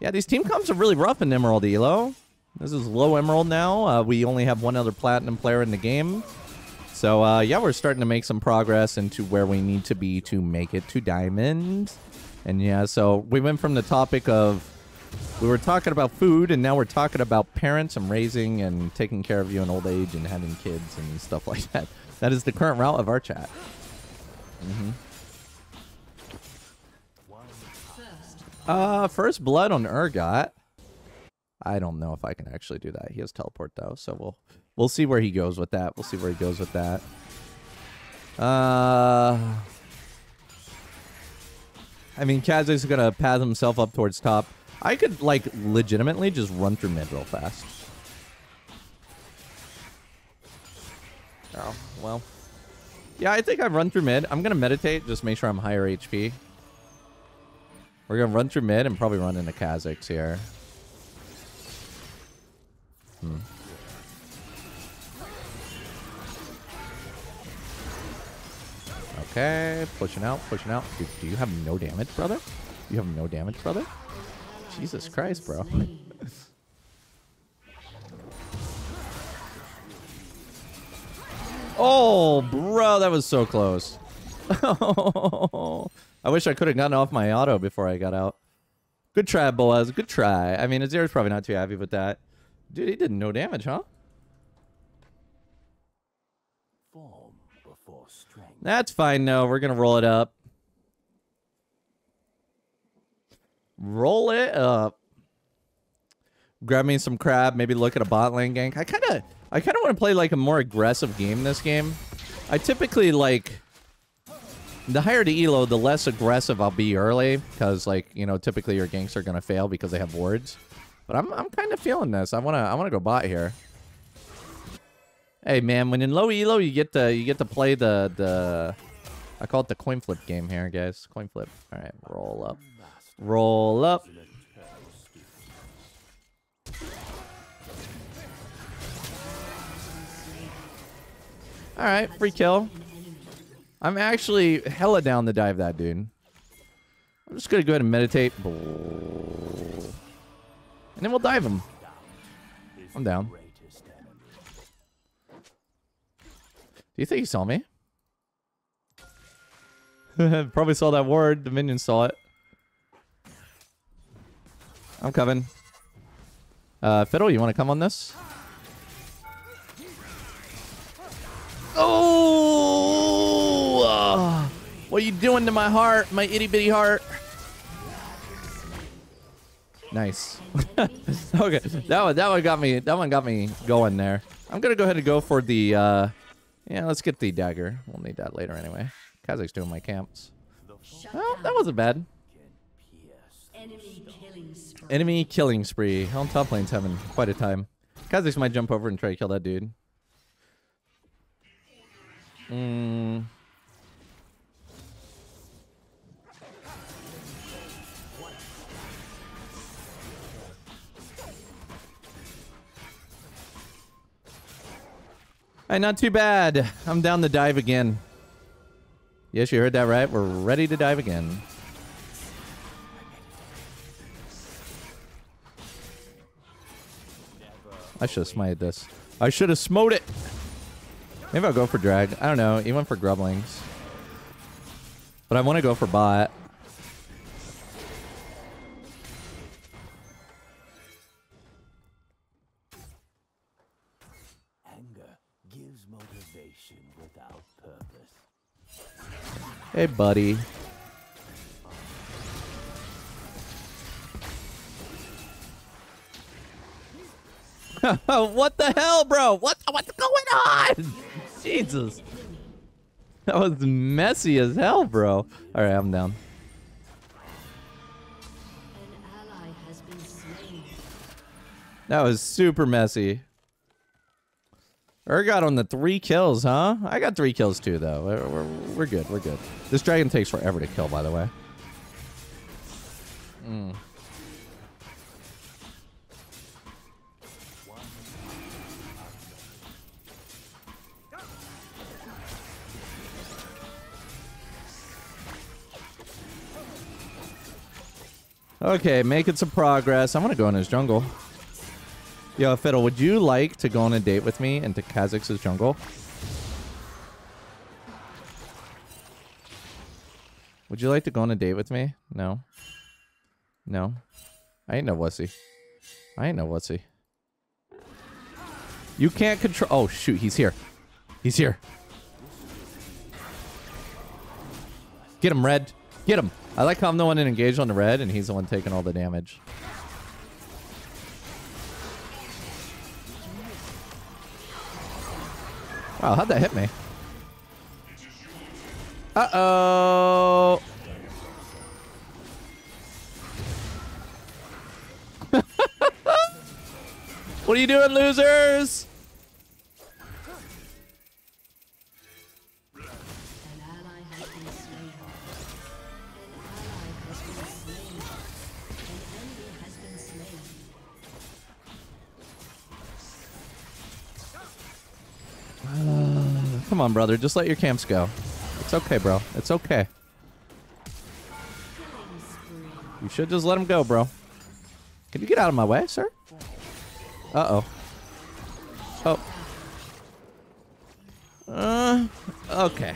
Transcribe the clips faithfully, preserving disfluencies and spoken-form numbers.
Yeah, these team comps are really rough in Emerald Elo. This is low Emerald now. Uh, we only have one other Platinum player in the game. So, uh, yeah, we're starting to make some progress into where we need to be to make it to Diamond. And, yeah, so we went from the topic of... We were talking about food, and now we're talking about parents and raising and taking care of you in old age and having kids and stuff like that. That is the current route of our chat. Mm-hmm. Uh, first blood on Urgot. I don't know if I can actually do that. He has teleport though, so we'll we'll see where he goes with that. We'll see where he goes with that. Uh, I mean, Kha'Zix is gonna path himself up towards top. I could like legitimately just run through mid real fast. Oh well. Yeah, I think I've run through mid. I'm gonna meditate, just make sure I'm higher H P. We're going to run through mid and probably run into Kha'Zix here. Hmm. Okay, pushing out, pushing out. Dude, do you have no damage, brother? You have no damage, brother? Jesus Christ, bro. Oh, bro, that was so close. Oh. I wish I could have gotten off my auto before I got out. Good try, Boaz. Good try. I mean, Azir's probably not too happy with that. Dude, he did no damage, huh? Form before strength. That's fine, though. We're going to roll it up. Roll it up. Grab me some crab. Maybe look at a bot lane gank. I kind of I kind of want to play, like, a more aggressive game this game. I typically, like... The higher the E L O, the less aggressive I'll be early, because, like, you know, typically your ganks are gonna fail because they have wards. But I'm I'm kind of feeling this. I wanna I wanna go bot here. Hey man, when in low E L O, you get to you get to play the the I call it the coin flip game here, guys. Coin flip. All right, roll up, roll up. All right, free kill. I'm actually hella down to dive that dude. I'm just gonna go ahead and meditate. And then we'll dive him. I'm down. Do you think he saw me? Probably saw that ward. The minion saw it. I'm coming. Uh, Fiddle, you wanna come on this? Oh! Oh, what are you doing to my heart? My itty bitty heart. Nice. Okay, that one, that one got me. That one got me going there. I'm gonna go ahead and go for the. Uh, yeah, let's get the dagger. We'll need that later anyway. Kha'Zix doing my camps. Oh, that wasn't bad. Enemy killing spree. Enemy killing spree. On top lane's having quite a time. Kha'Zix might jump over and try to kill that dude. Hmm. Alright, not too bad. I'm down to dive again. Yes, you heard that right. We're ready to dive again. I should have smited this. I should have smote it. Maybe I'll go for drag. I don't know. He went for grublings. But I want to go for bot. Hey, buddy. What the hell, bro? What? What's going on? Jesus. That was messy as hell, bro. All right, I'm down. An ally has been slain. That was super messy. Urgot on the three kills, huh? I got three kills too, though. We're, we're, we're good. We're good. This dragon takes forever to kill, by the way. Mm. Okay, making some progress. I'm gonna go in his jungle. Yo, Fiddle, would you like to go on a date with me into Kha'Zix's jungle? Would you like to go on a date with me? No. No. I ain't no wussy. I ain't no wussy. You can't control... Oh, shoot. He's here. He's here. Get him, Red. Get him. I like how I'm the one engaged on the Red, and he's the one taking all the damage. Wow, how'd that hit me? Uh-oh. What are you doing, losers? Come on, brother. Just let your camps go. It's okay, bro. It's okay. You should just let him go, bro. Can you get out of my way, sir? Uh-oh. Oh. Uh, okay.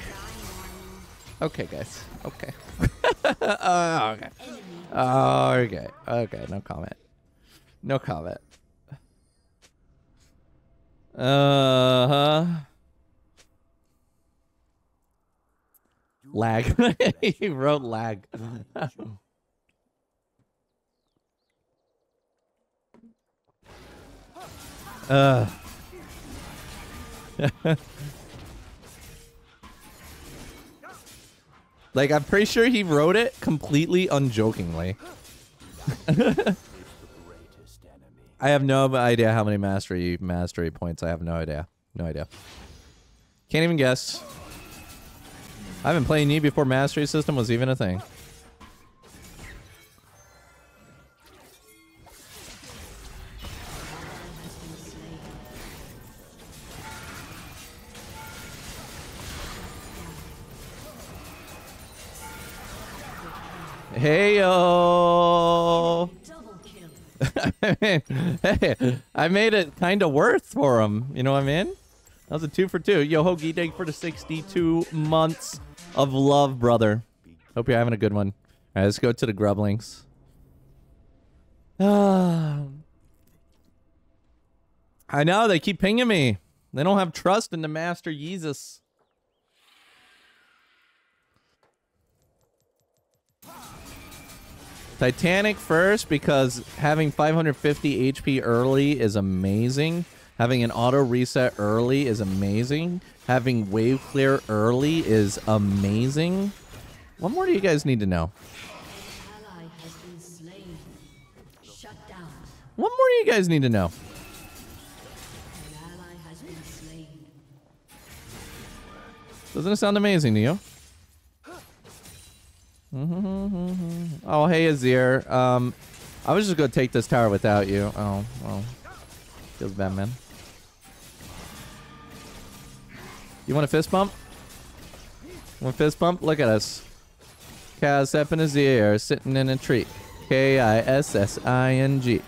Okay, guys. Okay. uh, okay. Uh, okay. Okay, no comment. No comment. Uh-huh. Lag. He wrote lag. uh. Like, I'm pretty sure he wrote it completely unjokingly. I have no idea how many mastery mastery points. I have no idea. No idea. Can't even guess. I've been playing Yi before Mastery System was even a thing. Hey yo! I mean, hey, I made it kind of worth for him. You know what I mean? That was a two for two. Yo, Hoagie, thank you for the sixty-two months. Of love, brother. Hope you're having a good one. All right, let's go to the Grublings. Ah. I know, they keep pinging me. They don't have trust in the Master Yeezus. Titanic first, because having five hundred fifty H P early is amazing. Having an auto reset early is amazing. Having wave clear early is amazing. What more do you guys need to know? Ally has been slain. Shut down. What more do you guys need to know? Ally has been slain. Doesn't it sound amazing to you? Oh, hey, Azir. Um, I was just going to take this tower without you. Oh, well. Feels bad, man. You want a fist bump? Want a fist bump? Look at us. Kaz up in his ear, sitting in a tree. K I S S I N G.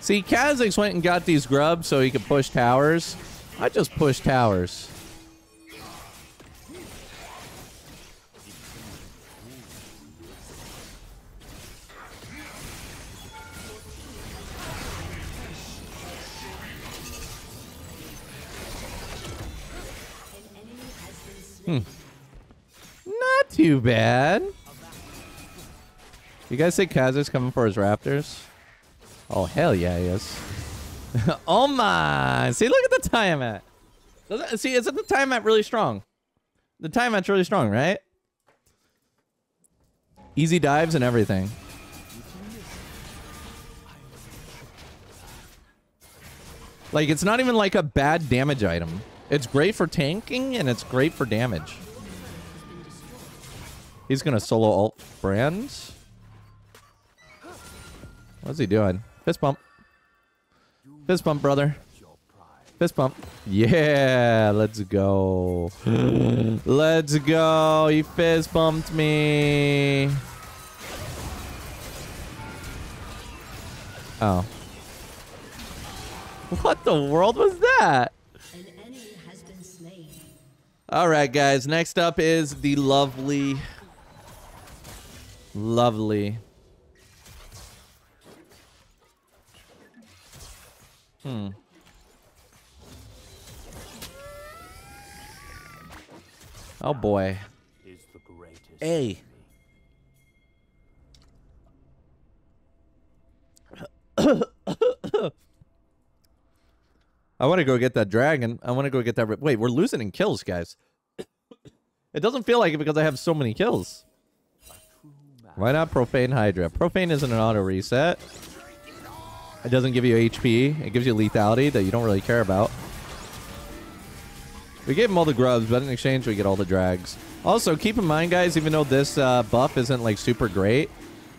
See, Kha'Zix went and got these grubs so he could push towers. I just push towers. Hmm. Not too bad. You guys think Kha'Zix coming for his Raptors? Oh, hell yeah, he is. Oh my! See, look at the Tiamat. See, isn't the Tiamat really strong? The Tiamat's really strong, right? Easy dives and everything. Like, it's not even like a bad damage item. It's great for tanking, and it's great for damage. He's going to solo ult Brands. What's he doing? Fist bump. Fist bump, brother. Fist pump. Yeah, let's go. Let's go. He fist pumped me. Oh. What the world was that? An enemy has been slain. All right, guys. Next up is the lovely... Lovely. Hmm. Oh boy. Hey. I want to go get that dragon. I want to go get that. Wait, we're losing in kills, guys. It doesn't feel like it because I have so many kills. Why not Profane Hydra? Profane isn't an auto reset. It doesn't give you H P. It gives you lethality that you don't really care about. We gave him all the grubs, but in exchange, we get all the drags. Also, keep in mind, guys, even though this uh, buff isn't, like, super great,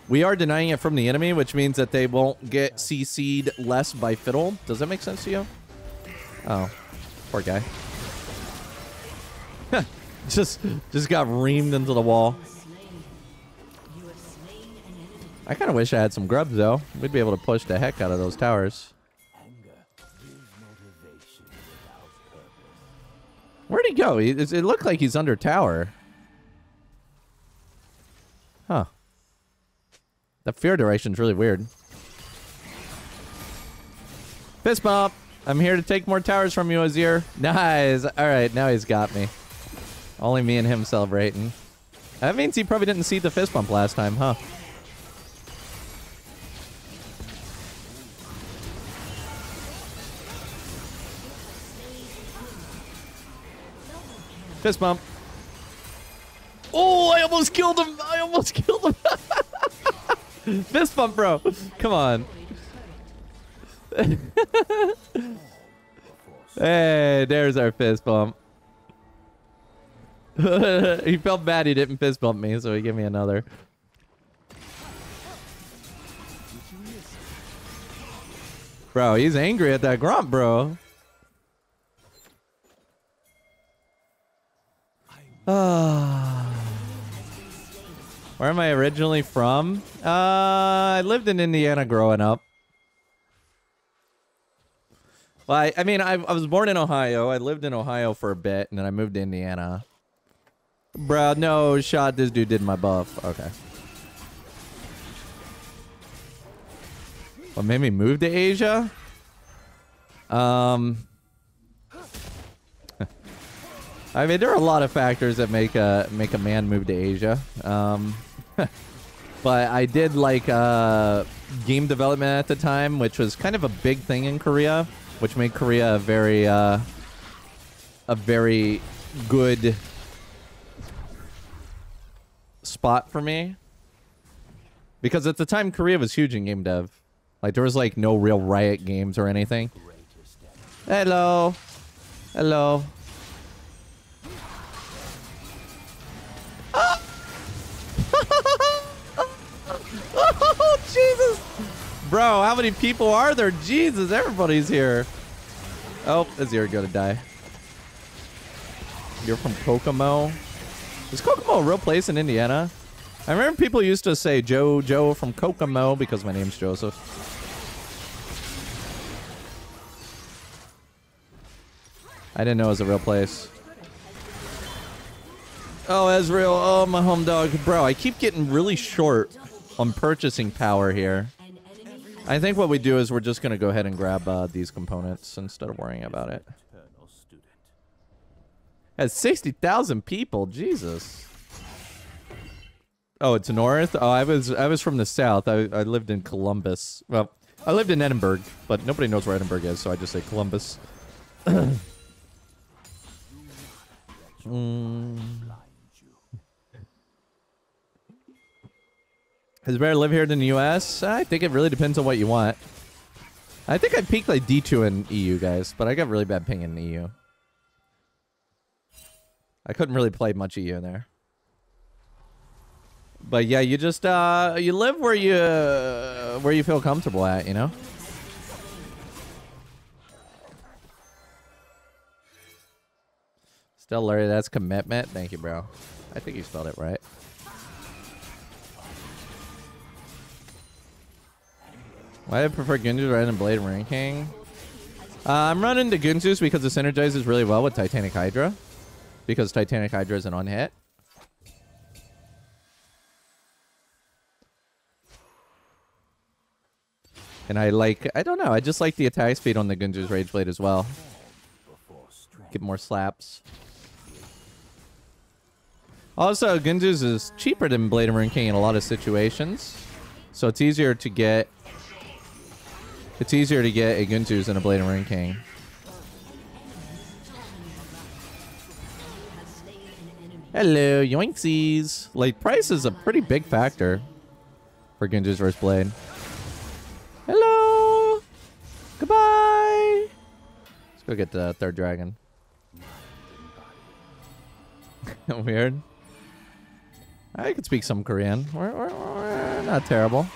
we are denying it from the enemy, which means that they won't get C C'd less by Fiddle. Does that make sense to you? Oh. Poor guy. just, just got reamed into the wall. I kind of wish I had some grubs, though. We'd be able to push the heck out of those towers. Where'd he go? He, it looked like he's under tower. Huh. The fear direction's really weird. Fist bump. I'm here to take more towers from you, Azir. Nice. All right, now he's got me. Only me and him celebrating. That means he probably didn't see the fist bump last time, huh? Fist bump. Oh, I almost killed him. I almost killed him. Fist bump, bro. Come on. Hey, there's our fist bump. He felt bad he didn't fist bump me, so he gave me another. Bro, he's angry at that grump, bro. Where am I originally from? Uh, I lived in Indiana growing up. Well, I, I mean, I, I was born in Ohio. I lived in Ohio for a bit, and then I moved to Indiana. Bro, no shot. This dude did my buff. Okay. What made me move to Asia? Um... I mean, there are a lot of factors that make a make a man move to Asia, um, but I did like uh, game development at the time, which was kind of a big thing in Korea, which made Korea a very uh, a very good spot for me, because at the time Korea was huge in game dev, like there was like no real Riot games or anything. Hello, hello. Oh, Jesus. Bro, how many people are there? Jesus, everybody's here. Oh, Azir gonna die. You're from Kog'Maw? Is Kog'Maw a real place in Indiana? I remember people used to say Joe, Joe from Kog'Maw because my name's Joseph. I didn't know it was a real place. Oh, Ezreal. Oh, my home dog. Bro, I keep getting really short on purchasing power here. I think what we do is we're just going to go ahead and grab uh, these components instead of worrying about it. That's sixty thousand people. Jesus. Oh, it's north? Oh, I was I was from the south. I, I lived in Columbus. Well, I lived in Edinburgh, but nobody knows where Edinburgh is, so I just say Columbus. mm. Is it better to live here than the U S? I think it really depends on what you want. I think I peaked like D two in E U, guys, but I got really bad ping in the E U. I couldn't really play much E U in there. But yeah, you just uh, you live where you uh, where you feel comfortable at, you know. Still learning. That's commitment. Thank you, bro. I think you spelled it right. Why do I prefer Guinsoo's rather than Blade of the Ruined King? Uh, I'm running to Guinsoo's because it synergizes really well with Titanic Hydra. Because Titanic Hydra is an on-hit. And I like, I don't know, I just like the attack speed on the Guinsoo's Rageblade as well. Get more slaps. Also, Guinsoo's is cheaper than Blade of the Ruined King in a lot of situations. So it's easier to get... It's easier to get a Guinsoo's than a Blade of the Ruined King. Hello, yoinksies. Like, price is a pretty big factor for Guinsoo's versus Blade. Hello! Goodbye! Let's go get the third dragon. Weird. I could speak some Korean. We're, we're, we're not terrible.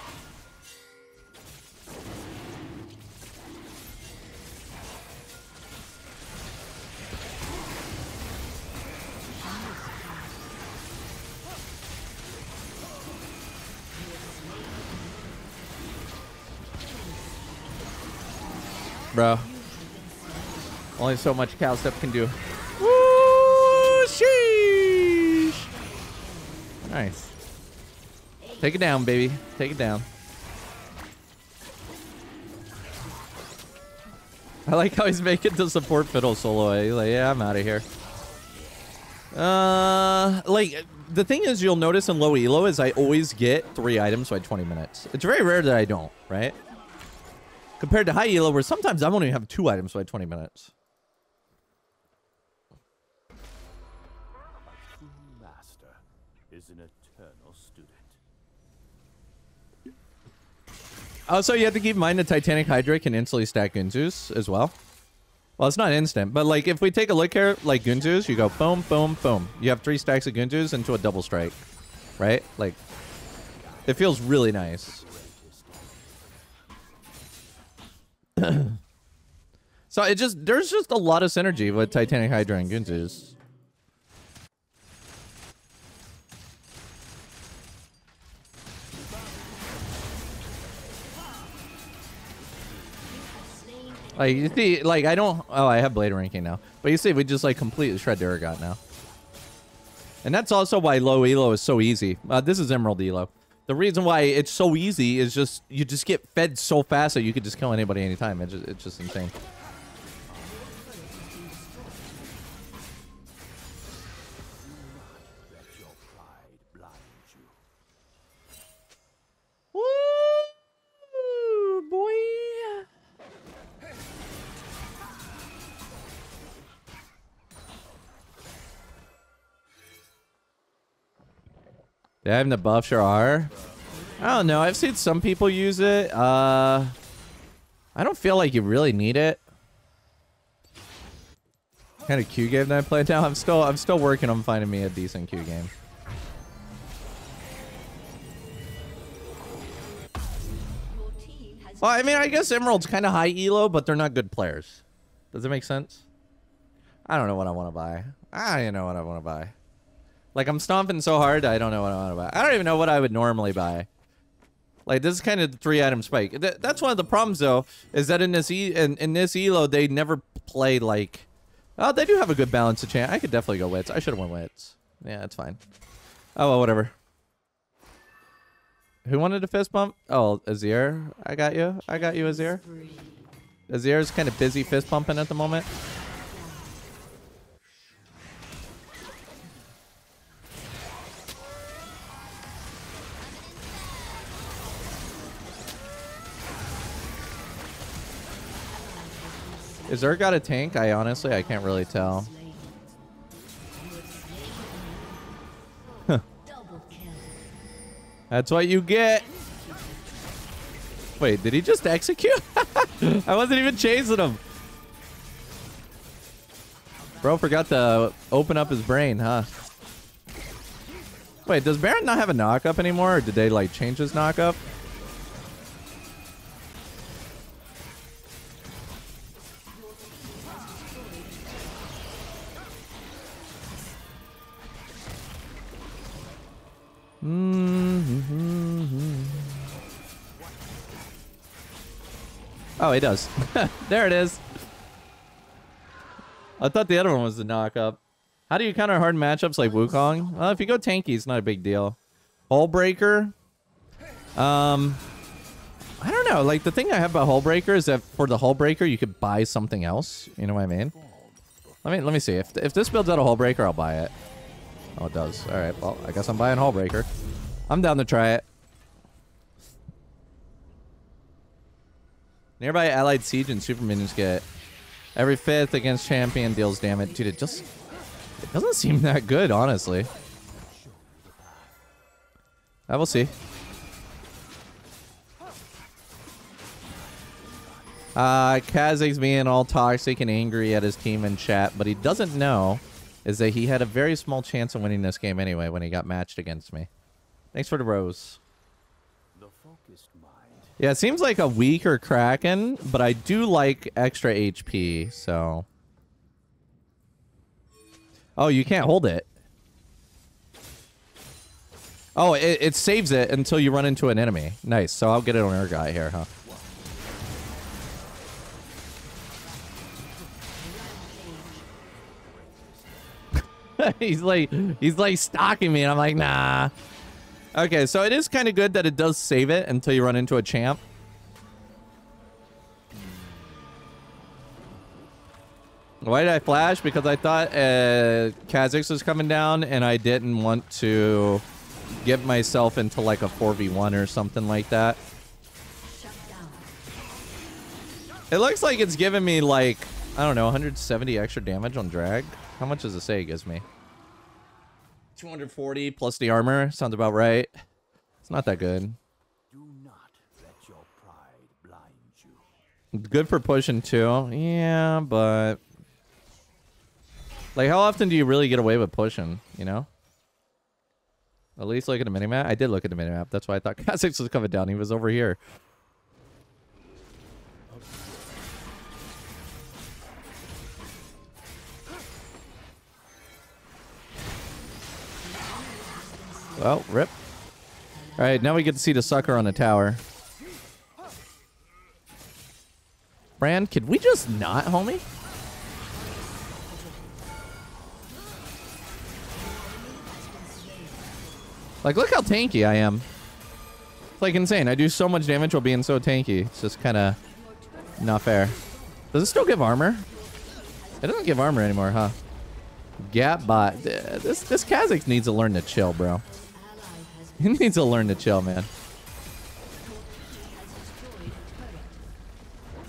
Bro. Only so much cow stuff can do. Woo! Sheesh! Nice. Take it down, baby. Take it down. I like how he's making the support fiddle solo. He's like, yeah, I'm out of here. Uh, like, the thing is, you'll notice in low elo is I always get three items by twenty minutes. It's very rare that I don't, right? Compared to high elo, where sometimes I won't even have two items by twenty minutes. A true master is an eternal student. Also, you have to keep in mind that Titanic Hydra can instantly stack Guinsoo's as well. Well, it's not instant, but like if we take a look here, like Guinsoo's, you go boom, boom, boom. You have three stacks of Guinsoo's into a double strike, right? Like, it feels really nice. So it just, there's just a lot of synergy with Titanic Hydra and Guinsoo's. Like, you see, like, I don't, oh, I have Blade ranking now. But you see, we just, like, completely shred Duragot now. And that's also why low elo is so easy. Uh, this is Emerald elo. The reason why it's so easy is just you just get fed so fast that you could just kill anybody anytime. It's just, it's just insane. Woo, boy! Did I have the buff? Sure are. I don't know. I've seen some people use it. Uh, I don't feel like you really need it. What kind of Q game that I play now? I'm still, I'm still working on finding me a decent Q game. Well, I mean, I guess Emerald's kind of high elo, but they're not good players. Does it make sense? I don't know what I want to buy. I don't know what I want to buy. Like, I'm stomping so hard, I don't know what I want to buy. I don't even know what I would normally buy. Like, this is kind of the three-item spike. Th that's one of the problems, though, is that in this e in, in this elo, they never play, like... Oh, they do have a good balance of chance. I could definitely go Wits. I should have went Wits. Yeah, that's fine. Oh, well, whatever. Who wanted a fist bump? Oh, Azir. I got you. I got you, Azir. Azir's kind of busy fist bumping at the moment. Is there got a tank? I honestly, I can't really tell. Huh. That's what you get. Wait, did he just execute? I wasn't even chasing him. Bro forgot to open up his brain, huh? Wait, does Baron not have a knockup anymore? Or did they like change his knockup? Mm-hmm. Oh, it does. There it is. I thought the other one was the knock-up. How do you counter hard matchups like Wukong? Well, if you go tanky, it's not a big deal. Hullbreaker? Um, I don't know. Like, the thing I have about Hullbreaker is that for the Hullbreaker, you could buy something else. You know what I mean? Let me let me see. If, if this builds out a Hullbreaker, I'll buy it. Oh, it does. All right. Well, I guess I'm buying Hullbreaker. I'm down to try it. Nearby allied siege and super minions get every fifth against champion deals damage. Dude, it just it doesn't seem that good, honestly. I will see. Uh, Kha'Zix being all toxic and angry at his team in chat, but he doesn't know is that he had a very small chance of winning this game anyway when he got matched against me. Thanks for the rose. Yeah, it seems like a weaker Kraken, but I do like extra H P, so... Oh, you can't hold it. Oh, it, it saves it until you run into an enemy. Nice, so I'll get it on our guy here, huh? he's like he's like stalking me and I'm like, nah. Okay, so it is kind of good that it does save it until you run into a champ. Why did I flash? Because I thought uh, Kha'Zix was coming down and I didn't want to get myself into like a four v one or something like that. It looks like it's giving me like, I don't know, one hundred seventy extra damage on drag. How much does it say it gives me? two hundred forty plus the armor. Sounds about right. It's not that good. Do not let your pride blind you. Good for pushing too. Yeah, but... Like, how often do you really get away with pushing, you know? At least look at the minimap. I did look at the minimap. That's why I thought Kha'Zix was coming down. He was over here. Well, rip. All right, now we get to see the sucker on the tower. Brand, could we just not, homie? Like, look how tanky I am. It's like insane. I do so much damage while being so tanky. It's just kind of not fair. Does it still give armor? It doesn't give armor anymore, huh? Gap bot. This, this Kha'Zix needs to learn to chill, bro. He needs to learn to chill, man.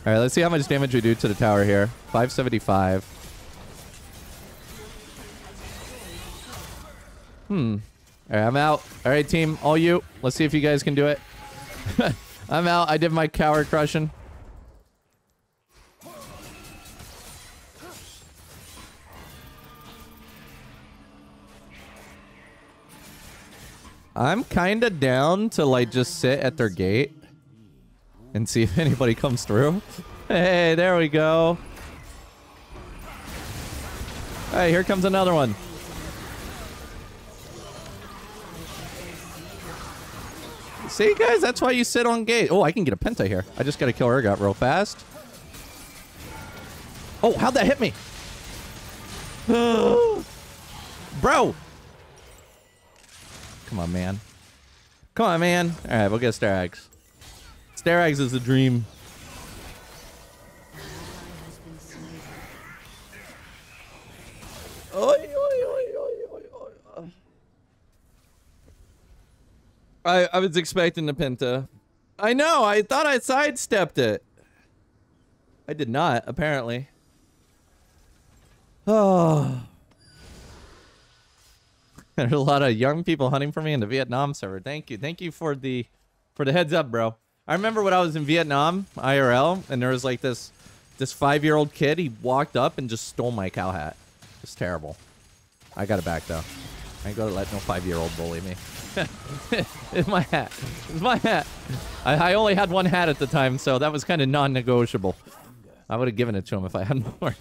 Alright, let's see how much damage we do to the tower here. five seventy-five. Hmm. Alright, I'm out. Alright, team. All you. Let's see if you guys can do it. I'm out. I did my coward crushing. I'm kind of down to, like, just sit at their gate and see if anybody comes through. Hey, there we go. All right, here comes another one. See, guys? That's why you sit on gate. Oh, I can get a penta here. I just got to kill Urgot real fast. Oh, how'd that hit me? Bro! Come on, man. Come on, man. All right, we'll get Sterak's. Sterak's is the dream. I, I was expecting the penta. I know. I thought I sidestepped it. I did not, apparently. Oh... There's a lot of young people hunting for me in the Vietnam server. Thank you. Thank you for the for the heads up, bro. I remember when I was in Vietnam, I R L, and there was like this this five-year-old kid. He walked up and just stole my cow hat. It's terrible. I got it back, though. I ain't gonna let no five-year-old bully me. It's my hat. It's my hat. I, I only had one hat at the time, so that was kind of non-negotiable. I would have given it to him if I had more.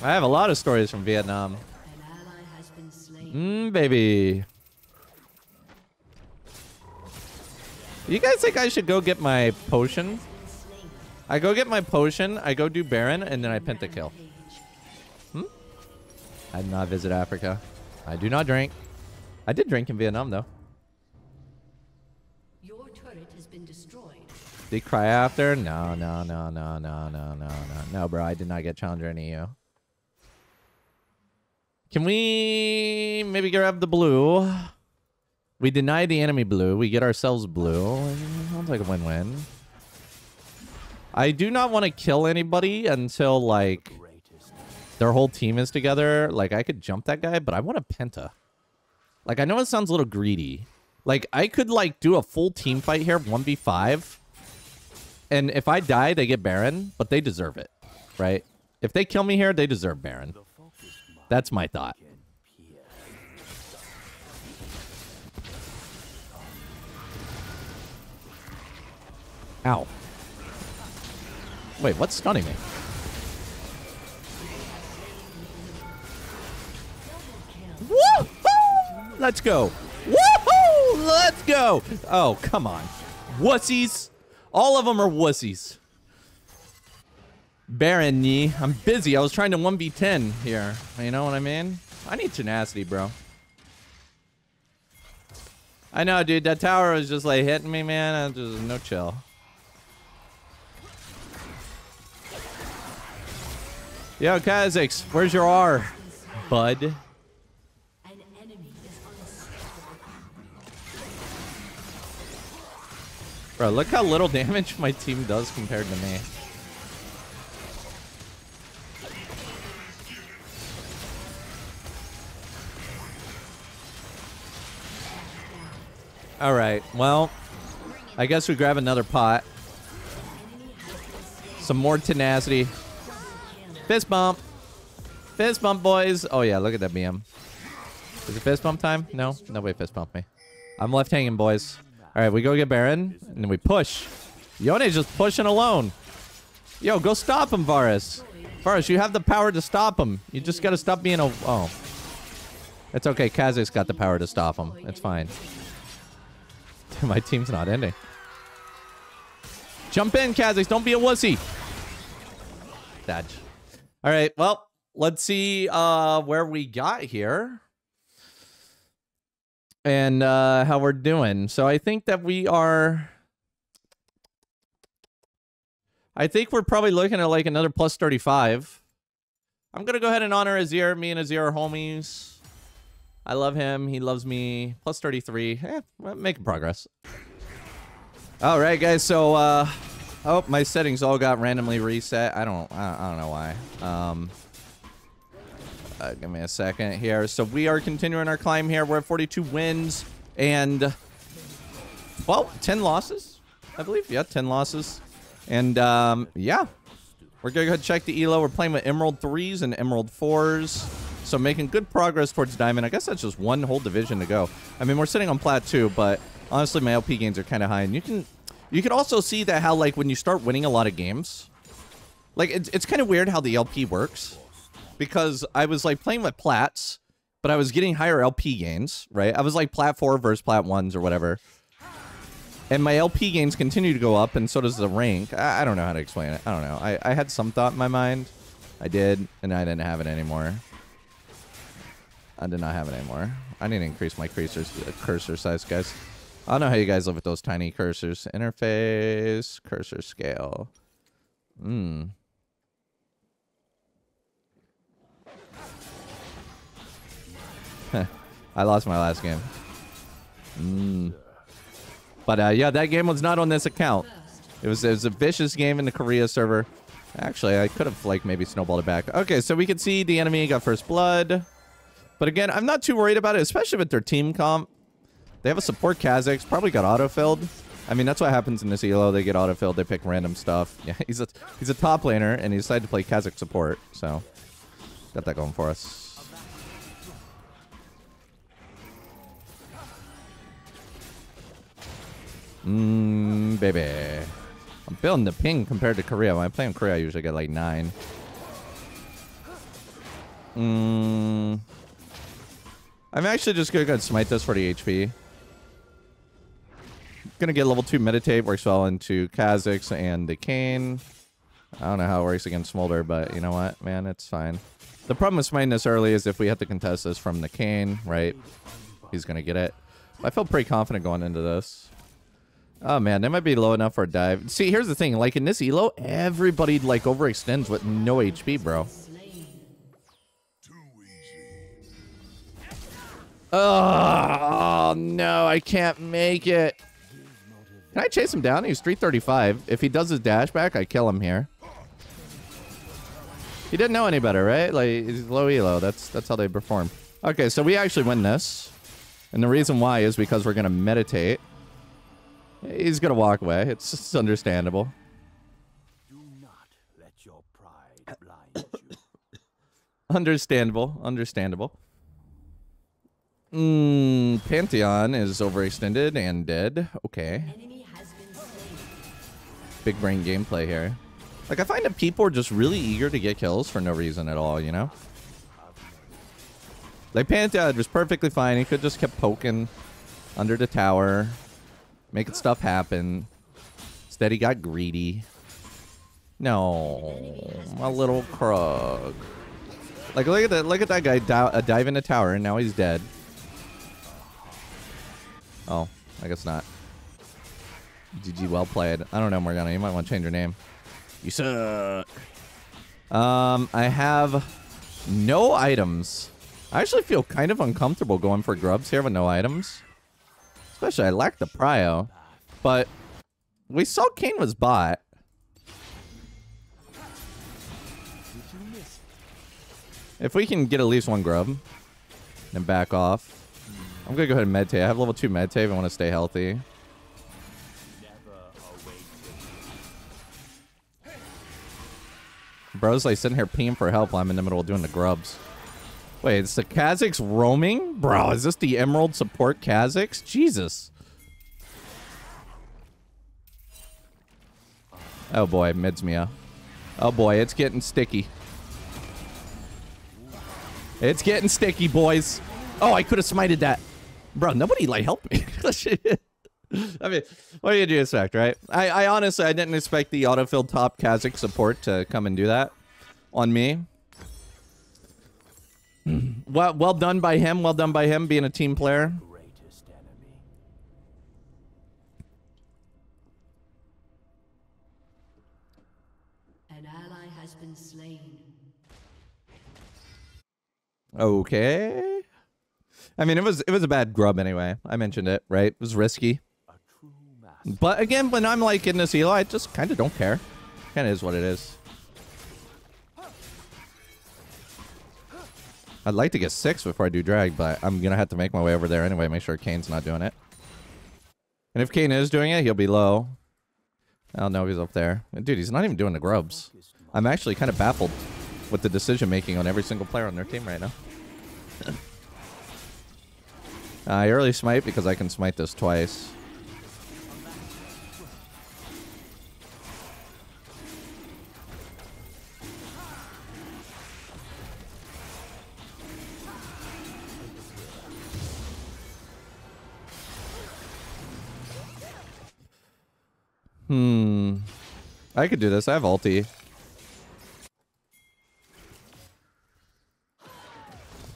I have a lot of stories from Vietnam. Mmm, baby. You guys think I should go get my potion? I go get my potion, I go do Baron, and then I pentakill. Hmm? I did not visit Africa. I do not drink. I did drink in Vietnam, though. Your turret has been destroyed. Did he cry after? No, no, no, no, no, no, no, no. No, bro, I did not get Challenger in E U. Can we maybe grab the blue? We deny the enemy blue. We get ourselves blue. Sounds like a win-win. I do not want to kill anybody until, like, their whole team is together. Like, I could jump that guy, but I want a penta. Like, I know it sounds a little greedy. Like, I could, like, do a full team fight here, one v five. And if I die, they get Baron, but they deserve it, right? If they kill me here, they deserve Baron. That's my thought. Ow. Wait, what's stunning me? Woohoo! Let's go. Woohoo! Let's go. Oh, come on. Wussies. All of them are wussies. Baron, I'm busy. I was trying to one v ten here. You know what I mean? I need tenacity, bro. I know, dude. That tower was just like hitting me, man. I just no chill. Yo, Kha'Zix, where's your R, bud? Bro, look how little damage my team does compared to me. Alright, well, I guess we grab another pot. Some more tenacity. Fist bump. Fist bump, boys. Oh, yeah, look at that B M. Is it fist bump time? No, nobody fist bumped me. I'm left hanging, boys. Alright, we go get Baron, and then we push. Yone's just pushing alone. Yo, go stop him, Varus. Varus, you have the power to stop him. You just gotta stop being a... Oh. It's okay, Kha'Zix got the power to stop him. It's fine. My team's not ending. Jump in, Kha'Zix. Don't be a wussy. Dodge. All right. Well, let's see uh, where we got here and uh, how we're doing. So I think that we are... I think we're probably looking at like another plus thirty-five. I'm going to go ahead and honor Azir. Me and Azir are homies. I love him. He loves me. Plus thirty-three. Eh, we're making progress. All right, guys. So, uh, oh, my settings all got randomly reset. I don't, I don't, I don't know why. Um, uh, give me a second here. So we are continuing our climb here. We're at forty-two wins and, well, ten losses, I believe. Yeah, ten losses. And um, yeah, we're gonna go ahead and check the elo. We're playing with Emerald threes and Emerald fours. So making good progress towards Diamond. I guess that's just one whole division to go. I mean, we're sitting on plat two, but honestly, my L P gains are kind of high. And you can you can also see that how, like, when you start winning a lot of games, like, it's, it's kind of weird how the L P works. Because I was, like, playing with plats, but I was getting higher L P gains, right? I was, like, plat four versus plat ones or whatever. And my L P gains continue to go up, and so does the rank. I, I don't know how to explain it. I don't know. I, I had some thought in my mind. I did, and I didn't have it anymore. I did not have it anymore. I need to increase my cursors, uh, cursor size, guys. I don't know how you guys live with those tiny cursors. Interface, cursor scale. Hmm. I lost my last game. Hmm. But uh, yeah, that game was not on this account. It was, it was a vicious game in the Korea server. Actually, I could have like maybe snowballed it back. Okay, so we can see the enemy got first blood. But again, I'm not too worried about it, especially with their team comp. They have a support Kha'Zix, probably got auto-filled. I mean, that's what happens in this elo. They get auto-filled, they pick random stuff. Yeah, he's a he's a top laner, and he decided to play Kha'Zix support, so got that going for us. Mmm, baby. I'm building the ping compared to Korea. When I play in Korea, I usually get like nine. Mm. I'm actually just going to go and smite this for the H P. Gonna get level two meditate, works well into Kha'Zix and the Kayn. I don't know how it works against Smolder, but you know what, man, it's fine. The problem with smiting this early is if we have to contest this from the Kayn, right? He's gonna get it. I felt pretty confident going into this. Oh man, that might be low enough for a dive. See, here's the thing, like in this elo, everybody like overextends with no H P, bro. Oh, oh no, I can't make it. Can I chase him down? He's three thirty-five. If he does his dash back, I kill him here. He didn't know any better, right? Like, he's low elo. That's, that's how they perform. Okay, so we actually win this. And the reason why is because we're going to meditate. He's going to walk away. It's, it's understandable. Do not let your pride blind you. Understandable. Understandable. Mm, Pantheon is overextended and dead. Okay. Enemy has been slain. Big brain gameplay here. Like, I find that people are just really eager to get kills for no reason at all, you know? Like, Pantheon was perfectly fine. He could just kept poking under the tower, making stuff happen. Instead, he got greedy. No, my little Krug. Like, look at that, look at that guy dive in the tower, and now he's dead. Oh, I guess not. G G, well played. I don't know, Morgana. You might want to change your name. You suck. Um, I have no items. I actually feel kind of uncomfortable going for grubs here with no items. Especially, I lack the prio. But we saw Kayn was bot. If we can get at least one grub and back off. I'm going to go ahead and meditate. I have level two meditate if I want to stay healthy. Bro's like sitting here peeing for help while I'm in the middle of doing the grubs. Wait, is the Kha'Zix roaming? Bro, is this the Emerald support Kha'Zix? Jesus. Oh boy, mids me up. Oh boy, it's getting sticky. It's getting sticky, boys. Oh, I could have smited that. Bro, nobody, like, helped me. I mean, what do you expect, right? I, I honestly, I didn't expect the autofilled top Kha'Zix support to come and do that on me. Well, well done by him. Well done by him being a team player. An ally has been slain. Okay. I mean, it was it was a bad grub anyway. I mentioned it, right? It was risky. But again, when I'm like in this elo, I just kind of don't care. Kind of is what it is. I'd like to get six before I do drag, but I'm going to have to make my way over there anyway. Make sure Kane's not doing it. And if Kayn is doing it, he'll be low. I don't know if he's up there. Dude, he's not even doing the grubs. I'm actually kind of baffled with the decision making on every single player on their team right now. Uh, I early smite because I can smite this twice. Hmm. I could do this. I have ulti.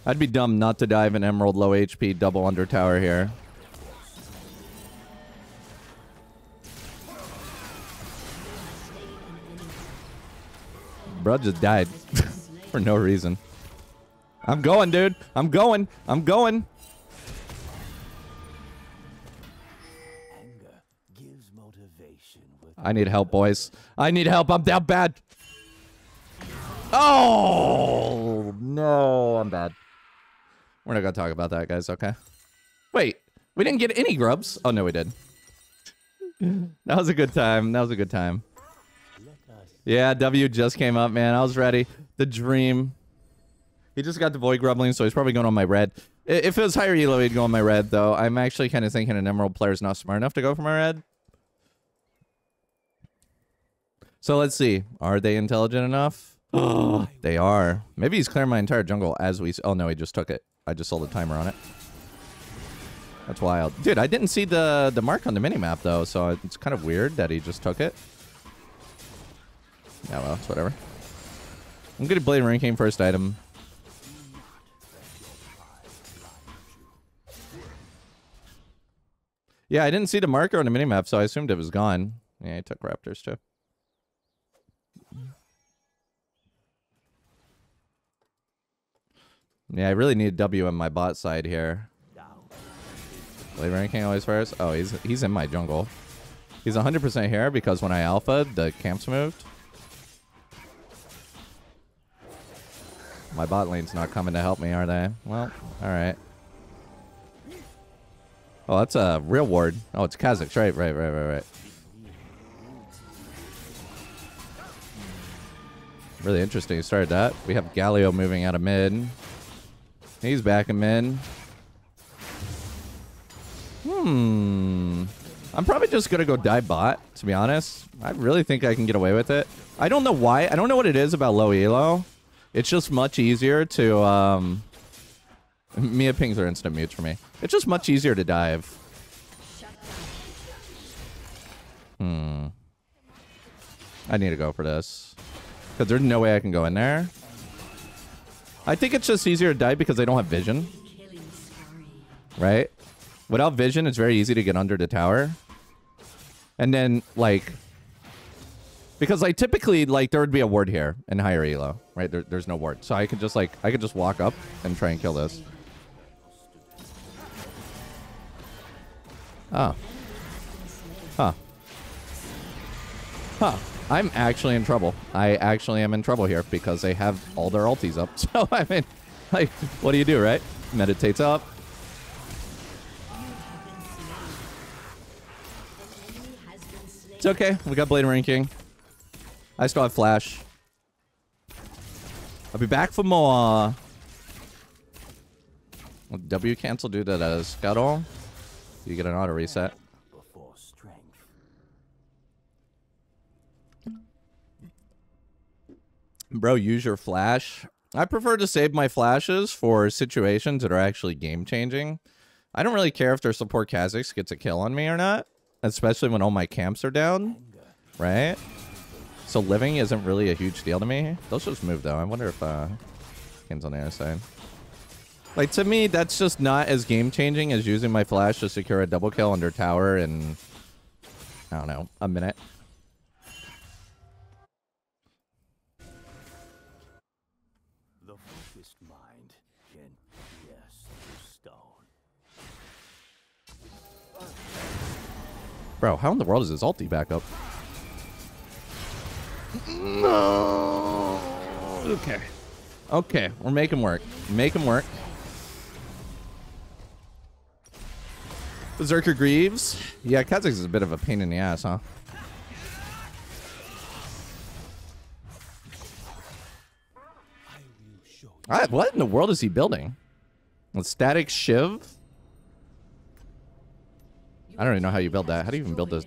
I'd be dumb not to dive an Emerald low H P double under tower here. Bro just died for no reason. I'm going, dude. I'm going. I'm going. I need help, boys. I need help. I'm down bad. Oh, no. I'm bad. We're not going to talk about that, guys, okay? Wait, we didn't get any grubs? Oh, no, we did. That was a good time. That was a good time. Yeah, W just came up, man. I was ready. The dream. He just got the void grubbling, so he's probably going on my red. If it was higher elo, he'd go on my red, though. I'm actually kind of thinking an Emerald player is not smart enough to go for my red. So let's see. Are they intelligent enough? Oh, they are. Maybe he's clearing my entire jungle as we... Oh, no, he just took it. I just saw the timer on it. That's wild. Dude, I didn't see the, the mark on the minimap, though, so it's kind of weird that he just took it. Yeah, well, it's whatever. I'm going to Blade Ruined King first item. Yeah, I didn't see the marker on the minimap, so I assumed it was gone. Yeah, I took Raptors, too. Yeah, I really need a W on my bot side here. Blade Ruined King always first. Oh, he's he's in my jungle. He's one hundred percent here because when I alpha'd, the camps moved. My bot lane's not coming to help me, are they? Well, all right. Oh, that's a real ward. Oh, it's Kha'Zix. Right, right, right, right, right. Really interesting. You started that. We have Galio moving out of mid. He's back in mid. Hmm. I'm probably just going to go dive bot, to be honest. I really think I can get away with it. I don't know why. I don't know what it is about low elo. It's just much easier to... Um, Mia pings are instant mutes for me. It's just much easier to dive. Hmm. I need to go for this. Because there's no way I can go in there. I think it's just easier to dive because I don't have vision. Right? Without vision, it's very easy to get under the tower. And then, like... Because, like, typically, like, there would be a ward here in higher elo, right? There, there's no ward. So I could just, like, I could just walk up and try and kill this. Oh. Huh. Huh. I'm actually in trouble. I actually am in trouble here because they have all their ultis up. So, I mean, like, what do you do, right? Meditates up. It's okay. We got Blade Ruined King. I still have Flash. I'll be back for more. W cancel due to the scuttle. You get an auto reset. Bro, use your Flash. I prefer to save my Flashes for situations that are actually game-changing. I don't really care if their support Kha'Zix gets a kill on me or not. Especially when all my camps are down. Right? So living isn't really a huge deal to me. Those just move though. I wonder if uh Kayn's on the other side. Like, to me, that's just not as game changing as using my Flash to secure a double kill under tower in, I don't know, a minute. The focused mind can pierce through stone. Bro, how in the world is his ulti back up? No. Okay. Okay. We're making work. Make him work. Berserker Greaves. Yeah, Kha'Zix is a bit of a pain in the ass, huh? I, what in the world is he building? A static shiv? I don't even know how you build that. How do you even build this?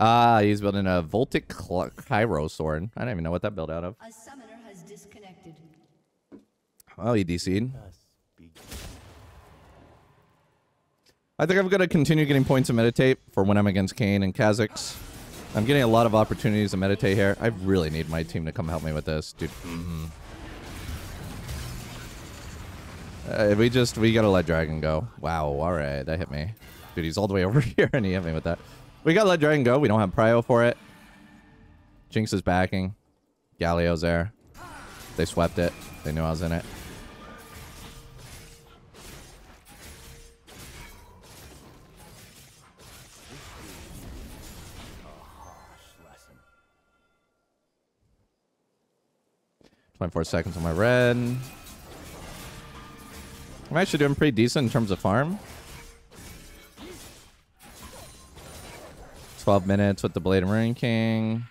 Ah, uh, he's building a Voltic Kyro Sword. I don't even know what that built out of. A summoner has disconnected. Well, he D C'd. I think I'm going to continue getting points to meditate for when I'm against Kayn and Kha'Zix. I'm getting a lot of opportunities to meditate here. I really need my team to come help me with this, dude. Mm-hmm. uh, we just, we got to let Dragon go. Wow, all right, that hit me. Dude, he's all the way over here and he hit me with that. We gotta let Dragon go. We don't have Prio for it. Jinx is backing. Galio's there. They swept it. They knew I was in it. twenty-four seconds on my red. I'm actually doing pretty decent in terms of farm. twelve minutes with the Blade of Ruined King.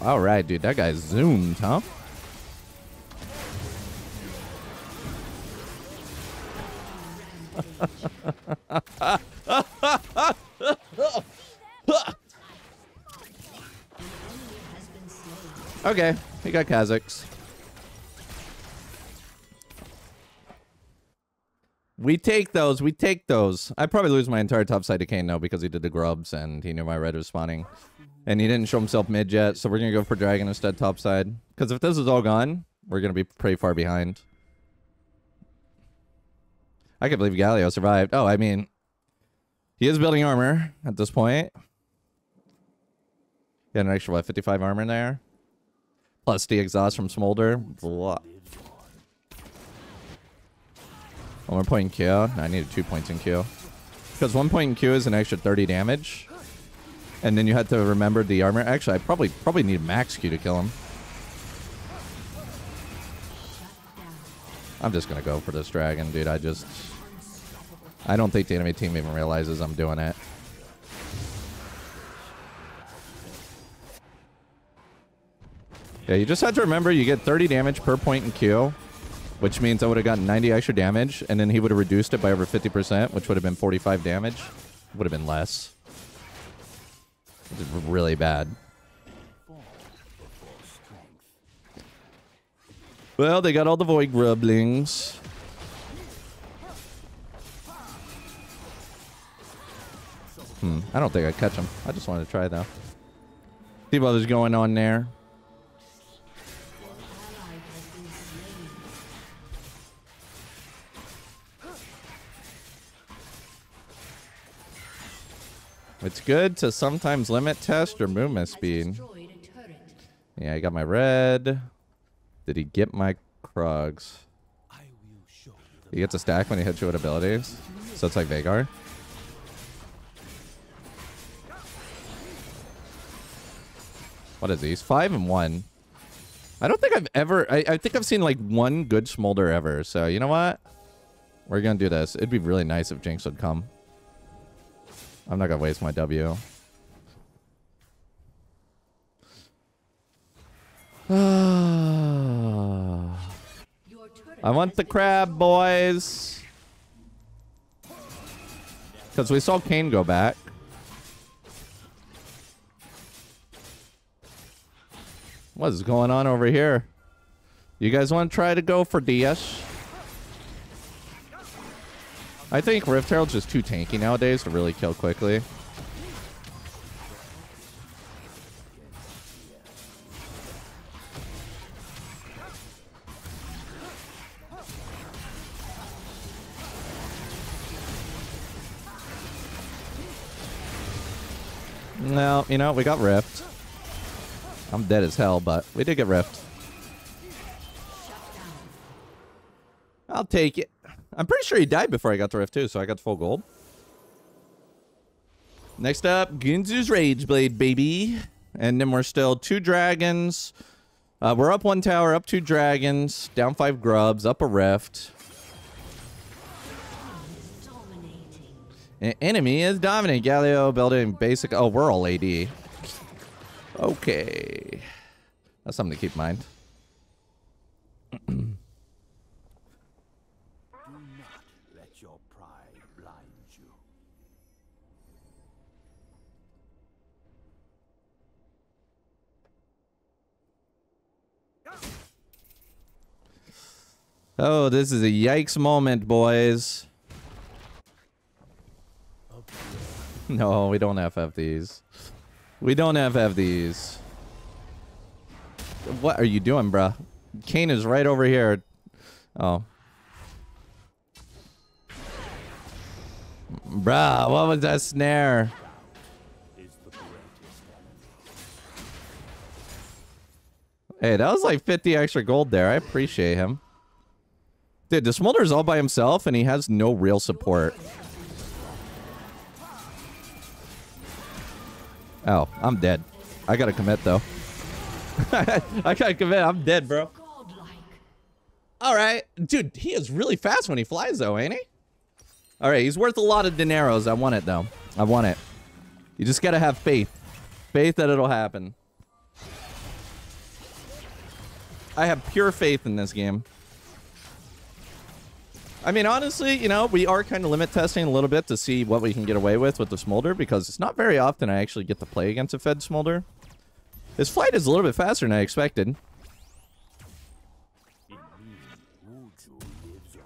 All right, dude, that guy zoomed, huh? Okay, we got Kha'Zix. We take those, we take those. I probably lose my entire top side to Kayn now because he did the grubs and he knew my red was spawning. And he didn't show himself mid yet, so we're gonna go for dragon instead top side. Because if this is all gone, we're gonna be pretty far behind. I can't believe Galio survived. Oh, I mean, he is building armor at this point. Got an extra, what, fifty-five armor in there? Plus the exhaust from Smolder. Blah. One more point in Q. No, I needed two points in Q. Because one point in Q is an extra thirty damage. And then you had to remember the armor. Actually, I probably probably need max Q to kill him. I'm just going to go for this dragon, dude. I just... I don't think the enemy team even realizes I'm doing it. Yeah, you just have to remember you get thirty damage per point in Q, which means I would have gotten ninety extra damage, and then he would have reduced it by over fifty percent, which would have been forty-five damage. Would have been less. Which is really bad. Well, they got all the void grublings. Hmm, I don't think I catch him. I just wanted to try though. See what is going on there. It's good to sometimes limit test or movement speed. Yeah, I got my red. Did he get my Krugs? He gets a stack when he hits you with abilities. So it's like Vhagar. What is these? Five and one. I don't think I've ever... I, I think I've seen like one good Smolder ever. So you know what? We're going to do this. It'd be really nice if Jinx would come. I'm not going to waste my W. I want the crab, boys. Because we saw Kayn go back. What is going on over here? You guys want to try to go for D S? I think Rift Herald's just too tanky nowadays to really kill quickly. No, you know, we got Rift. I'm dead as hell, but we did get Rift. I'll take it. I'm pretty sure he died before I got to Rift too, so I got full gold. Next up, Guinsoo's Rageblade, baby. And then we're still two dragons. Uh, we're up one tower, up two dragons, down five grubs, up a Rift. An enemy is dominant. Galio building basic... Oh, we're all A D. Okay. That's something to keep in mind. Oh, this is a yikes moment, boys. No, we don't F F these. We don't F F these. What are you doing, bruh? Kayn is right over here. Oh. Bruh, what was that snare? Hey, that was like fifty extra gold there. I appreciate him. Dude, the Smolder is all by himself, and he has no real support. Oh, I'm dead. I gotta commit, though. I gotta commit. I'm dead, bro. All right. Dude, he is really fast when he flies, though, ain't he? All right, he's worth a lot of dineros. I want it, though. I want it. You just gotta have faith. Faith that it'll happen. I have pure faith in this game. I mean, honestly, you know, we are kind of limit testing a little bit to see what we can get away with with the Smolder, because it's not very often I actually get to play against a fed Smolder. His flight is a little bit faster than I expected.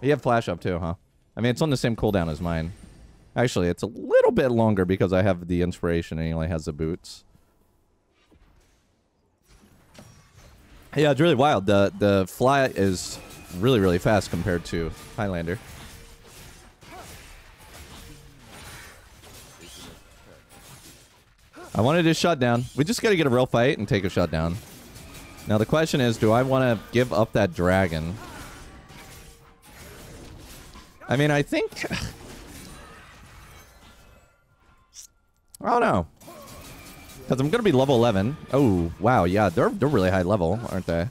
You have flash up too, huh? I mean, it's on the same cooldown as mine. Actually, it's a little bit longer because I have the inspiration and he only has the boots. Yeah, it's really wild. The, the fly is really, really fast compared to Highlander. I wanted to shut down. We just got to get a real fight and take a shut down. Now, the question is, do I want to give up that dragon? I mean, I think... I don't know. Because I'm going to be level eleven. Oh, wow. Yeah, they're, they're really high level, aren't they?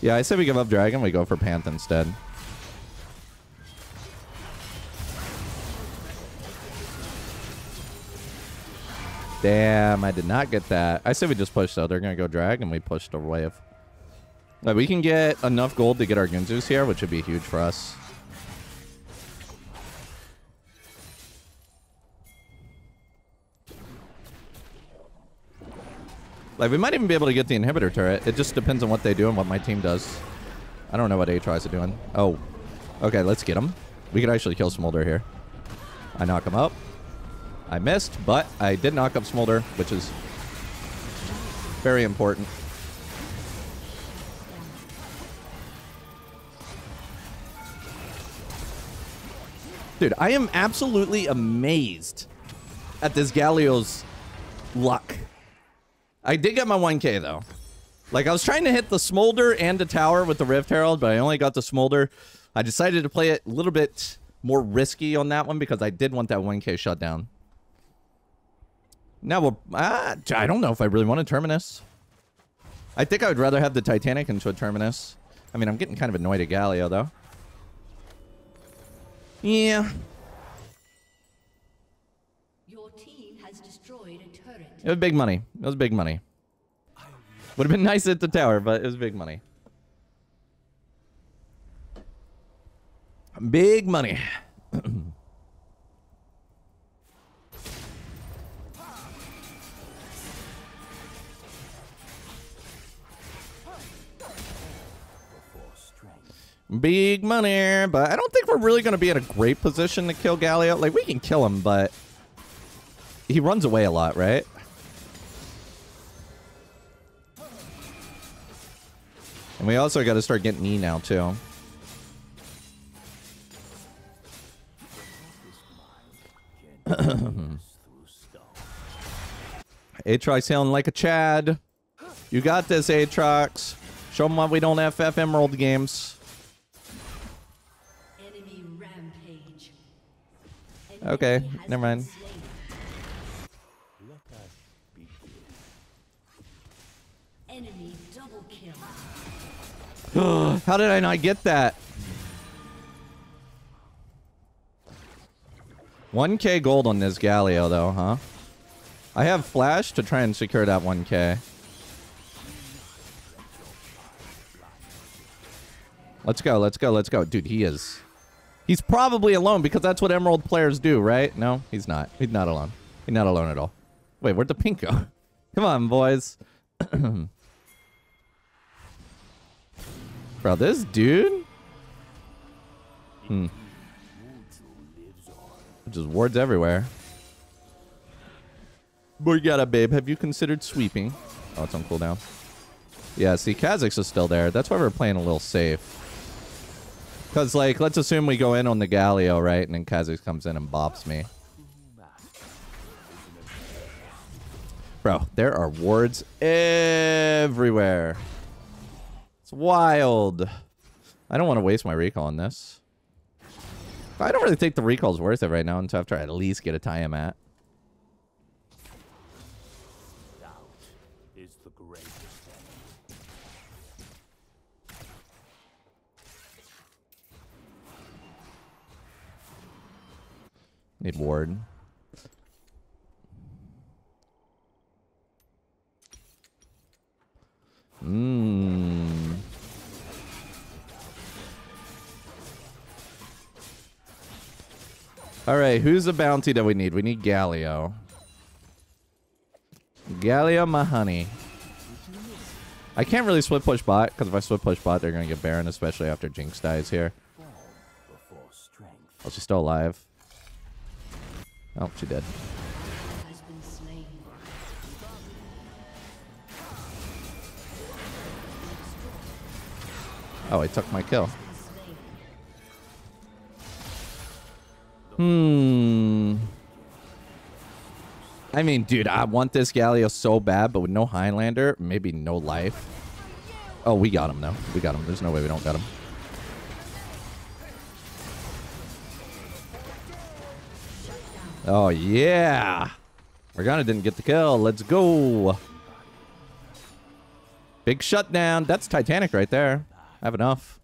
Yeah, I say we give up dragon. We go for Pantheon instead. Damn, I did not get that. I say we just push, though. They're going to go drag, and we push the wave. Like, we can get enough gold to get our Guinsoo's here, which would be huge for us. Like, we might even be able to get the inhibitor turret. It just depends on what they do and what my team does. I don't know what Aatrox are doing. Oh. Okay, let's get him. We could actually kill Smolder here. I knock him up. I missed, but I did knock up Smolder, which is very important. Dude, I am absolutely amazed at this Galio's luck. I did get my one K, though. Like, I was trying to hit the Smolder and the tower with the Rift Herald, but I only got the Smolder. I decided to play it a little bit more risky on that one because I did want that one K shutdown. Now, well, uh, I don't know if I really want a Terminus. I think I would rather have the Titanic into a Terminus. I mean, I'm getting kind of annoyed at Galio, though. Yeah. It was big money. It was big money. Would have been nice at the tower, but it was big money. Big money. Big money. But I don't think we're really going to be in a great position to kill Galio. Like, we can kill him, but he runs away a lot, right? And we also got to start getting E now, too. Aatrox hailing like a Chad. You got this, Aatrox. Show them why we don't F F Emerald games. Enemy rampage. Enemy okay, never mind. Enemy double kill. How did I not get that? one K gold on this Galio, though, huh? I have flash to try and secure that one K. Let's go, let's go, let's go. Dude, he is... He's probably alone, because that's what Emerald players do, right? No, he's not. He's not alone. He's not alone at all. Wait, where'd the pink go? Come on, boys. Bro, this dude hmm. Just wards everywhere. Borgata, babe, have you considered sweeping? Oh, it's on cooldown. Yeah, see, Kha'Zix is still there. That's why we're playing a little safe. Because, like, let's assume we go in on the Galio, right? And then Kha'Zix comes in and bops me. Bro, there are wards everywhere. It's wild. I don't want to waste my recall on this. I don't really think the recall is worth it right now until after I at least get a Tiamat. Need ward. Mmm. Alright, who's the bounty that we need? We need Galio. Galio, my honey. I can't really split push bot, because if I split push bot, they're going to get Baron, especially after Jinx dies here. Oh, she's still alive. Oh, she dead. Oh, I took my kill. Hmm. I mean, dude, I want this Galio so bad, but with no Highlander, maybe no life. Oh, we got him, though. We got him. There's no way we don't got him. Oh, yeah. Morgana didn't get the kill. Let's go. Big shutdown. That's Titanic right there. I have enough.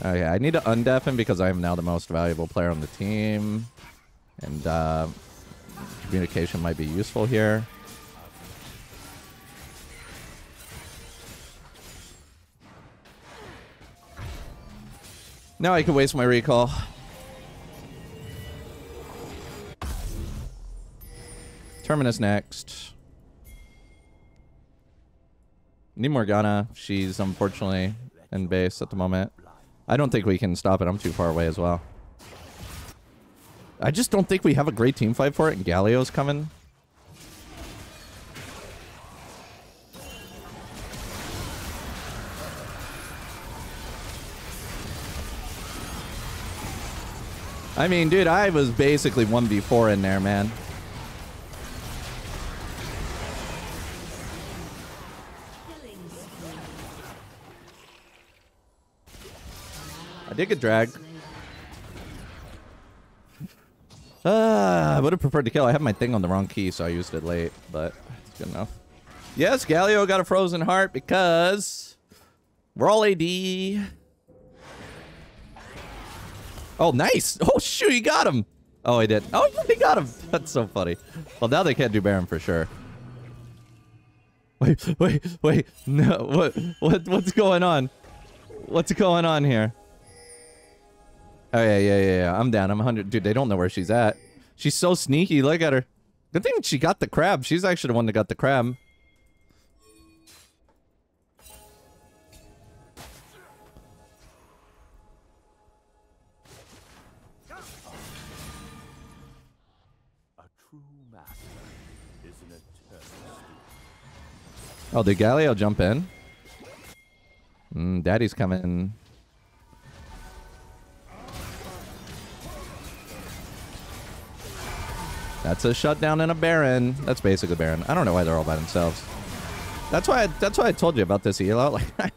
Oh, yeah. I need to undeafen him because I am now the most valuable player on the team. And uh, communication might be useful here. Now I can waste my recall. Terminus next. Need Morgana. She's unfortunately in base at the moment. I don't think we can stop it. I'm too far away as well. I just don't think we have a great team fight for it, and Galio's coming. I mean, dude, I was basically one v four in there, man. Did get dragged. Ah, I would have preferred to kill. I have my thing on the wrong key, so I used it late, but it's good enough. Yes, Galio got a frozen heart because we're all A D. Oh, nice. Oh, shoot, he got him. Oh, he did. Oh, he got him. That's so funny. Well, now they can't do Baron for sure. Wait, wait, wait. No, what, what, what's going on? What's going on here? Oh, yeah, yeah, yeah, yeah. I'm down. I'm one hundred. Dude, they don't know where she's at. She's so sneaky. Look at her. Good thing she got the crab. She's actually the one that got the crab. A true master is an eternal. Oh, did Galio jump in? Mm, Daddy's coming. That's a shutdown and a Baron. That's basically Baron. I don't know why they're all by themselves. That's why I, that's why I told you about this heal out. Like, I,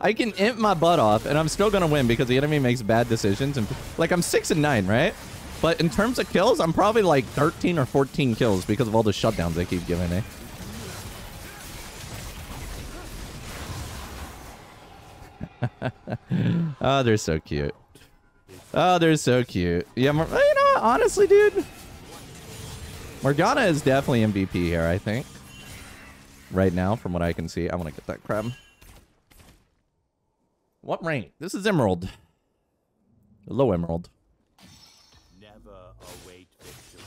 I can imp my butt off, and I'm still going to win because the enemy makes bad decisions. And like, I'm six and nine, right? But in terms of kills, I'm probably like thirteen or fourteen kills because of all the shutdowns they keep giving me. Oh, they're so cute. Oh, they're so cute. Yeah, you know, honestly, dude. Morgana is definitely M V P here, I think. Right now, from what I can see. I want to get that crab. What rank? This is Emerald. Low Emerald. Never await victory.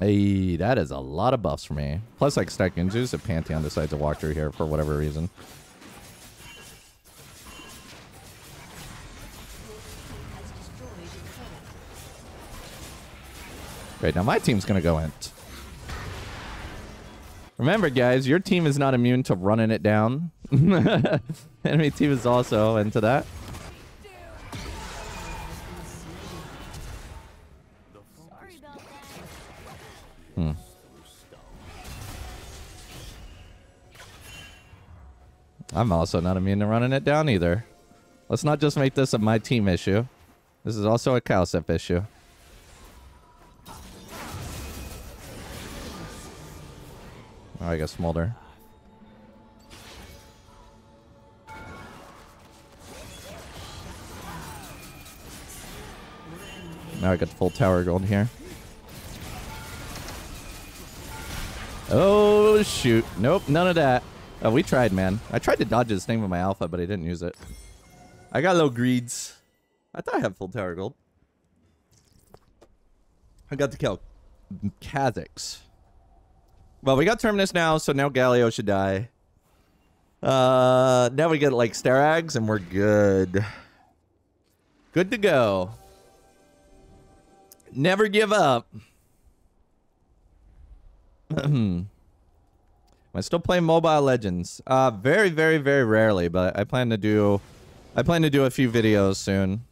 Hey, that is a lot of buffs for me. Plus, like, stack Guinsoo's if Pantheon decides to walk through here for whatever reason. Right, now my team's gonna go int. Remember, guys, your team is not immune to running it down. Enemy team is also into that. Hmm. I'm also not immune to running it down either. Let's not just make this a my team issue. This is also a Kha'Zix issue. Oh, I got Smolder. Now I got full tower going here. Oh, shoot. Nope, none of that. Oh, we tried, man. I tried to dodge this thing with my alpha, but I didn't use it. I got low greeds. I thought I had full tower gold. I got to kill Kha'Zix. Well, we got Terminus now, so now Galio should die. Uh, now we get, like, Sterak's, and we're good. Good to go. Never give up. Am I still playing Mobile Legends? Uh, very, very, very rarely, but I plan to do... I plan to do a few videos soon.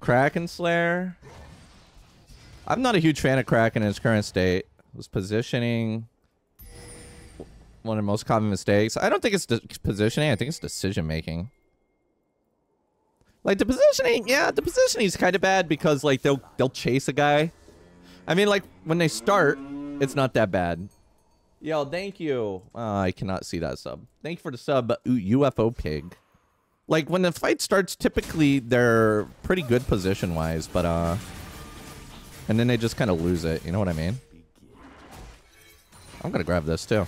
Kraken Slayer? I'm not a huge fan of Kraken in its current state. It was positioning... one of the most common mistakes. I don't think it's positioning. I think it's decision-making. Like, the positioning... Yeah, the positioning is kind of bad because, like, they'll, they'll chase a guy. I mean, like, when they start, it's not that bad. Yo, thank you. Uh, I cannot see that sub. Thank you for the sub, U F O Pig. Like, when the fight starts, typically they're pretty good position-wise, but, uh... and then they just kind of lose it. You know what I mean? I'm gonna grab this, too.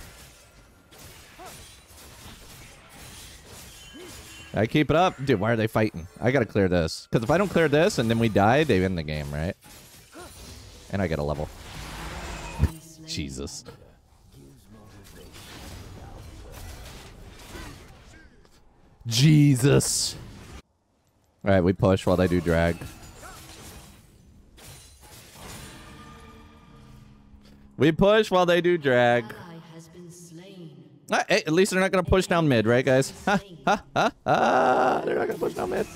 I keep it up. Dude, why are they fighting? I gotta clear this. Because if I don't clear this and then we die, they end the game, right? And I get a level. Jesus. Jesus. Alright, we push while they do drag. We push while they do drag. Ah, hey, at least they're not going to push down mid, right, guys? Ha, ha, ha, ha. They're not going to push down mid.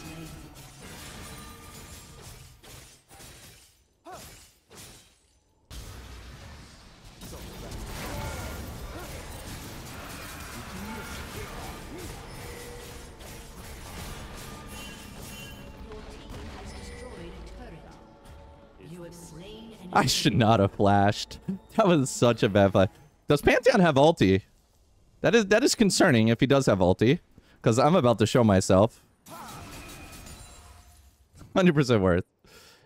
I should not have flashed. That was such a bad fight. Does Pantheon have ulti? That is that is concerning if he does have ulti. Because I'm about to show myself. one hundred percent worth.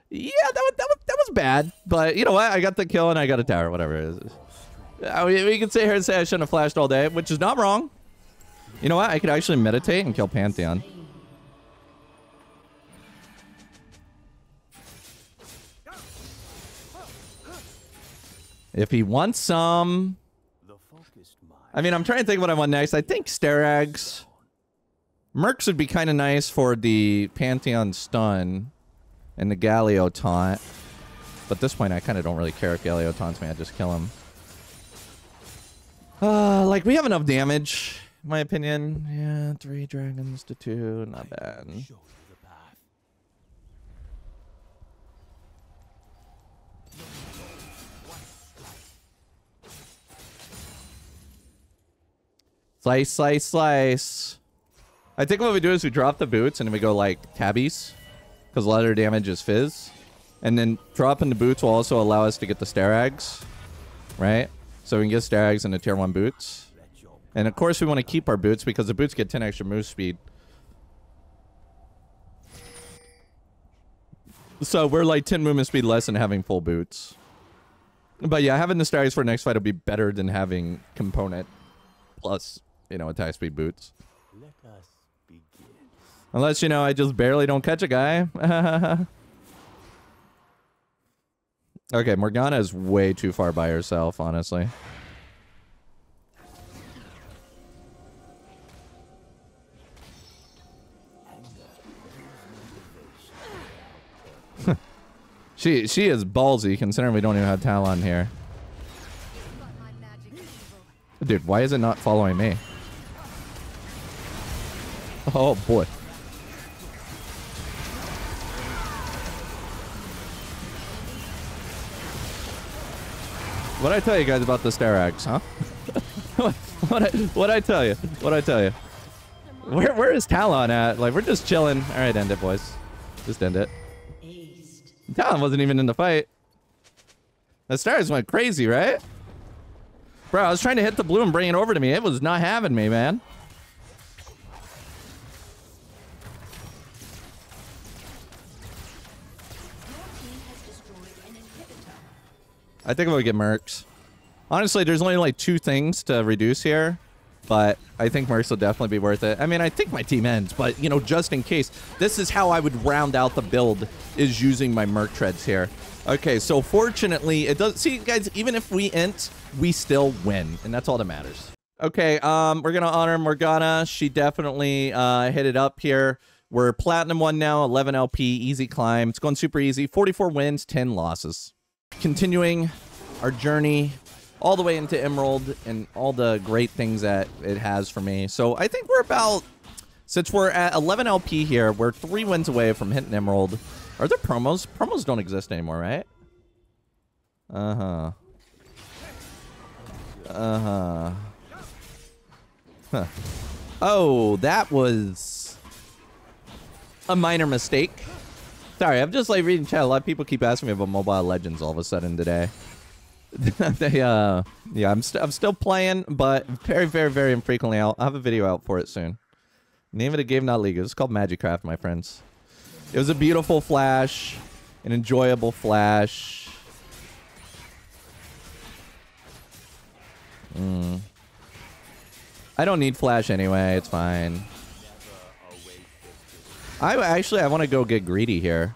Yeah, that was, that, was, that was bad. But you know what? I got the kill and I got a tower. Whatever it is. I, we can sit here and say I shouldn't have flashed all day. Which is not wrong. You know what? I could actually meditate and kill Pantheon. If he wants some... I mean, I'm trying to think what I want next. I think Sterak's. Mercs would be kind of nice for the Pantheon stun and the Galio taunt. But at this point, I kind of don't really care if Galio taunts me. I just kill him. Uh, like, we have enough damage, in my opinion. Yeah, three dragons to two. Not bad. Slice, slice, slice. I think what we do is we drop the boots and then we go like tabbies. Because a lot of their damage is fizz. And then dropping the boots will also allow us to get the Sterak's. Right? So we can get Sterak's and the tier one boots. And of course we want to keep our boots because the boots get ten extra move speed. So we're like ten movement speed less than having full boots. But yeah, having the Sterak's for next fight will be better than having component plus... you know, attack speed boots. Let us begin. Unless, you know, I just barely don't catch a guy. Okay, Morgana is way too far by herself, honestly. she she is ballsy, considering we don't even have Talon here. Dude, why is it not following me? Oh, boy. What'd I tell you guys about the Sterak's, huh? What'd I, what'd I tell you? What'd I tell you? Where, where is Talon at? Like, we're just chilling. All right, end it, boys. Just end it. Talon wasn't even in the fight. The Sterak's went crazy, right? Bro, I was trying to hit the blue and bring it over to me. It was not having me, man. I think I'm gonna get mercs. Honestly, there's only like two things to reduce here, but I think Mercs will definitely be worth it. I mean, I think my team ends, but you know, just in case, this is how I would round out the build, is using my Merc treads here. Okay, so fortunately, it doesn't... See, guys, even if we int, we still win, and that's all that matters. Okay, um, we're gonna honor Morgana. She definitely uh, hit it up here. We're Platinum one now, eleven L P, easy climb. It's going super easy. forty-four wins, ten losses. Continuing our journey all the way into Emerald and all the great things that it has for me. So I think we're about, since we're at eleven L P here, we're three wins away from hitting Emerald. Are there promos? Promos don't exist anymore, right? Uh-huh. Uh-huh. Huh. Oh, that was a minor mistake. Sorry, I'm just like reading chat. A lot of people keep asking me about Mobile Legends all of a sudden today. they, uh, yeah, I'm, st I'm still playing, but very, very, very infrequently. I'll, I'll have a video out for it soon. Name of the game, not League. It's called Magicraft, my friends. It was a beautiful flash, an enjoyable flash. Mm. I don't need flash anyway. It's fine. I actually, I want to go get greedy here.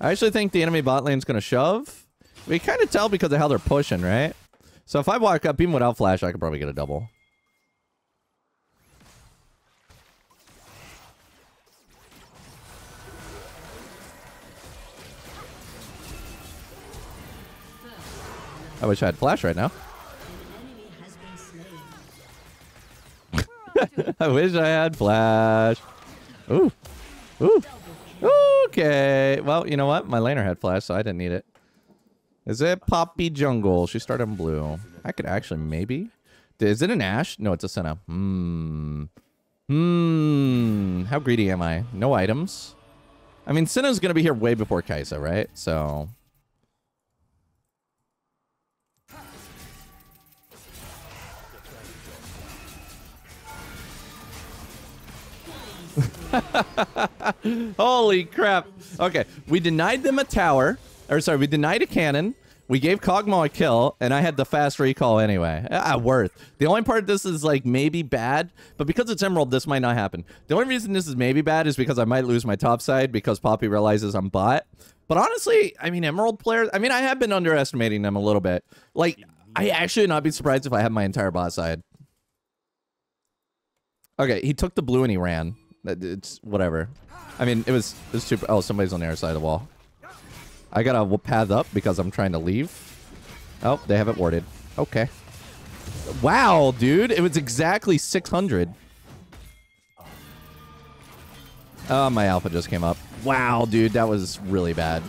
I actually think the enemy bot lane's going to shove. We kind of tell because of how they're pushing, right? So if I walk up, even without flash, I could probably get a double. I wish I had flash right now. I wish I had flash. Ooh. Ooh. Okay. Well, you know what? My laner had flash, so I didn't need it. Is it Poppy Jungle? She started in blue. I could actually maybe. Is it an Ashe? No, it's a Senna. Hmm. Hmm. How greedy am I? No items. I mean, Senna's going to be here way before Kai'Sa, right? So... Holy crap. Okay, we denied them a tower. Or sorry, we denied a cannon. We gave Kog'Maw a kill, and I had the fast recall anyway. Ah, worth. The only part of this is like maybe bad, but because it's Emerald, this might not happen. The only reason this is maybe bad is because I might lose my top side because Poppy realizes I'm bot. But honestly, I mean, Emerald players, I mean, I have been underestimating them a little bit. Like, I actually would not be surprised if I had my entire bot side. Okay, he took the blue and he ran. It's whatever. I mean, it was it was super. Oh, somebody's on the other side of the wall. I gotta path up because I'm trying to leave. Oh, they have it warded. Okay. Wow, dude, it was exactly six hundred. Oh, my alpha just came up. Wow, dude, that was really bad.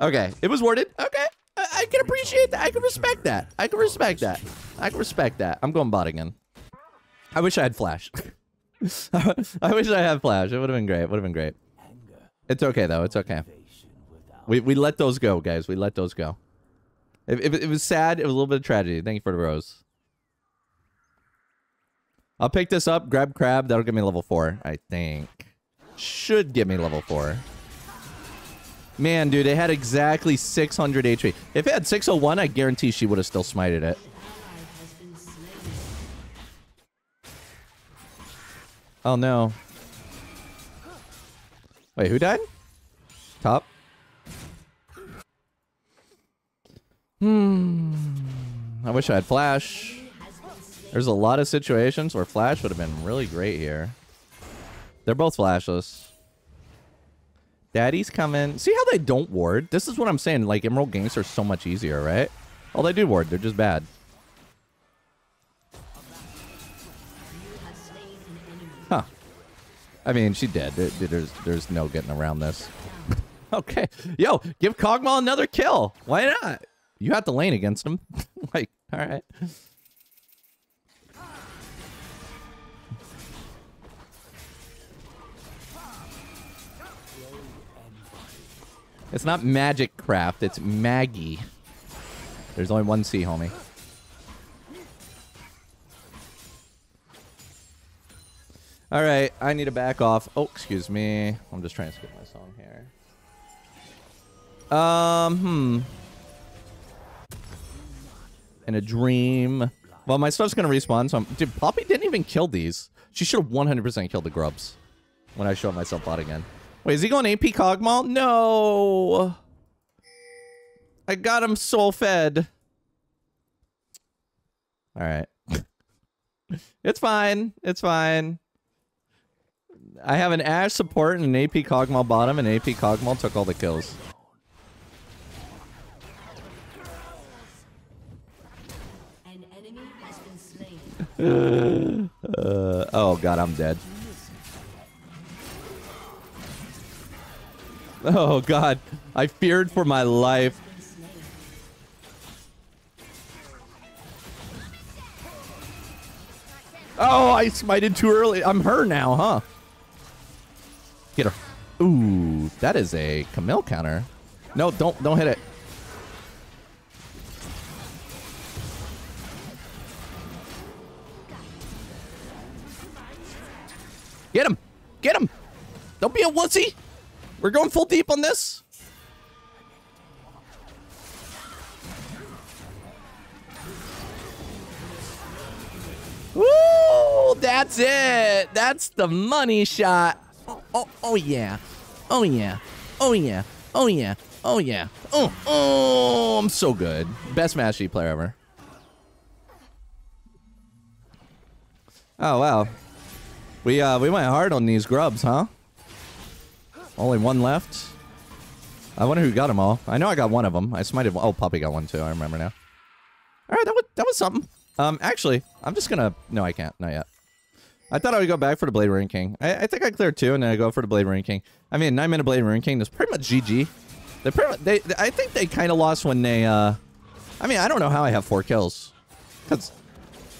Okay, it was warded. Okay, I, I can appreciate that. I can respect that. I can respect that. I can respect that. I'm going bot again. I wish I had flash. I wish I had flash. It would have been great. It would have been great. It's okay, though. It's okay. We, we let those go, guys. We let those go. It, it, it was sad. It was a little bit of tragedy. Thank you for the rose. I'll pick this up. Grab crab. That'll give me level four, I think. Should give me level four. Man, dude, it had exactly six hundred H P. If it had six oh one, I guarantee she would have still smited it. Oh, no. Wait, who died? Top? Hmm. I wish I had flash. There's a lot of situations where flash would have been really great here. They're both flashless. Daddy's coming. See how they don't ward? This is what I'm saying. Like, Emerald ganks are so much easier, right? Oh, they do ward. They're just bad. I mean, she dead. There's, there's no getting around this. Okay. Yo, give Kog'Maw another kill. Why not? You have to lane against him. Like, all right. It's not magic craft. It's Maggie. There's only one C, homie. All right, I need to back off. Oh, excuse me. I'm just trying to skip my song here. Um, hmm. and a dream. Well, my stuff's gonna respawn, so I'm... Dude, Poppy didn't even kill these. She should have one hundred percent killed the grubs when I show myself bot again. Wait, is he going A P Kog'Maw? No! I got him soul fed. Alright. It's fine. It's fine. I have an Ashe support and an A P Kog'Maw bottom, and A P Kog'Maw took all the kills. An enemy has been slain. uh, oh god, I'm dead. Oh god, I feared for my life. Oh, I smited too early. I'm her now, huh? Get her. Ooh, that is a Camille counter. No, don't don't hit it. Get him. Get him. Don't be a wussy. We're going full deep on this. Woo! That's it. That's the money shot. Oh, oh, oh yeah. Oh yeah. Oh yeah. Oh yeah. Oh yeah. Oh, oh, I'm so good. Best Master Yi player ever. Oh wow. We uh we went hard on these grubs, huh? Only one left. I wonder who got them all. I know I got one of them. I smited one. Oh, Poppy got one too. I remember now. All right, that was that was something. Um, actually, I'm just gonna... No, I can't. Not yet. I thought I would go back for the Blade of the Ruined King. I, I think I cleared two, and then I go for the Blade of the Ruined King. I mean, nine minute Blade of the Ruined King is pretty much G G. They pretty much, they, they, I think they kind of lost when they... Uh, I mean, I don't know how I have four kills. Because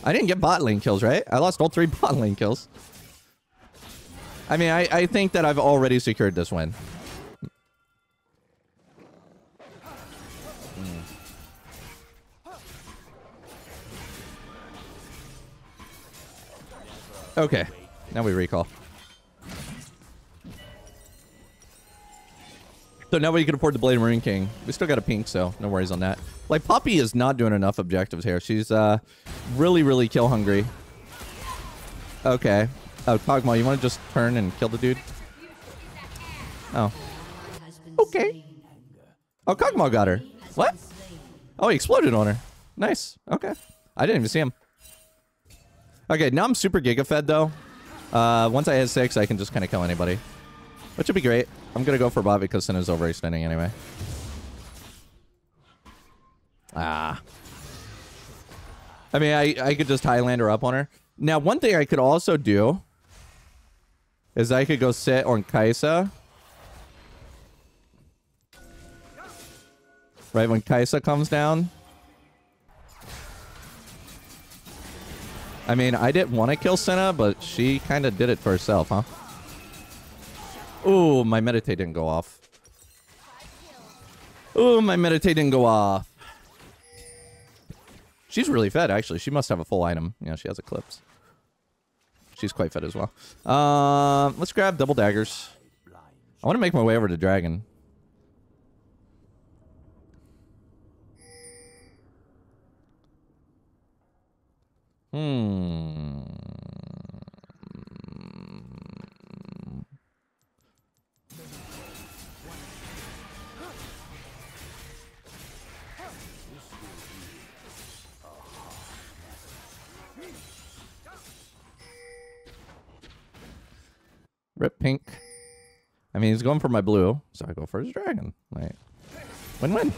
I didn't get bot lane kills, right? I lost all three bot lane kills. I mean, I, I think that I've already secured this win. Okay, now we recall. So now we can afford the Blade of the Ruined King. We still got a pink, so no worries on that. Like, Poppy is not doing enough objectives here. She's uh, really, really kill hungry. Okay. Oh, Kog'Maw, you want to just turn and kill the dude? Oh. Okay. Oh, Kog'Maw got her. What? Oh, he exploded on her. Nice. Okay. I didn't even see him. Okay, now I'm super giga-fed, though. Uh, once I hit six, I can just kind of kill anybody. Which would be great. I'm going to go for Bobby because Senna's overextending anyway. Ah. I mean, I, I could just Highlander up on her. Now, one thing I could also do is I could go sit on Kai'Sa. Right when Kai'Sa comes down. I mean, I didn't want to kill Senna, but she kind of did it for herself, huh? Ooh, my meditate didn't go off. Ooh, my meditate didn't go off. She's really fed, actually. She must have a full item. Yeah, she has Eclipse. She's quite fed as well. Uh, let's grab double daggers. I want to make my way over to Dragon. Hmm. Rip pink. I mean, he's going for my blue, so I go for his dragon. Like, win-win.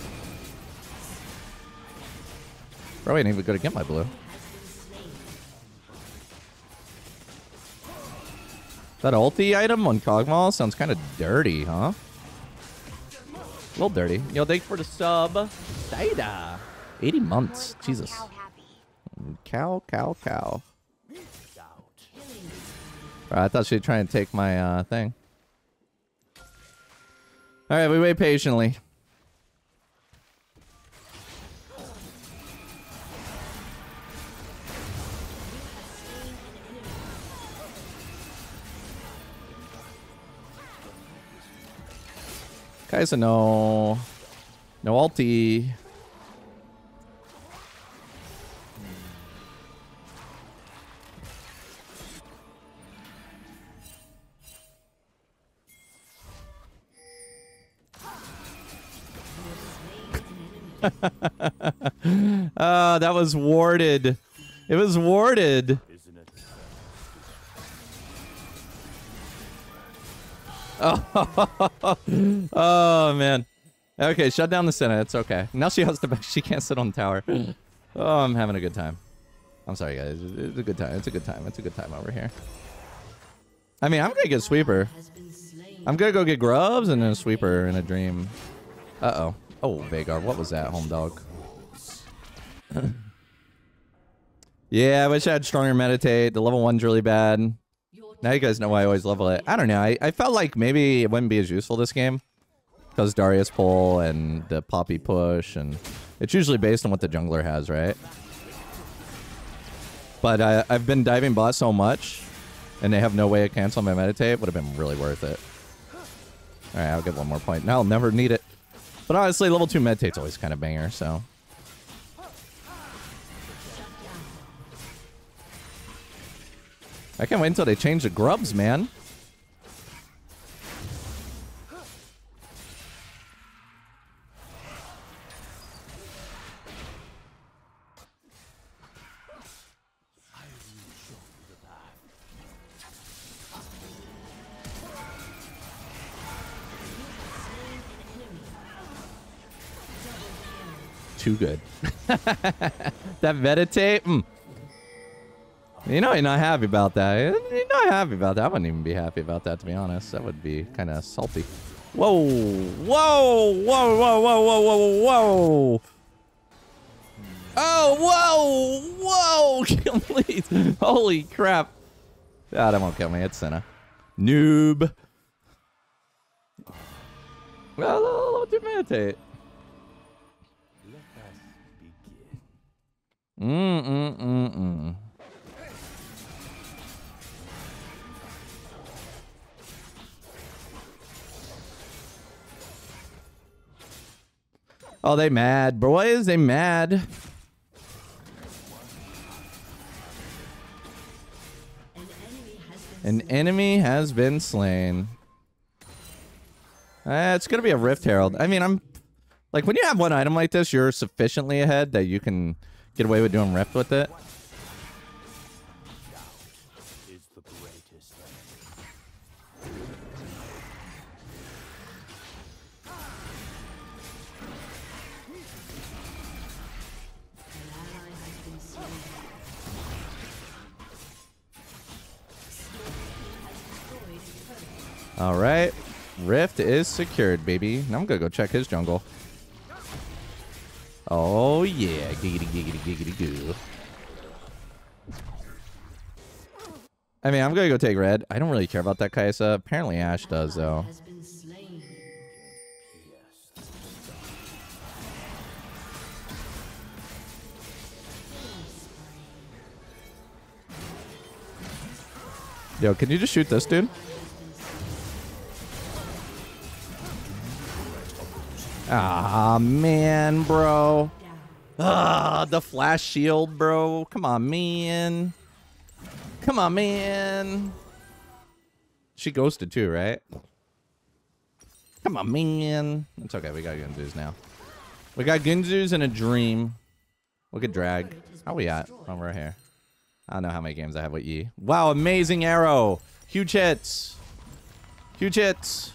Probably ain't even gonna get my blue. That ulti item on Kog'Maw sounds kind of dirty, huh? A little dirty. Yo, thanks for the sub. Data. eighty months. Jesus. Cow, cow, cow. Right, I thought she'd try and take my uh, thing. All right, we wait patiently. Kai'Sa, no. No ulti. uh, that was warded. It was warded. Oh, oh man. Okay, shut down the Senate. It's okay. Now she has to. She can't sit on the tower. Oh, I'm having a good time. I'm sorry, guys. It's a good time. It's a good time. It's a good time over here. I mean, I'm gonna get sweeper. I'm gonna go get grubs and then a sweeper in a dream. Uh oh. Oh, Vhagar, what was that, home dog? Yeah, I wish I had stronger meditate. The level one's really bad. Now you guys know why I always level it. I don't know. I, I felt like maybe it wouldn't be as useful this game. Because Darius pull and the Poppy push. And it's usually based on what the jungler has, right? But I, I've been diving bot so much. And they have no way to cancel my meditate. Would have been really worth it. Alright, I'll get one more point. Now I'll never need it. But honestly, level two meditate's always kind of banger, so... I can't wait until they change the grubs, man. Too good. That meditate? Mm. You know you're not happy about that. You're not happy about that. I wouldn't even be happy about that, to be honest. That would be kind of salty. Whoa. Whoa. Whoa. Whoa. Whoa. Whoa. Whoa. Whoa. Oh. Whoa. Whoa. Kill please. Holy crap. God, that won't kill me. It's Senna. Noob. Well, I'll do meditate. Mm mm mm mm. Oh, they mad, boys. They mad. An enemy has been slain. Uh, it's gonna be a Rift Herald. I mean, I'm like, when you have one item like this, you're sufficiently ahead that you can get away with doing Rift with it. All right, Rift is secured, baby. Now I'm gonna go check his jungle. Oh yeah, giggity giggity giggity goo. I mean, I'm gonna go take red. I don't really care about that Kai'Sa. Apparently Ashe does though. Yo, can you just shoot this dude? Ah, man, bro. Ah, the flash shield, bro. Come on, man. Come on, man. She ghosted too, right? Come on, man. It's okay. We got Guinsoo's now. We got Guinsoo's in a dream. Look at drag. How we at? Oh, we're here. I don't know how many games I have with Yi. Wow, amazing arrow. Huge hits. Huge hits.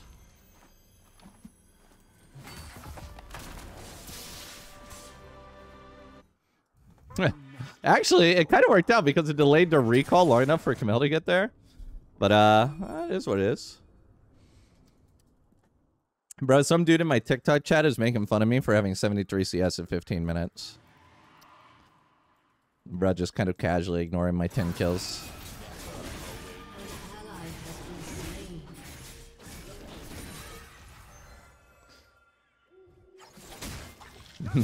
Actually, it kind of worked out because it delayed the recall long enough for Camille to get there. But, uh, it is what it is. Bro, some dude in my TikTok chat is making fun of me for having seventy-three C S in fifteen minutes. Bro, just kind of casually ignoring my ten kills.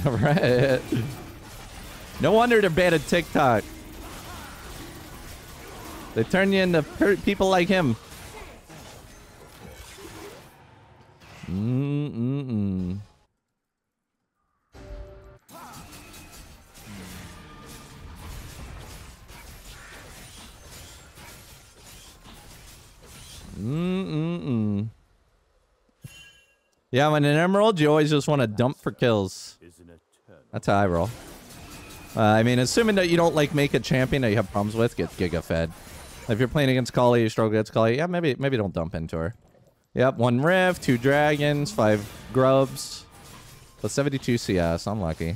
Alright. No wonder they're bad at TikTok. They turn you into people like him. Mm-mm-mm. Mm-mm-mm. Yeah, when an Emerald, you always just want to dump for kills. Isn't it? That's how I roll. Uh, I mean, assuming that you don't like make a champion that you have problems with, get Giga fed. If you're playing against Kali, you struggle against Kali. Yeah, maybe maybe don't dump into her. Yep, one Rift, two Dragons, five Grubs. Plus seventy-two C S, I'm lucky.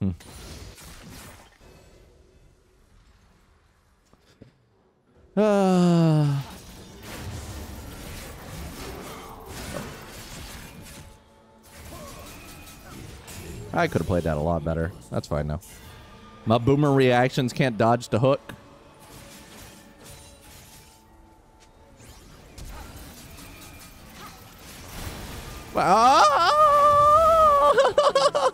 Hmm. Uh. I could have played that a lot better. That's fine though. My boomer reactions can't dodge the hook. Oh!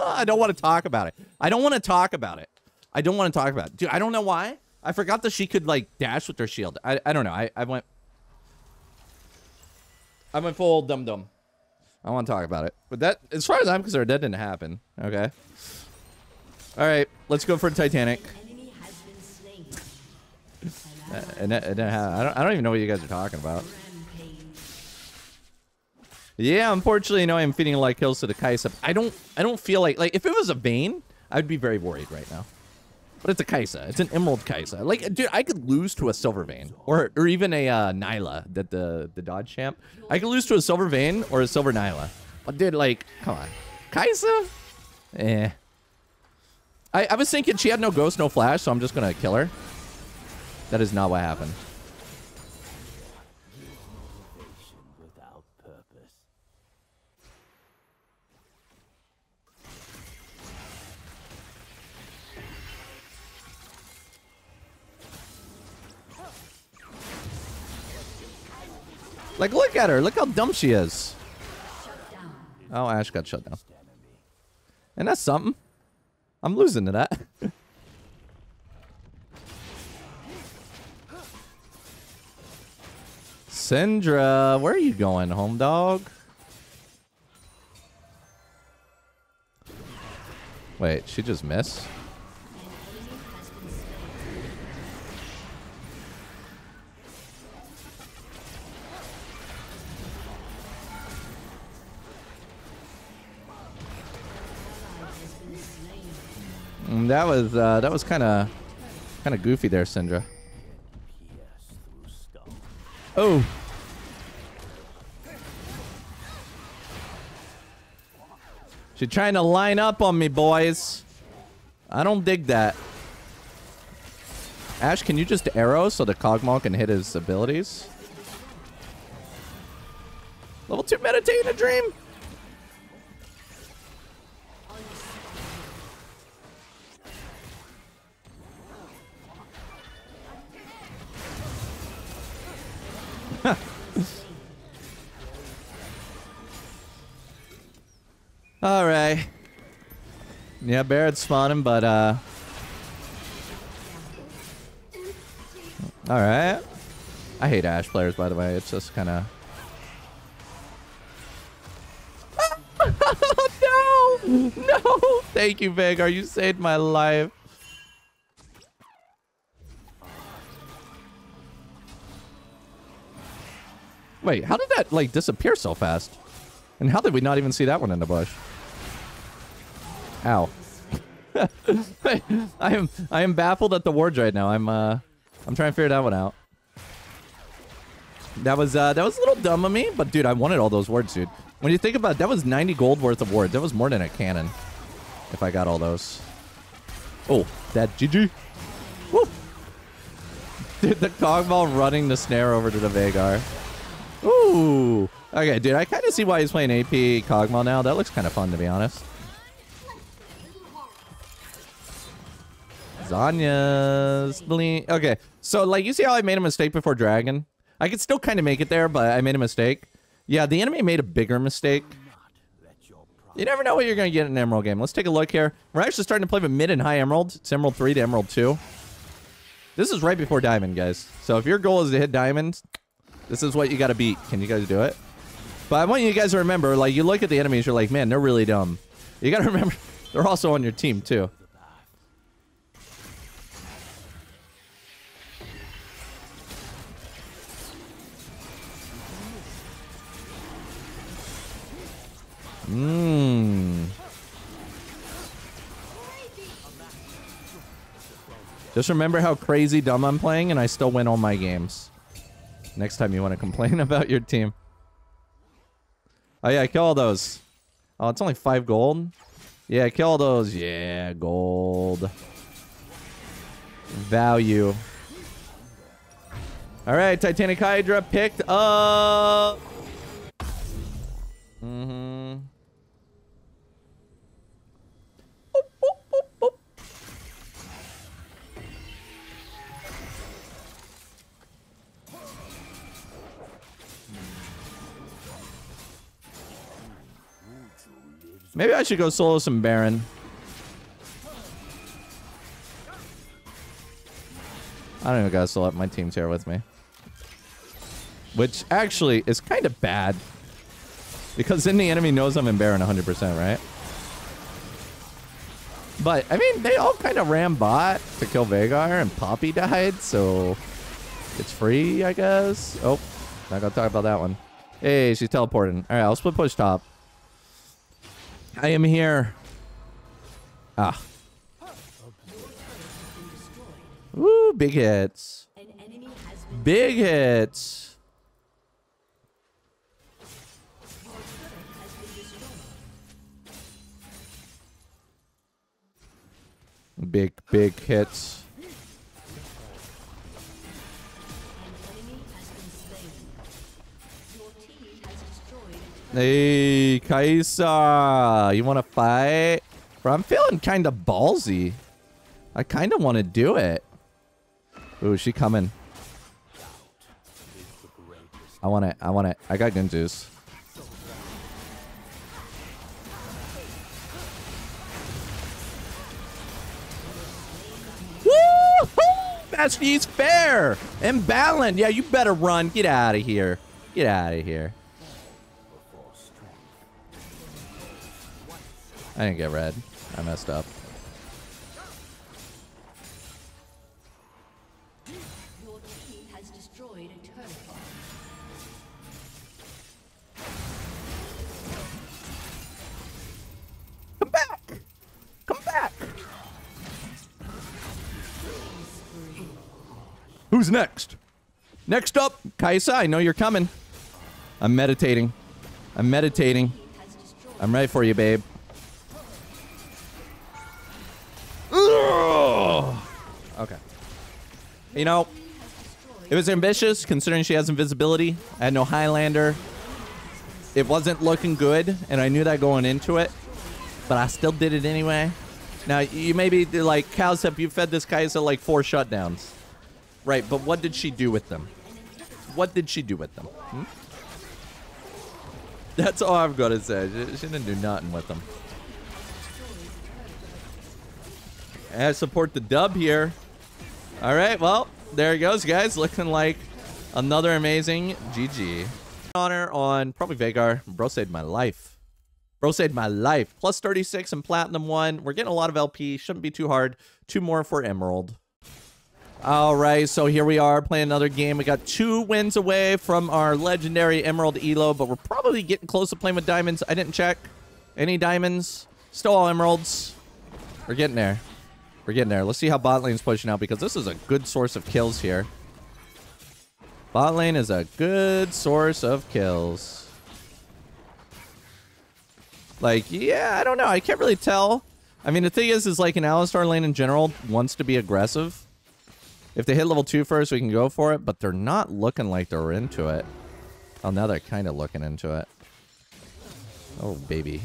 I don't want to talk about it. I don't want to talk about it. I don't want to talk about it. Dude, I don't know why. I forgot that she could, like, dash with her shield. I, I don't know. I, I went... I went full dum-dum. I want to talk about it. But that, as far as I'm concerned, that didn't happen. Okay. All right. Let's go for Titanic. And that, and that, I, don't, I don't even know what you guys are talking about. Yeah, unfortunately, you know, I'm feeding a lot of kills to the Kai'Sa. I don't, I don't feel like... Like, if it was a Vayne, I'd be very worried right now. But it's a Kai'Sa. It's an Emerald Kai'Sa. Like, dude, I could lose to a Silver Vayne. Or or even a uh, Nyla, that the, the dodge champ. I could lose to a Silver Vayne or a Silver Nyla. But, dude, like, come on. Kai'Sa? Eh. I, I was thinking she had no ghost, no flash, so I'm just going to kill her. That is not what happened. Like, look at her. Look how dumb she is. Oh, Ashe got shut down. And that's something. I'm losing to that. Syndra, where are you going, home dog? Wait, she just missed? That was uh, that was kind of kind of goofy there, Syndra. Oh. She's trying to line up on me, boys. I don't dig that. Ashe, can you just arrow so the Kog'Maw can hit his abilities? Level two meditate in a dream. All right. Yeah, Barrett's spawning, but uh. All right. I hate Ashe players, by the way. It's just kind of. No, no. Thank you, Vagar. You saved my life. Wait, how did that, like, disappear so fast? And how did we not even see that one in the bush? Ow. I am I am baffled at the wards right now. I'm uh I'm trying to figure that one out. That was uh that was a little dumb of me, but dude, I wanted all those wards, dude. When you think about it, that was ninety gold worth of wards. That was more than a cannon. If I got all those. Oh, that G G. Woo! Dude, the Kog'Maw running the snare over to the Vhagar. Ooh. Okay, dude, I kind of see why he's playing A P Kog'Maw now. That looks kind of fun, to be honest. Zanya's bleed. Okay, so, like, you see how I made a mistake before Dragon? I could still kind of make it there, but I made a mistake. Yeah, the enemy made a bigger mistake. You never know what you're going to get in an Emerald game. Let's take a look here. We're actually starting to play with mid and high Emerald. It's Emerald three to Emerald two. This is right before Diamond, guys. So if your goal is to hit Diamond... This is what you gotta beat. Can you guys do it? But I want you guys to remember, like, you look at the enemies, you're like, man, they're really dumb. You gotta remember, they're also on your team, too. Just remember how crazy dumb I'm playing, and I still win all my games. Next time you want to complain about your team. Oh yeah, kill all those. Oh, it's only five gold? Yeah, kill all those. Yeah, gold. Value. Alright, Titanic Hydra picked up. Mm-hmm. Boop, boop, boop, boop. Maybe I should go solo some Baron. I don't even gotta solo up my team's here with me. Which actually is kind of bad. Because then the enemy knows I'm in Baron one hundred percent, right? But, I mean, they all kind of ram bot to kill Vhagar, and Poppy died, so it's free, I guess. Oh, not gonna talk about that one. Hey, she's teleporting. Alright, I'll split push top. I am here. Ah. Woo, big hits. Big hits. Big, big hits. Hey, Kai'Sa, you want to fight? Bro, I'm feeling kind of ballsy. I kind of want to do it. Ooh, she coming. I want it. I want it. I got Guinsoo's. Master Yi's fair and balanced. Yeah, you better run. Get out of here. Get out of here. I didn't get red. I messed up. Your team has destroyed a turret. Come back! Come back! Who's next? Next up, Kai'Sa, I know you're coming. I'm meditating. I'm meditating. I'm ready for you, babe. Ugh! Okay. You know, it was ambitious, considering she has invisibility. I had no Highlander. It wasn't looking good, and I knew that going into it. But I still did it anyway. Now, you may be like, Calcep, you fed this Kai'Sa like four shutdowns. Right, but what did she do with them? What did she do with them? Hmm? That's all I've got to say. She, she didn't do nothing with them. And I support the dub here. All right, well, there it goes, guys. Looking like another amazing G G. Honor on probably Vhagar. Bro saved my life. Bro saved my life. Plus thirty-six and Platinum one. We're getting a lot of L P. Shouldn't be too hard. Two more for Emerald. All right, so here we are playing another game. We got two wins away from our legendary Emerald Elo, but we're probably getting close to playing with diamonds. I didn't check any diamonds. Still all emeralds. We're getting there. We're getting there. Let's see how bot lane's pushing out, because this is a good source of kills here. Bot lane is a good source of kills. Like, yeah, I don't know. I can't really tell. I mean, the thing is, is like an Alistar lane in general wants to be aggressive. If they hit level two first, we can go for it, but they're not looking like they're into it. Oh, now they're kind of looking into it. Oh, baby.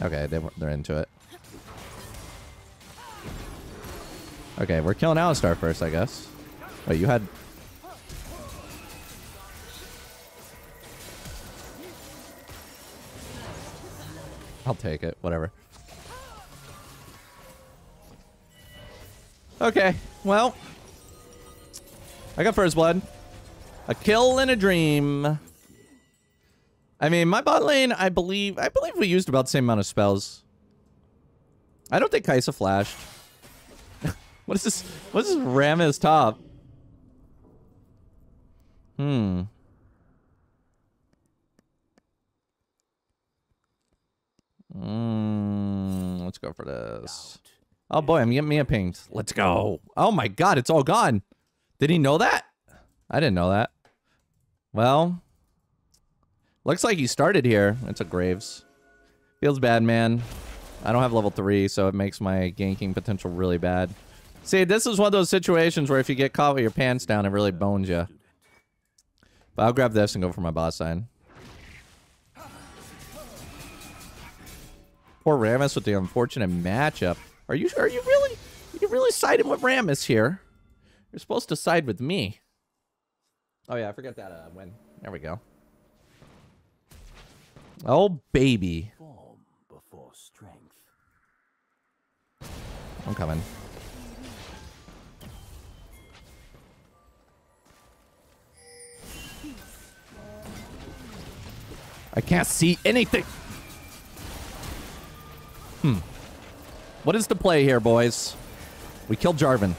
Okay, they, they're into it. Okay, we're killing Alistar first, I guess. Wait, you had... I'll take it, whatever. Okay, well, I got first blood. A kill and a dream. I mean, my bot lane, I believe, I believe we used about the same amount of spells. I don't think Kai'Sa flashed. What is this? What is this Rammus top? Hmm. Hmm, let's go for this. Oh boy, I'm getting Mia pinged. Let's go. Oh my god, it's all gone. Did he know that? I didn't know that. Well, looks like he started here. It's a Graves. Feels bad, man. I don't have level three, so it makes my ganking potential really bad. See, this is one of those situations where if you get caught with your pants down, it really bones you. But I'll grab this and go for my boss sign. Poor Rammus with the unfortunate matchup. Are you are you really are you really siding with Rammus here? You're supposed to side with me. Oh yeah, I forgot that uh, win. There we go. Oh baby. Form before strength. I'm coming. I can't see anything. Hmm. What is the play here, boys? We killed Jarvan.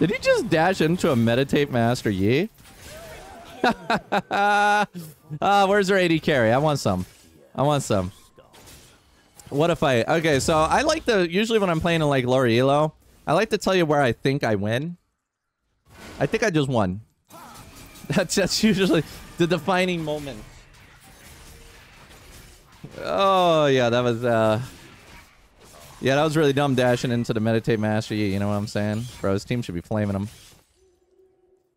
Did he just dash into a meditate Master Yi? Ah, uh, where's her A D carry? I want some. I want some. What a fight. Okay, so I like to, usually when I'm playing in like lower elo, I like to tell you where I think I win. I think I just won. That's, that's usually the defining moment. Oh, yeah, that was, uh... yeah, that was really dumb dashing into the Meditate Master Yi, you know what I'm saying? Bro, his team should be flaming him.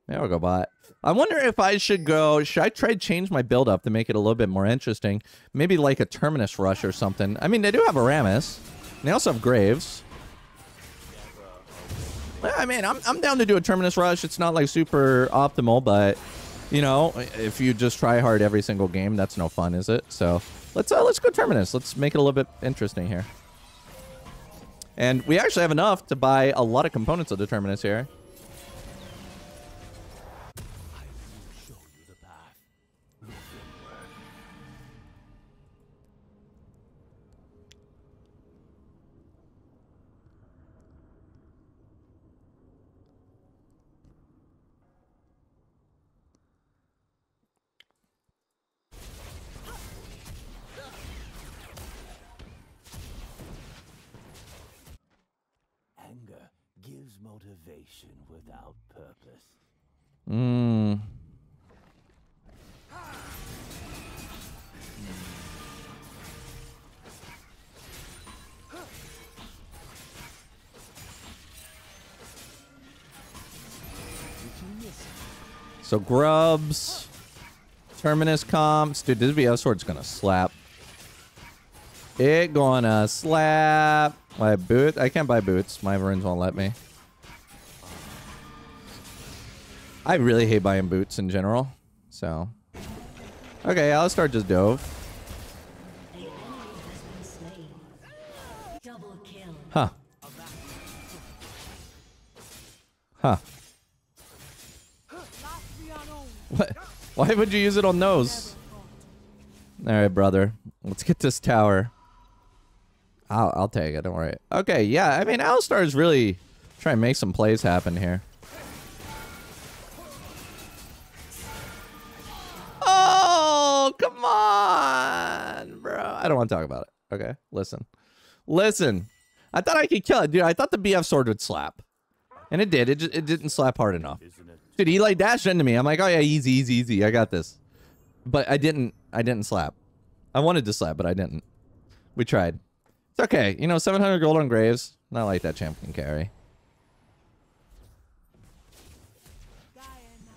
There we go, bot. I wonder if I should go... Should I try to change my build-up to make it a little bit more interesting? Maybe like a Terminus Rush or something. I mean, they do have a Rammus. They also have Graves. Well, I mean, I'm, I'm down to do a Terminus Rush. It's not like super optimal, but... You know, if you just try hard every single game, that's no fun, is it? So... Let's uh, let's go Terminus. Let's make it a little bit interesting here. And we actually have enough to buy a lot of components of the Terminus here. I will show you the path. Motivation without purpose. Mm. So grubs, Terminus comps, dude. This V O sword's gonna slap. It gonna slap. My boot. I can't buy boots. My runes won't let me. I really hate buying boots in general, so... Okay, I'll start just dove. Huh. Huh. What? Why would you use it on those? Alright, brother. Let's get this tower. I'll, I'll take it, don't worry. Okay, yeah, I mean, Alistar's really trying to make some plays happen here. Come on, bro. I don't want to talk about it. Okay, listen. Listen. I thought I could kill it, dude. I thought the B F sword would slap. And it did. It, just, it didn't slap hard enough. Dude, he like dashed into me. I'm like, oh yeah, easy, easy, easy. I got this. But I didn't. I didn't slap. I wanted to slap, but I didn't. We tried. It's okay. You know, seven hundred gold on Graves. Not like that champion carry.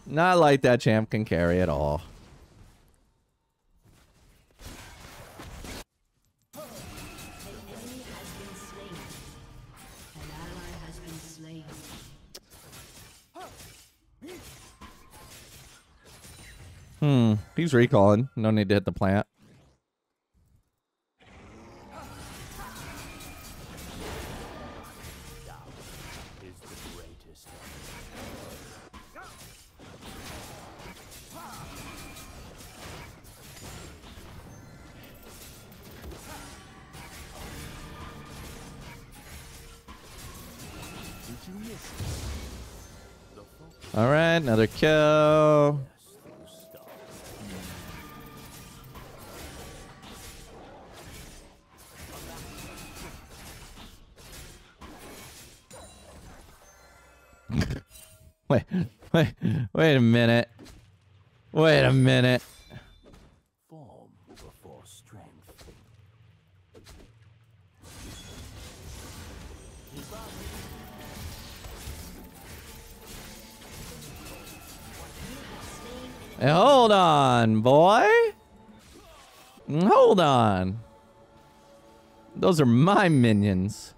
Not like that champ can carry at all. Hmm, he's recalling. No need to hit the plant. Did you miss the focus? All right, another kill. Wait, wait, wait a minute. Wait a minute. Form before strength. Hey, hold on, boy. Hold on. Those are my minions.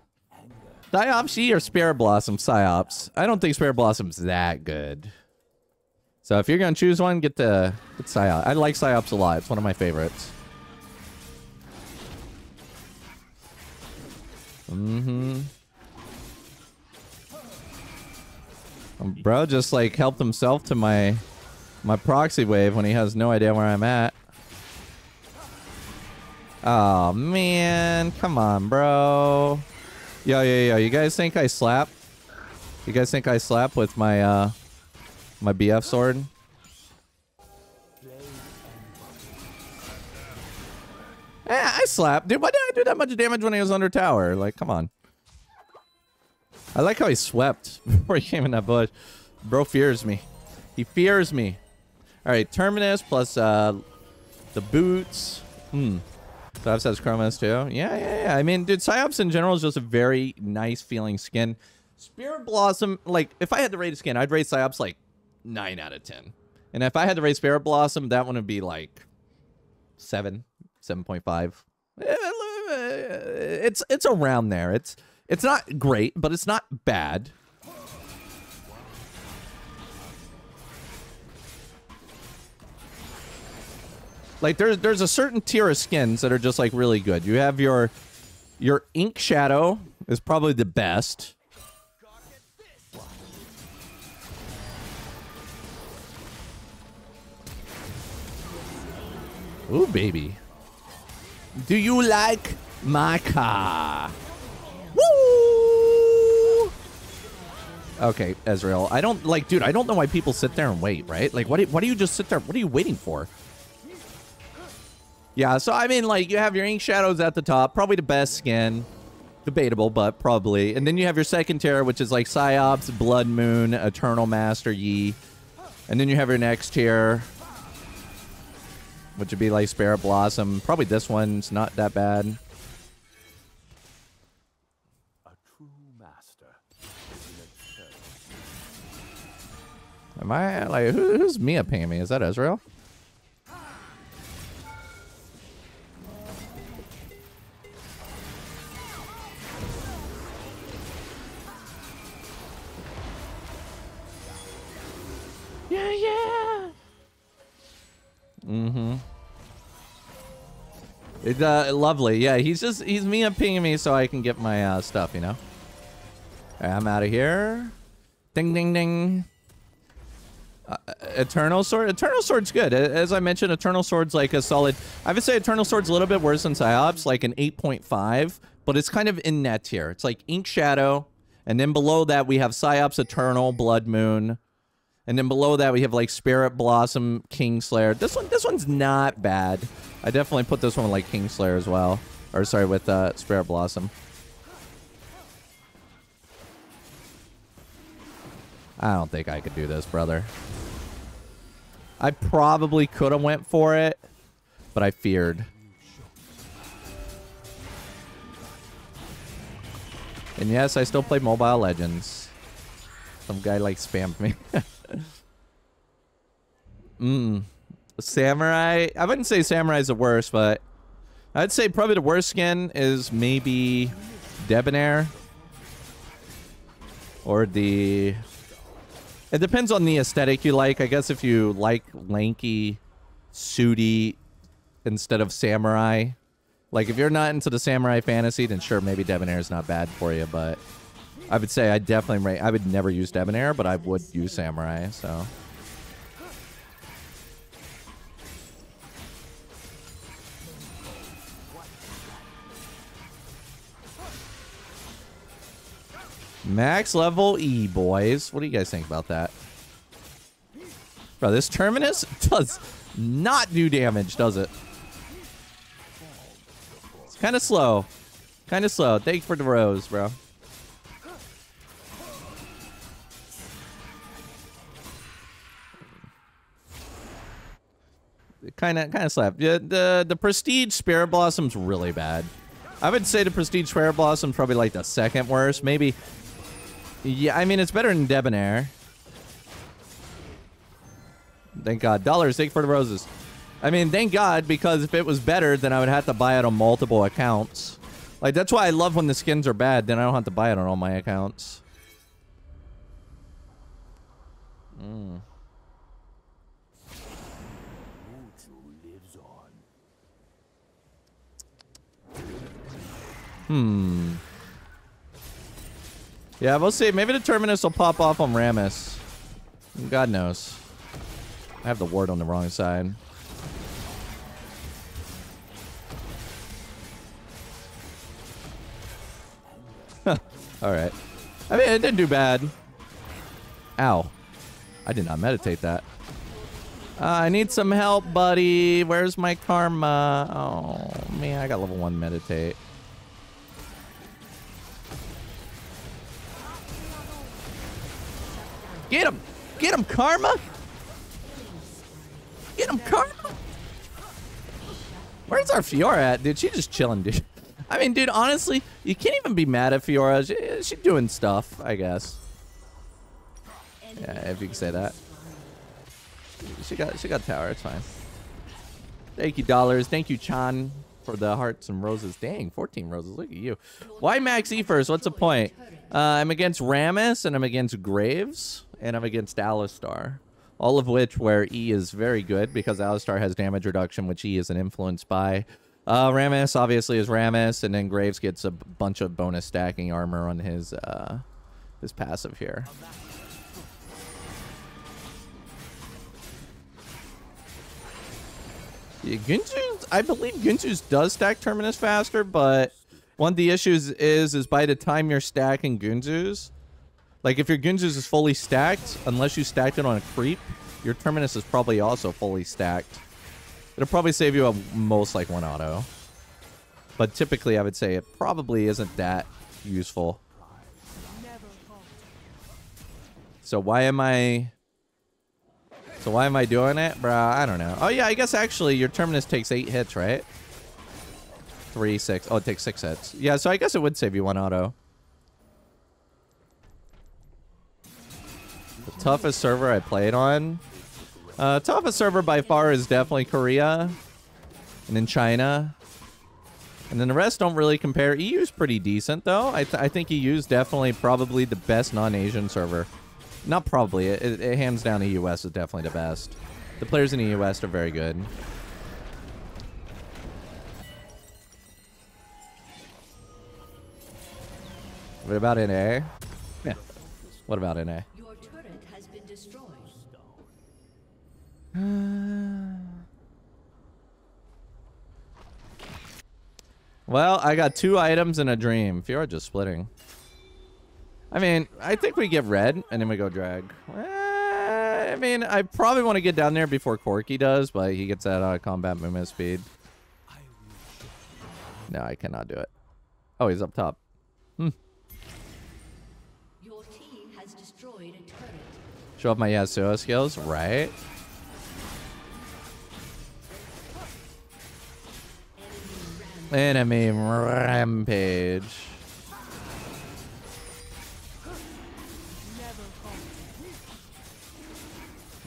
Psyops Yi or Spare Blossom? Psyops. I don't think Spare Blossom's that good. So if you're gonna choose one, get the get Psyops. I like Psyops a lot. It's one of my favorites. Mm-hmm. Bro just like helped himself to my my proxy wave when he has no idea where I'm at. Oh man, come on, bro. Yo, yo, yo, you guys think I slap? You guys think I slap with my, uh, my B F sword? Eh, I slap. Dude, why did I do that much damage when he was under tower? Like, come on. I like how he swept before he came in that bush. Bro fears me. He fears me. Alright, Terminus plus, uh, the boots. Hmm. Psyops has Chromas too. Yeah, yeah, yeah. I mean, dude, Psyops in general is just a very nice feeling skin. Spirit Blossom, like, if I had to rate a skin, I'd rate Psyops like nine out of ten. And if I had to rate Spirit Blossom, that one would be like seven, seven point five. It's, it's around there. It's, it's not great, but it's not bad. Like, there's, there's a certain tier of skins that are just, like, really good. You have your... Your Ink Shadow is probably the best. Ooh, baby. Do you like my car? Woo! Okay, Ezreal. I don't... Like, dude, I don't know why people sit there and wait, right? Like, what do, what do you just sit there... What are you waiting for? Yeah, so I mean, like, you have your Ink Shadows at the top, probably the best skin, debatable, but probably. And then you have your second tier, which is like Psyops, Blood Moon, Eternal Master Yi. And then you have your next tier, which would be like Spirit Blossom. Probably this one's not that bad. A true master. Am I like who, who's Mia paying me? Is that Ezreal? Yeah, yeah. Mm-hmm. It's uh, lovely. Yeah, he's just he's me up pinging me so I can get my uh, stuff, you know. All right, I'm out of here. Ding, ding, ding. Uh, Eternal Sword. Eternal Sword's good. As I mentioned, Eternal Sword's like a solid. I would say Eternal Sword's a little bit worse than Psyops, like an eight point five, but it's kind of in that tier. It's like Ink Shadow, and then below that we have Psyops, Eternal, Blood Moon. And then below that we have like Spirit Blossom, Kingslayer. This one, this one's not bad. I definitely put this one with like Kingslayer as well, or sorry, with uh, Spirit Blossom. I don't think I could do this, brother. I probably could have went for it, but I feared. And yes, I still play Mobile Legends. Some guy like spammed me. Mm. Samurai. I wouldn't say Samurai's the worst, but I'd say probably the worst skin is maybe Debonair. Or the... It depends on the aesthetic you like. I guess if you like lanky, sooty, instead of Samurai. Like, if you're not into the Samurai fantasy, then sure, maybe Debonair is not bad for you, but... I would say I definitely rate. I would never use Debonair, but I would use Samurai, so. Max level E, boys. What do you guys think about that? Bro, this Terminus does not do damage, does it? It's kind of slow. Kind of slow. Thanks for the rose, bro. Kind of, kind of slapped. Yeah, the the Prestige Spirit Blossom's really bad. I would say the Prestige Spirit Blossom's probably like the second worst, maybe. Yeah, I mean it's better than Debonair. Thank God, dollars. Thank for the roses. I mean, thank God, because if it was better, then I would have to buy it on multiple accounts. Like that's why I love when the skins are bad. Then I don't have to buy it on all my accounts. Hmm. Hmm. Yeah, we'll see. Maybe the Terminus will pop off on Rammus. God knows. I have the ward on the wrong side. Alright. I mean, it didn't do bad. Ow. I did not meditate that. Uh, I need some help, buddy. Where's my karma? Oh, man. I got level one meditate. Get him! Get him, Karma! Get him, Karma! Where's our Fiora at? Dude, she's just chilling, dude. I mean, dude, honestly, you can't even be mad at Fiora. She's she doing stuff, I guess. Yeah, if you can say that. She got, she got tower, it's fine. Thank you, dollars. Thank you, Chan, for the hearts and roses. Dang, fourteen roses, look at you. Why Max E first? What's the point? Uh, I'm against Rammus, and I'm against Graves. And I'm against Alistar, all of which where E is very good because Alistar has damage reduction, which E isn't influenced by. Uh, Rammus obviously is Rammus, and then Graves gets a bunch of bonus stacking armor on his uh, his passive here. Yeah, Guinsoo's, I believe Guinsoo's does stack Terminus faster, but one of the issues is is by the time you're stacking Guinsoo's, like, if your Guinsoo's is fully stacked, unless you stacked it on a creep, your Terminus is probably also fully stacked. It'll probably save you a most, like, one auto. But typically, I would say it probably isn't that useful. So why am I... So why am I doing it? Bruh, I don't know. Oh, yeah, I guess, actually, your Terminus takes eight hits, right? Three, six. Oh, it takes six hits. Yeah, so I guess it would save you one auto. The toughest server I played on. Uh, toughest server by far is definitely Korea. And then China. And then the rest don't really compare. E U's pretty decent, though. I, th I think E U's definitely probably the best non-Asian server. Not probably. It, it, it hands down, E U S is definitely the best. The players in E U S are very good. What about N A? Yeah. What about N A? Well, I got two items and a dream. Fiora just splitting. I mean, I think we get red and then we go drag. Well, I mean, I probably want to get down there before Corki does, but he gets that out of combat movement speed. No, I cannot do it. Oh, he's up top. Hmm. Your team has destroyed a turret. Show off my Yasuo skills, right? Enemy rampage.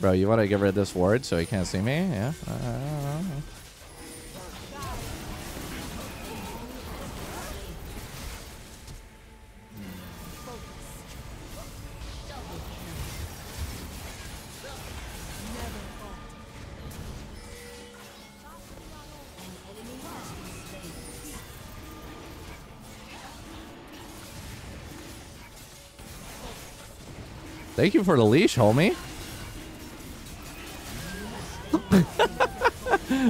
Bro, you want to get rid of this ward so he can't see me? Yeah. Uh, Thank you for the leash, homie.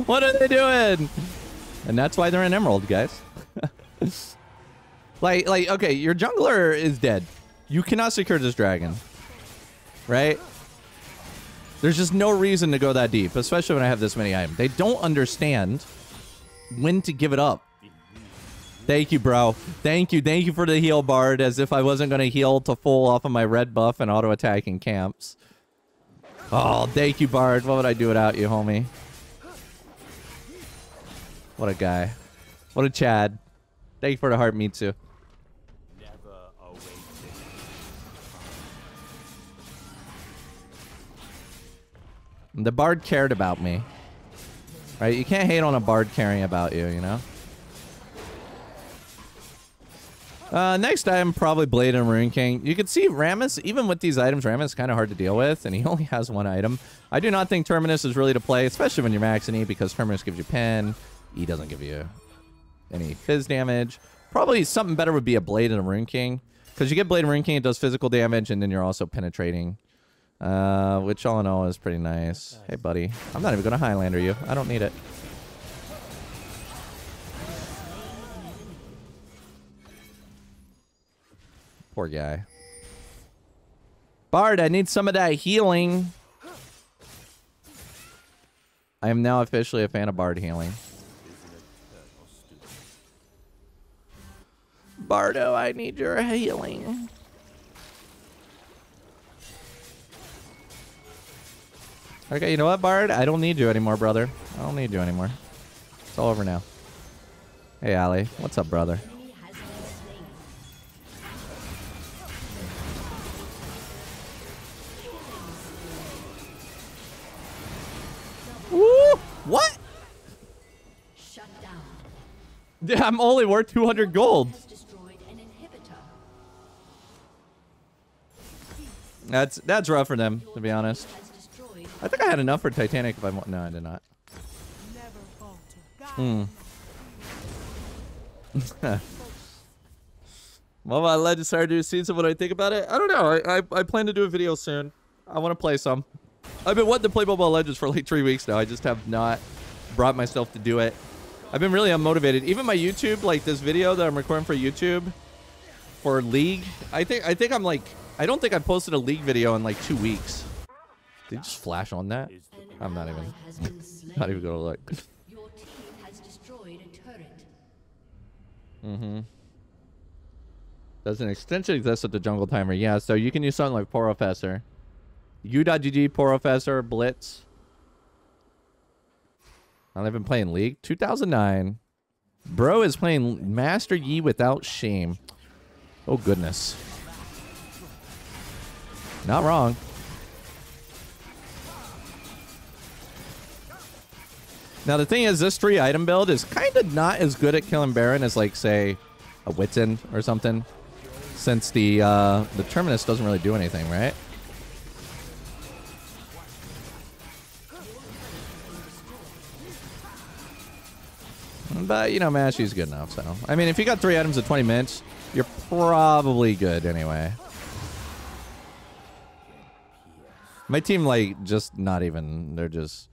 What are they doing? And that's why they're in Emerald, guys. like, like, okay, your jungler is dead. You cannot secure this dragon, right? There's just no reason to go that deep, especially when I have this many items. They don't understand when to give it up. Thank you, bro. Thank you. Thank you for the heal, Bard, as if I wasn't going to heal to full off of my red buff and auto-attacking camps. Oh, thank you, Bard. What would I do without you, homie? What a guy. What a Chad. Thank you for the heart, me too. The Bard cared about me. Right? You can't hate on a Bard caring about you, you know? Uh, next item, probably Blade and Ruined King. You can see Rammus, even with these items, Rammus is kind of hard to deal with, and he only has one item. I do not think Terminus is really to play, especially when you're maxing E, because Terminus gives you pen. E doesn't give you any fizz damage. Probably something better would be a Blade and a Ruined King, because you get Blade and Ruined King, it does physical damage, and then you're also penetrating. Uh, which all in all is pretty nice. Hey, buddy. I'm not even going to Highlander you. I don't need it. Poor guy. Bard, I need some of that healing. I am now officially a fan of Bard healing. Bardo, I need your healing. Okay, you know what, Bard? I don't need you anymore, brother. I don't need you anymore. It's all over now. Hey, Ali. What's up, brother? Woo! What? Shut down. Dude, I'm only worth two hundred gold. That's that's rough for them, to be honest. I think I had enough for Titanic if I want. No, I did not. Hmm. Well, my Legends started to season. What do I think about it? I don't know. I, I I plan to do a video soon. I want to play some. I've been wanting to play Mobile Legends for like three weeks now. I just have not brought myself to do it. I've been really unmotivated. Even my YouTube, like this video that I'm recording for YouTube, for League. I think I think I'm like. I don't think I posted a League video in like two weeks. Did you just flash on that? I'm not even, not even gonna look. Your team has destroyed a turret. Mm-hmm. Does an extension exist with the jungle timer? Yeah, so you can use something like Porofessor. U dot G G, Porofessor, Blitz. I've been playing League. two thousand nine. Bro is playing Master Yi without shame. Oh, goodness. Not wrong. Now, the thing is, this three item build is kind of not as good at killing Baron as, like, say, a Witten or something. Since the, uh, the Terminus doesn't really do anything, right? But, you know, Mashi's good enough, so. I mean, if you got three items at twenty minutes, you're probably good anyway. My team, like, just not even, they're just...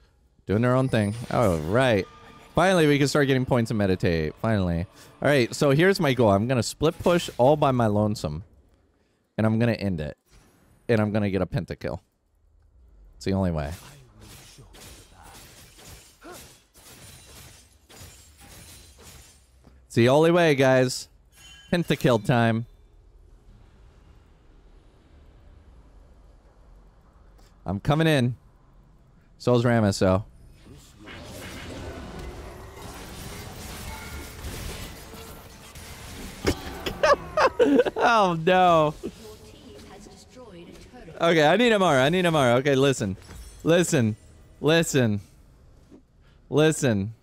doing their own thing. Oh, right. Finally, we can start getting points and meditate. Finally. All right, so here's my goal. I'm going to split push all by my lonesome. And I'm going to end it. And I'm going to get a pentakill. It's the only way. It's the only way, guys. Pentakill time. I'm coming in. So is Rammus, so. Oh, no. Okay, I need Amara. I need Amara. Okay, listen. Listen. Listen. Listen.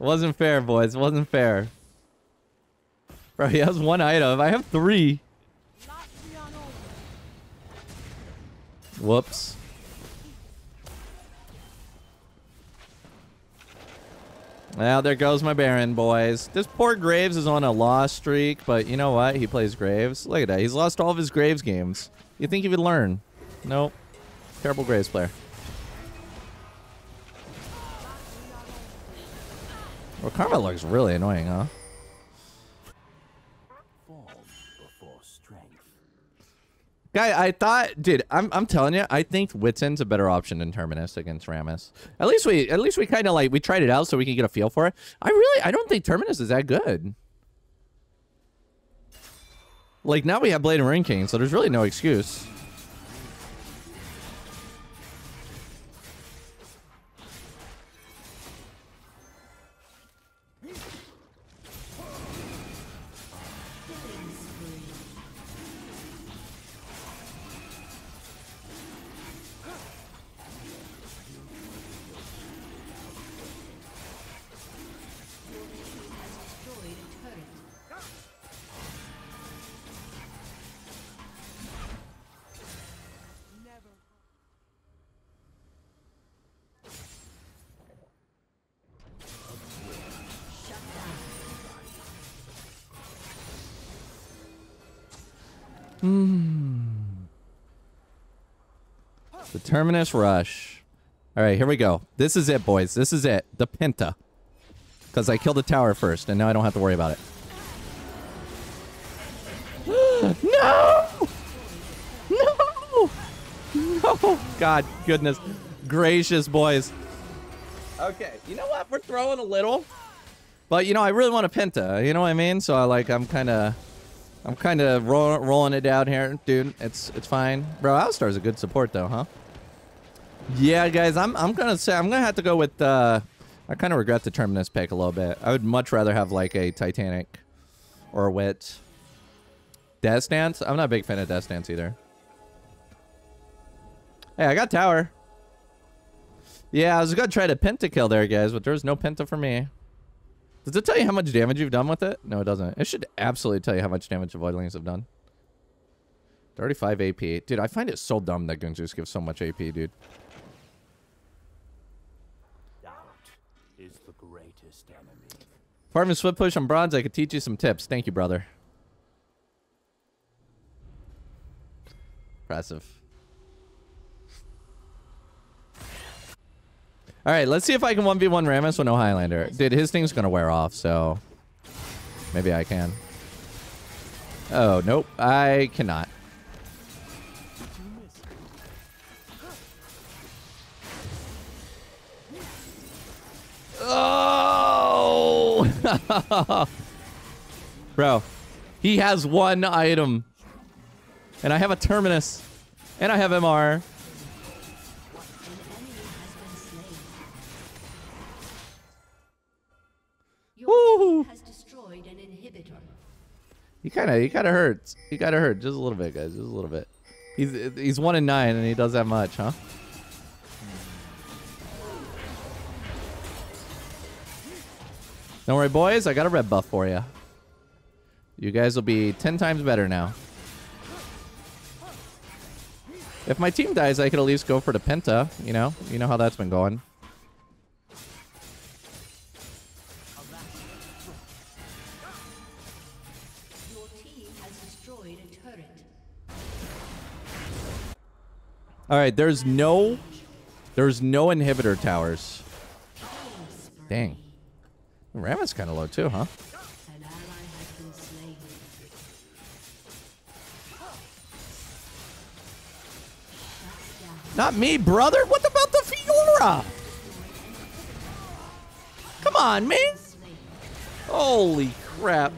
It wasn't fair, boys. It wasn't fair. Bro, he has one item. I have three. Whoops. Well, there goes my Baron, boys. This poor Graves is on a loss streak, but you know what? He plays Graves. Look at that. He's lost all of his Graves games. You'd think he would learn. Nope. Terrible Graves player. Well, Karma looks really annoying, huh? Guy, I thought, dude, I'm, I'm telling you, I think Witten's a better option than Terminus against Rammus. At least we, at least we kind of like, we tried it out so we can get a feel for it. I really, I don't think Terminus is that good. Like, now we have Blade of the Ruined King, so there's really no excuse. The Terminus rush. All right, here we go. This is it, boys. This is it. The Penta. Because I killed the tower first, and now I don't have to worry about it. No! No! No! God goodness gracious, boys. Okay, you know what? We're throwing a little. But, you know, I really want a Penta. You know what I mean? So, I like, I'm kind of... I'm kind of roll, rolling it down here, dude. It's it's fine, bro. Alistar's a good support, though, huh? Yeah, guys. I'm I'm gonna say I'm gonna have to go with. Uh, I kind of regret the Terminus pick a little bit. I would much rather have like a Titanic or a Wit. Death Dance. I'm not a big fan of Death Dance either. Hey, I got tower. Yeah, I was gonna try to pentakill there, guys, but there's no penta for me. Does it tell you how much damage you've done with it? No, it doesn't. It should absolutely tell you how much damage the Voidlings have done. thirty-five A P. Dude, I find it so dumb that Guinsoo's gives so much A P, dude. Doubt is the greatest enemy. Farm and Swift Push on Bronze, I could teach you some tips. Thank you, brother. Impressive. All right, let's see if I can one v one Rammus with no Highlander. Dude, his thing's going to wear off, so maybe I can. Oh, nope. I cannot. Oh! Bro, he has one item. And I have a Terminus. And I have M R. Has destroyed an inhibitor. He kind of, he kind of hurts. He kind of hurt just a little bit, guys, just a little bit. He's he's one in nine, and he does that much, huh? Don't worry, boys. I got a red buff for you. You guys will be ten times better now. If my team dies, I could at least go for the Penta. You know, you know how that's been going. All right, there's no, there's no inhibitor towers. Dang, Rammus kind of low too, huh? Not me, brother. What about the Fiora? Come on, man. Holy crap!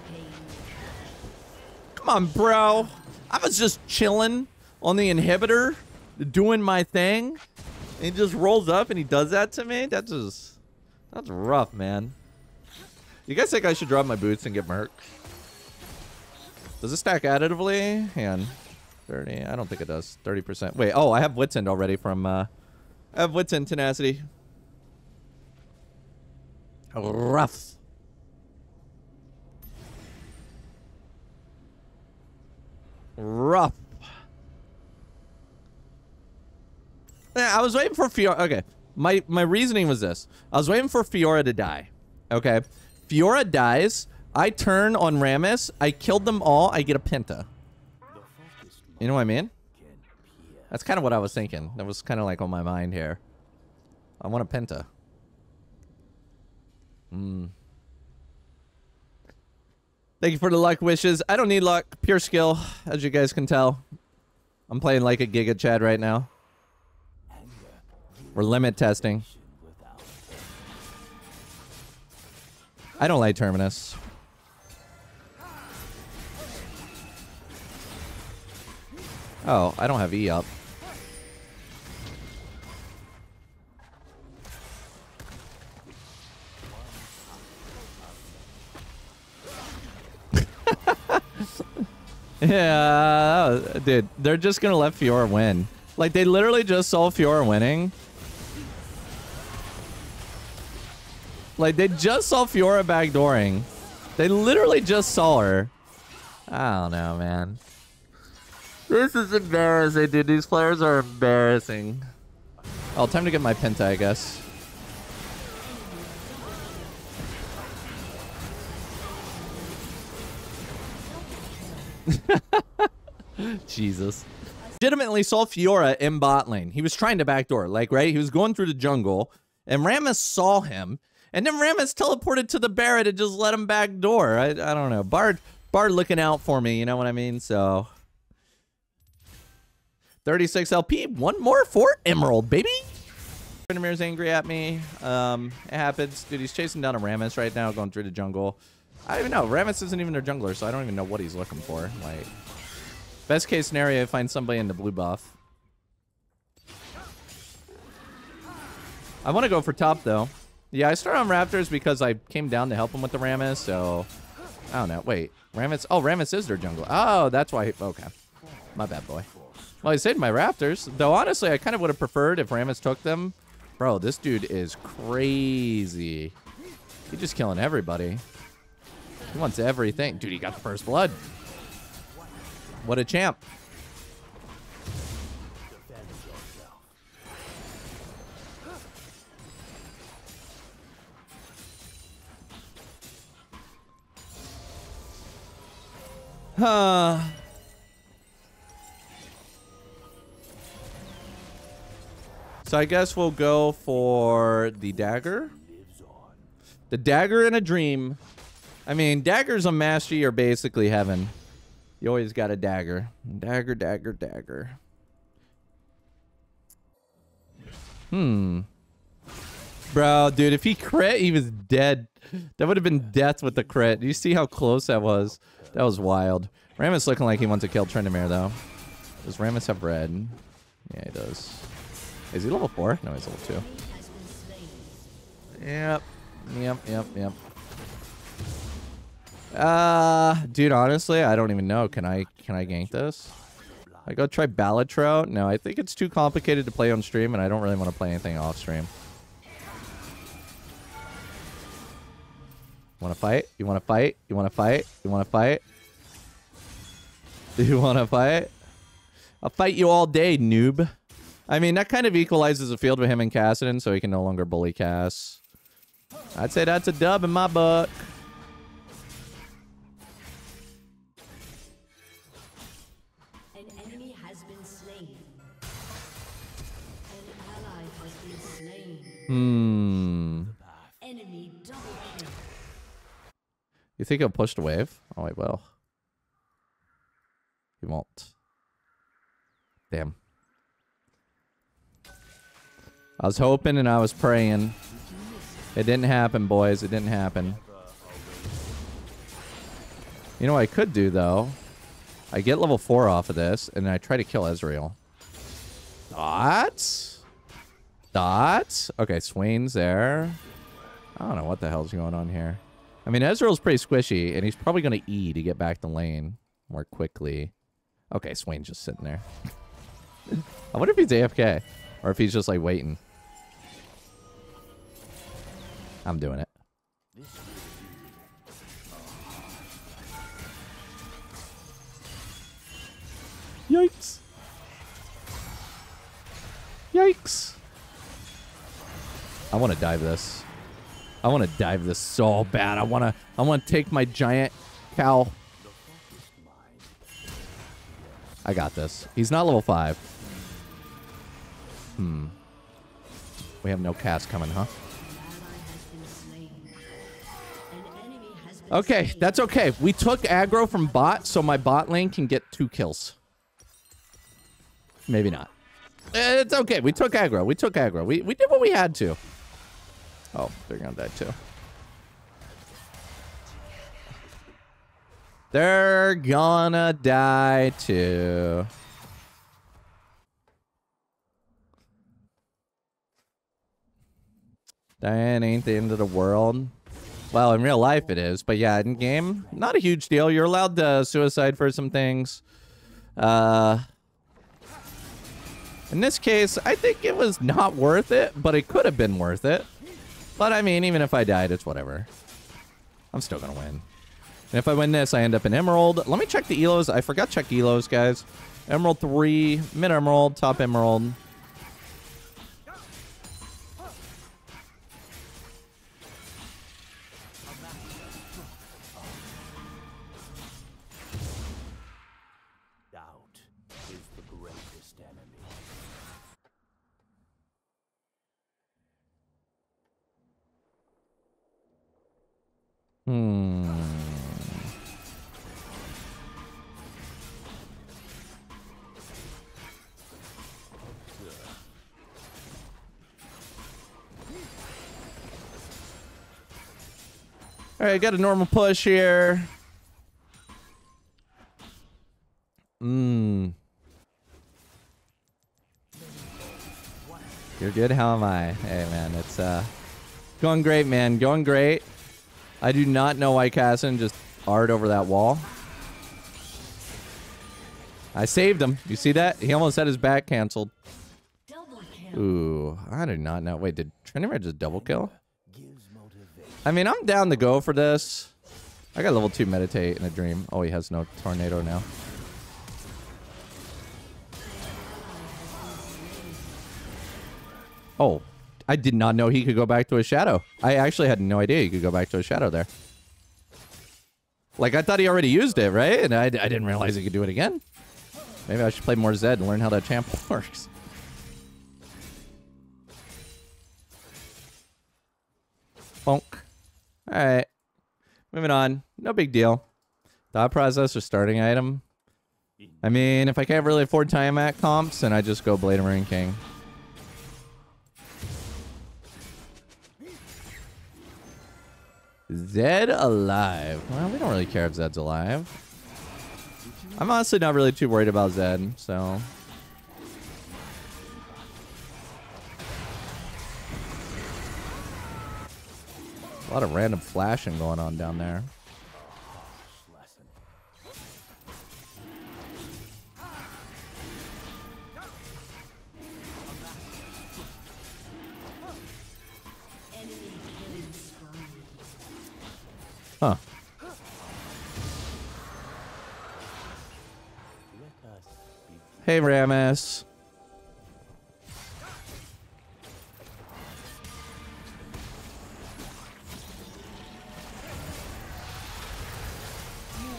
Come on, bro. I was just chilling on the inhibitor, doing my thing, and he just rolls up and he does that to me. That's just, that's rough, man. You guys think I should drop my boots and get merc? Does it stack additively? Hang on. thirty. I don't think it does. thirty percent. Wait, oh, I have Witsend already from, uh, I have Witsend Tenacity. Rough. Rough. I was waiting for Fiora. Okay, my my reasoning was this: I was waiting for Fiora to die. Okay, Fiora dies. I turn on Rammus. I killed them all. I get a Penta. You know what I mean? That's kind of what I was thinking. That was kind of like on my mind here. I want a Penta. Hmm. Thank you for the luck wishes. I don't need luck. Pure skill, as you guys can tell. I'm playing like a Giga Chad right now. We're limit testing. I don't like Terminus. Oh, I don't have E up. Yeah, that was, dude, they're just gonna let Fiora win. Like, they literally just saw Fiora winning. Like, they just saw Fiora backdooring. They literally just saw her. I don't know, man. This is embarrassing, dude. These players are embarrassing. Oh, time to get my Penta, I guess. Jesus. Legitimately saw Fiora in bot lane. He was trying to backdoor, like, right? He was going through the jungle, and Rammus saw him, and then Rammus teleported to the Barret and just let him backdoor. I, I don't know. Bard, Bard looking out for me, you know what I mean? So... thirty-six L P, one more for Emerald, baby! Tryndamere angry at me. Um, it happens. Dude, he's chasing down a Rammus right now, going through the jungle. I don't even know. Rammus isn't even their jungler, so I don't even know what he's looking for. Like, best case scenario, find somebody in the blue buff. I want to go for top, though. Yeah, I start on Raptors because I came down to help him with the Rammus, so... I don't know. Wait. Rammus... Oh, Rammus is their jungler. Oh, that's why he... Okay. My bad, boy. Well, he saved my Raptors. Though, honestly, I kind of would have preferred if Rammus took them. Bro, this dude is crazy. He's just killing everybody. He wants everything. Dude, he got the first blood. What a champ. Huh. So I guess we'll go for the dagger. The dagger in a dream. I mean, daggers on Master Yi are basically heaven. You always got a dagger. Dagger, dagger, dagger. Hmm. Bro, dude, if he crit, he was dead. That would have been death with the crit. Do you see how close that was? That was wild. Rammus looking like he wants to kill Tryndamere, though. Does Rammus have red? Yeah, he does. Is he level four? No, he's level two. Yep. Yep, yep, yep. Uh, dude, honestly, I don't even know. Can I, can I gank this? I go try Balatro? No, I think it's too complicated to play on stream, and I don't really want to play anything off stream. Want to fight? You want to fight? You want to fight? You want to fight? Do you want to fight? I'll fight you all day, noob. I mean, that kind of equalizes the field with him and Kassadin, so he can no longer bully Cass. I'd say that's a dub in my book. Hmm. You think he'll push the wave? Oh, he will. He won't. Damn. I was hoping and I was praying. It didn't happen, boys. It didn't happen. You know what I could do, though? I get level four off of this, and I try to kill Ezreal. What? Dots? Okay, Swain's there. I don't know what the hell's going on here. I mean, Ezreal's pretty squishy, and he's probably going to E to get back to lane more quickly. Okay, Swain's just sitting there. I wonder if he's A F K, or if he's just, like, waiting. I'm doing it. Yikes. Yikes. I want to dive this. I want to dive this so bad. I want to I want to take my giant cow. I got this. He's not level five. Hmm. We have no cast coming, huh? Okay, that's okay. We took aggro from bot, so my bot lane can get two kills. Maybe not. It's okay. We took aggro. We took aggro. We, we did what we had to. Oh, they're going to die too. They're gonna die too. Diane ain't the end of the world. Well, in real life it is, but yeah, in game, not a huge deal. You're allowed to suicide for some things. Uh, in this case, I think it was not worth it, but it could have been worth it. But I mean, even if I died, it's whatever. I'm still gonna win. And if I win this, I end up in Emerald. Let me check the elos. I forgot to check elos, guys. Emerald three, mid Emerald, top Emerald. I got a normal push here. Mmm. You're good? How am I? Hey, man. It's uh, going great, man. Going great. I do not know why Kassadin just R'd over that wall. I saved him. You see that? He almost had his back canceled. Ooh. I do not know. Wait, did Tryndamere just double kill? I mean, I'm down to go for this. I got level two meditate in a dream. Oh, he has no tornado now. Oh, I did not know he could go back to his shadow. I actually had no idea he could go back to his shadow there. Like, I thought he already used it, right? And I, I didn't realize he could do it again. Maybe I should play more Zed and learn how that champ works. Bonk. All right, moving on. No big deal. Thought process or starting item. I mean, if I can't really afford Tiamat comps, then I just go Blade of the Ruined King. Zed alive. Well, we don't really care if Zed's alive. I'm honestly not really too worried about Zed, so. A lot of random flashing going on down there. Huh. Hey, Rammus.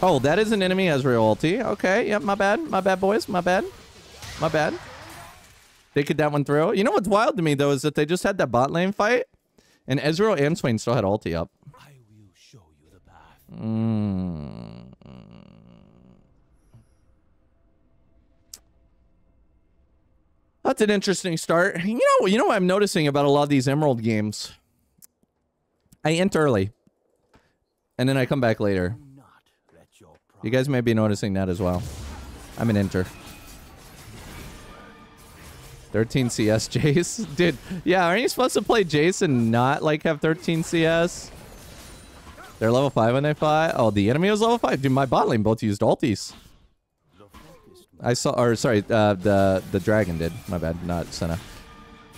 Oh, that is an enemy Ezreal ulti. Okay, yep, my bad. My bad, boys. My bad. My bad. They could that one through. You know what's wild to me, though, is that they just had that bot lane fight, and Ezreal and Swain still had ulti up. I will show you the path. Mm. That's an interesting start. You know, you know what I'm noticing about a lot of these Emerald games? I int early, and then I come back later. You guys may be noticing that as well. I'm an enter. thirteen C S, Jace. Dude, yeah, aren't you supposed to play Jace and not, like, have thirteen C S? They're level five when they fight. Oh, the enemy was level five. Dude, my bot lane both used ultis. I saw, or sorry, uh, the the dragon did. My bad, not Senna.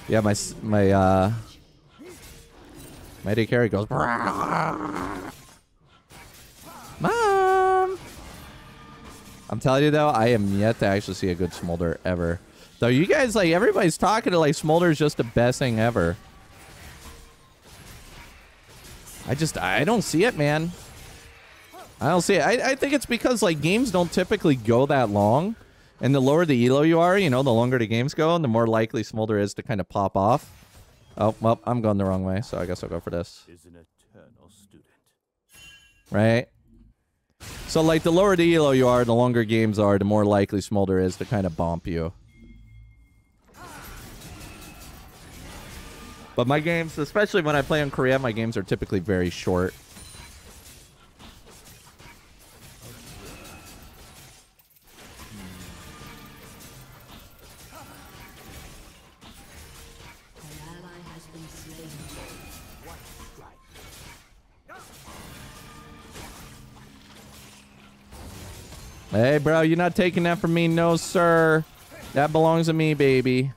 Yeah, my, my, uh... my D carry goes... Mom! I'm telling you, though, I am yet to actually see a good Smolder ever. Though you guys, like, everybody's talking to, like, Smolder is just the best thing ever. I just, I don't see it, man. I don't see it. I, I think it's because, like, games don't typically go that long. And the lower the elo you are, you know, the longer the games go, and the more likely Smolder is to kind of pop off. Oh, well, I'm going the wrong way, so I guess I'll go for this. Is an eternal student. Right? So, like, the lower the elo you are, the longer games are, the more likely Smolder is to kind of bomp you. But my games, especially when I play in Korea, my games are typically very short. Hey, bro, you're not taking that from me, no, sir. That belongs to me, baby.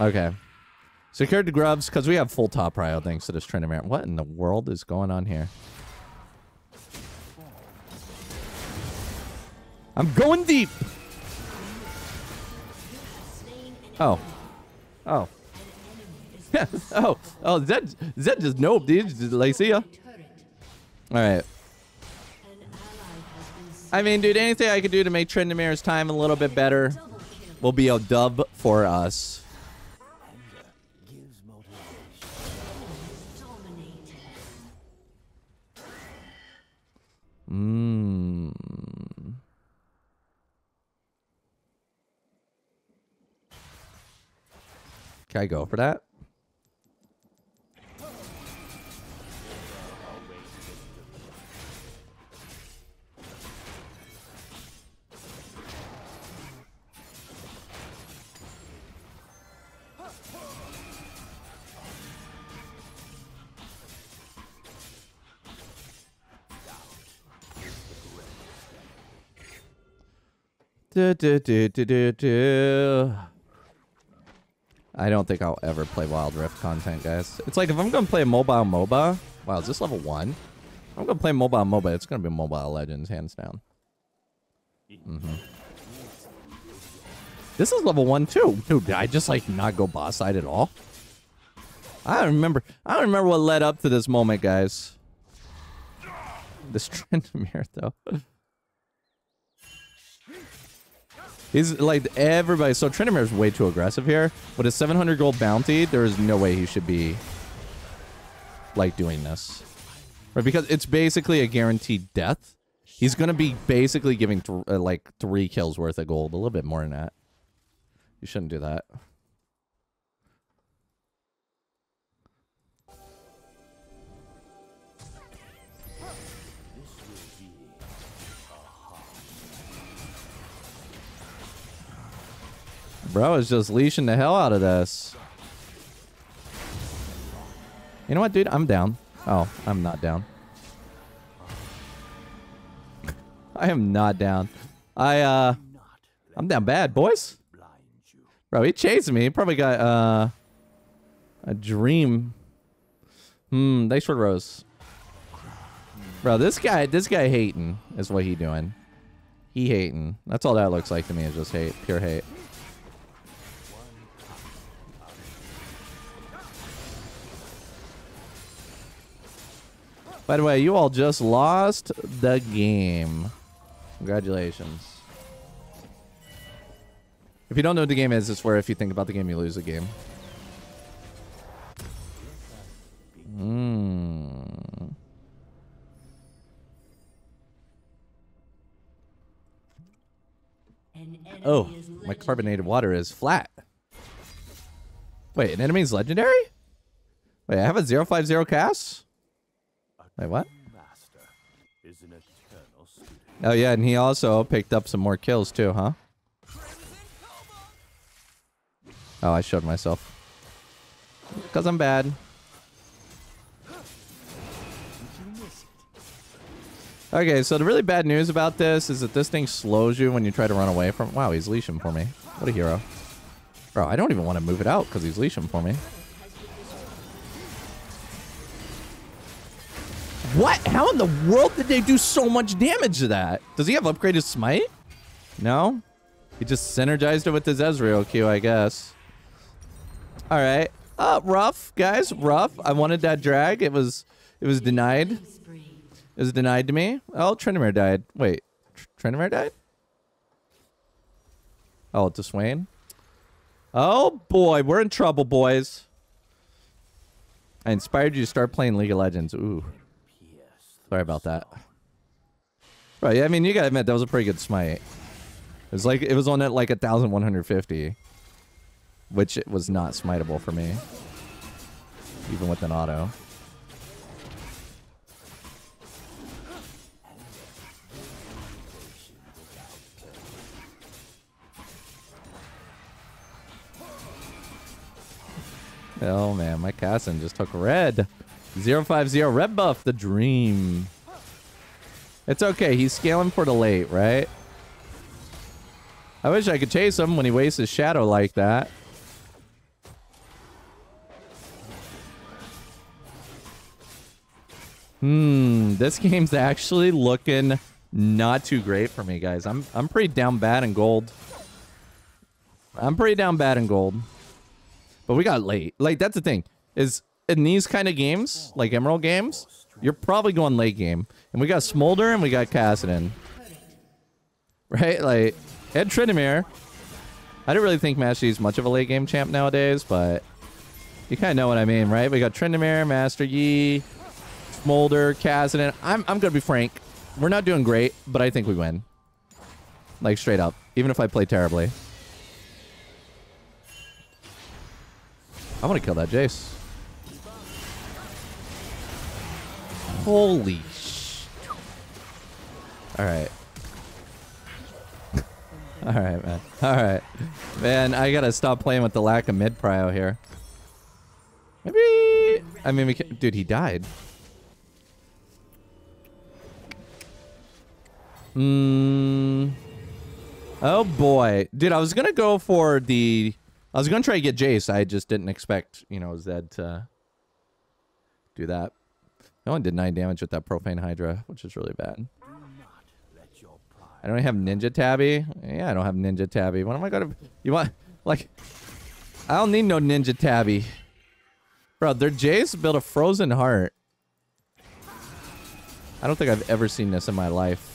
Okay. Secured the grubs, because we have full top prio thanks to this Tryndamere. What in the world is going on here? I'm going deep! Oh. Oh. oh. Oh, Zed, Zed just nope, dude. Like, see ya. All right. I mean, dude, anything I could do to make Tryndamere's time a little bit better will be a dub for us. Mmm. Can I go for that? Do, do, do, do, do, do. I don't think I'll ever play Wild Rift content, guys. It's like if I'm going to play a mobile MOBA. Wow, is this level one? I'm going to play mobile MOBA. It's going to be Mobile Legends, hands down. Mm-hmm. This is level one, too. Dude, did I just like not go boss side at all? I don't remember. I don't remember what led up to this moment, guys. This Tryndamere, though. He's like everybody. So Tryndamere is way too aggressive here. With a seven hundred gold bounty, there is no way he should be like doing this, right? Because it's basically a guaranteed death. He's gonna be basically giving th uh, like three kills worth of gold, a little bit more than that. You shouldn't do that. Bro is just leashing the hell out of this. You know what, dude? I'm down. Oh, I'm not down. I am not down. I, uh... I'm down bad, boys. Bro, he chased me. He probably got, uh... a dream. Hmm, thanks for Rose. Bro, this guy, this guy hating is what he doing. He hating. That's all that looks like to me is just hate. Pure hate. By the way, you all just lost the game. Congratulations. If you don't know what the game is, it's where if you think about the game, you lose the game. Mm. Oh, my carbonated water is flat. Wait, an enemy is legendary? Wait, I have a zero five zero cast? Wait, what? Oh, yeah, and he also picked up some more kills, too, huh? Oh, I showed myself. Because I'm bad. Okay, so the really bad news about this is that this thing slows you when you try to run away from... Wow, he's leashing for me. What a hero. Bro, I don't even want to move it out because he's leashing for me. What? How in the world did they do so much damage to that? Does he have upgraded smite? No? He just synergized it with his Ezreal Q, I guess. All right. Uh, rough, guys. Rough. I wanted that drag. It was it was denied. It was denied to me. Oh, Tryndamere died. Wait. Tryndamere died? Oh, it's a Swain. Oh, boy. We're in trouble, boys. I inspired you to start playing League of Legends. Ooh. Sorry about that. Right, yeah, I mean, you gotta admit, that was a pretty good smite. was like it was on at like eleven fifty, which it was not smiteable for me, even with an auto. Oh man, my Kassadin just took red. zero five zero red buff, the dream. It's okay, he's scaling for the late, right? I wish I could chase him when he wastes his shadow like that. Hmm, this game's actually looking not too great for me, guys. I'm I'm pretty down bad in gold. I'm pretty down bad in gold. But we got late. Like, that's the thing. Is in these kind of games, like Emerald games, you're probably going late game. And we got Smolder and we got Kassadin. Right? Like, and Tryndamere. I don't really think Master Yi's much of a late game champ nowadays, but you kind of know what I mean, right? We got Tryndamere, Master Yi, Smolder, Kassadin. I'm, I'm going to be frank. We're not doing great, but I think we win. Like, straight up. Even if I play terribly. I want to kill that Jace. Holy sh... Alright. Alright, man. Alright. Man, I gotta stop playing with the lack of mid-prio here. Maybe... I mean, we can... Dude, he died. Mmm... Oh, boy. Dude, I was gonna go for the... I was going to try to get Jace. I just didn't expect, you know, Zed to do that. No one did nine damage with that Profane Hydra, which is really bad. I don't have Ninja Tabby. Yeah, I don't have Ninja Tabby. What am I going to... You want... Like... I don't need no Ninja Tabby. Bro, their Jace built a Frozen Heart. I don't think I've ever seen this in my life.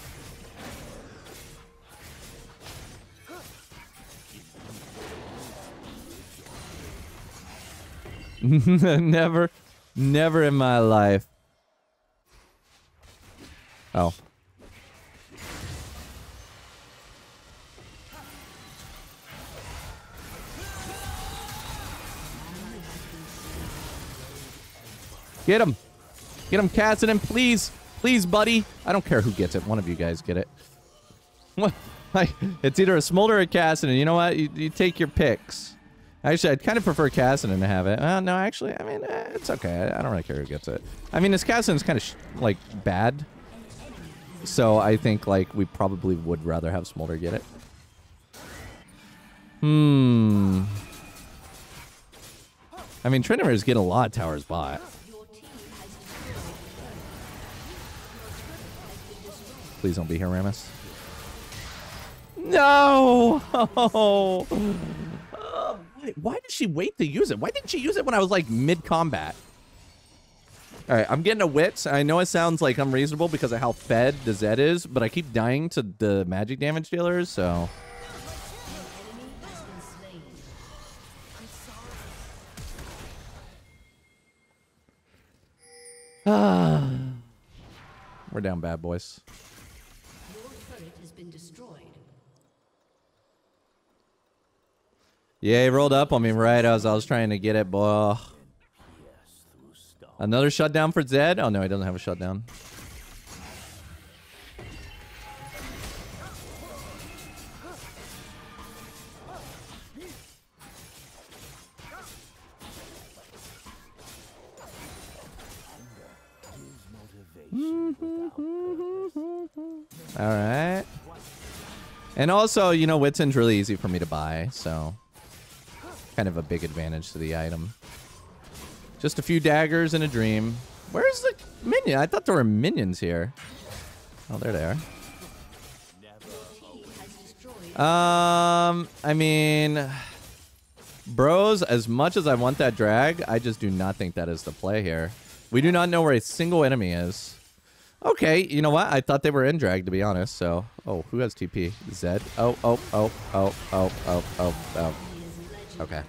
never, never in my life. Oh. Get him. Get him, Kassadin, please. Please, buddy. I don't care who gets it. One of you guys get it. What? Like, it's either a Smolder or a Kassadin. You know what? You, you take your picks. Actually, I'd kind of prefer Kassadin to have it. Uh, no, actually, I mean, uh, it's okay. I don't really care who gets it. I mean, this Kassadin's kind of, sh like, bad. So I think, like, we probably would rather have Smolder get it. Hmm. I mean, Trindamere's getting a lot of towers bot. Please don't be here, Rammus. No! Oh! Why did she wait to use it? Why didn't she use it when I was, like, mid-combat? All right, I'm getting a wits. I know it sounds, like, unreasonable because of how fed the Zed is, but I keep dying to the magic damage dealers, so... Ah. We're down bad, boys. Yeah, he rolled up on me right as I was trying to get it, boy. Another shutdown for Zed? Oh, no, he doesn't have a shutdown. All right. And also, you know, Whitson's really easy for me to buy, so... Kind of a big advantage to the item. Just a few daggers and a dream. Where's the minion? I thought there were minions here. Oh, there they are. Um, I mean, bros, as much as I want that drag, I just do not think that is the play here. We do not know where a single enemy is. Okay, you know what? I thought they were in drag, to be honest, so. Oh, who has T P? Zed? Oh, oh, oh, oh, oh, oh, oh, oh. Okay.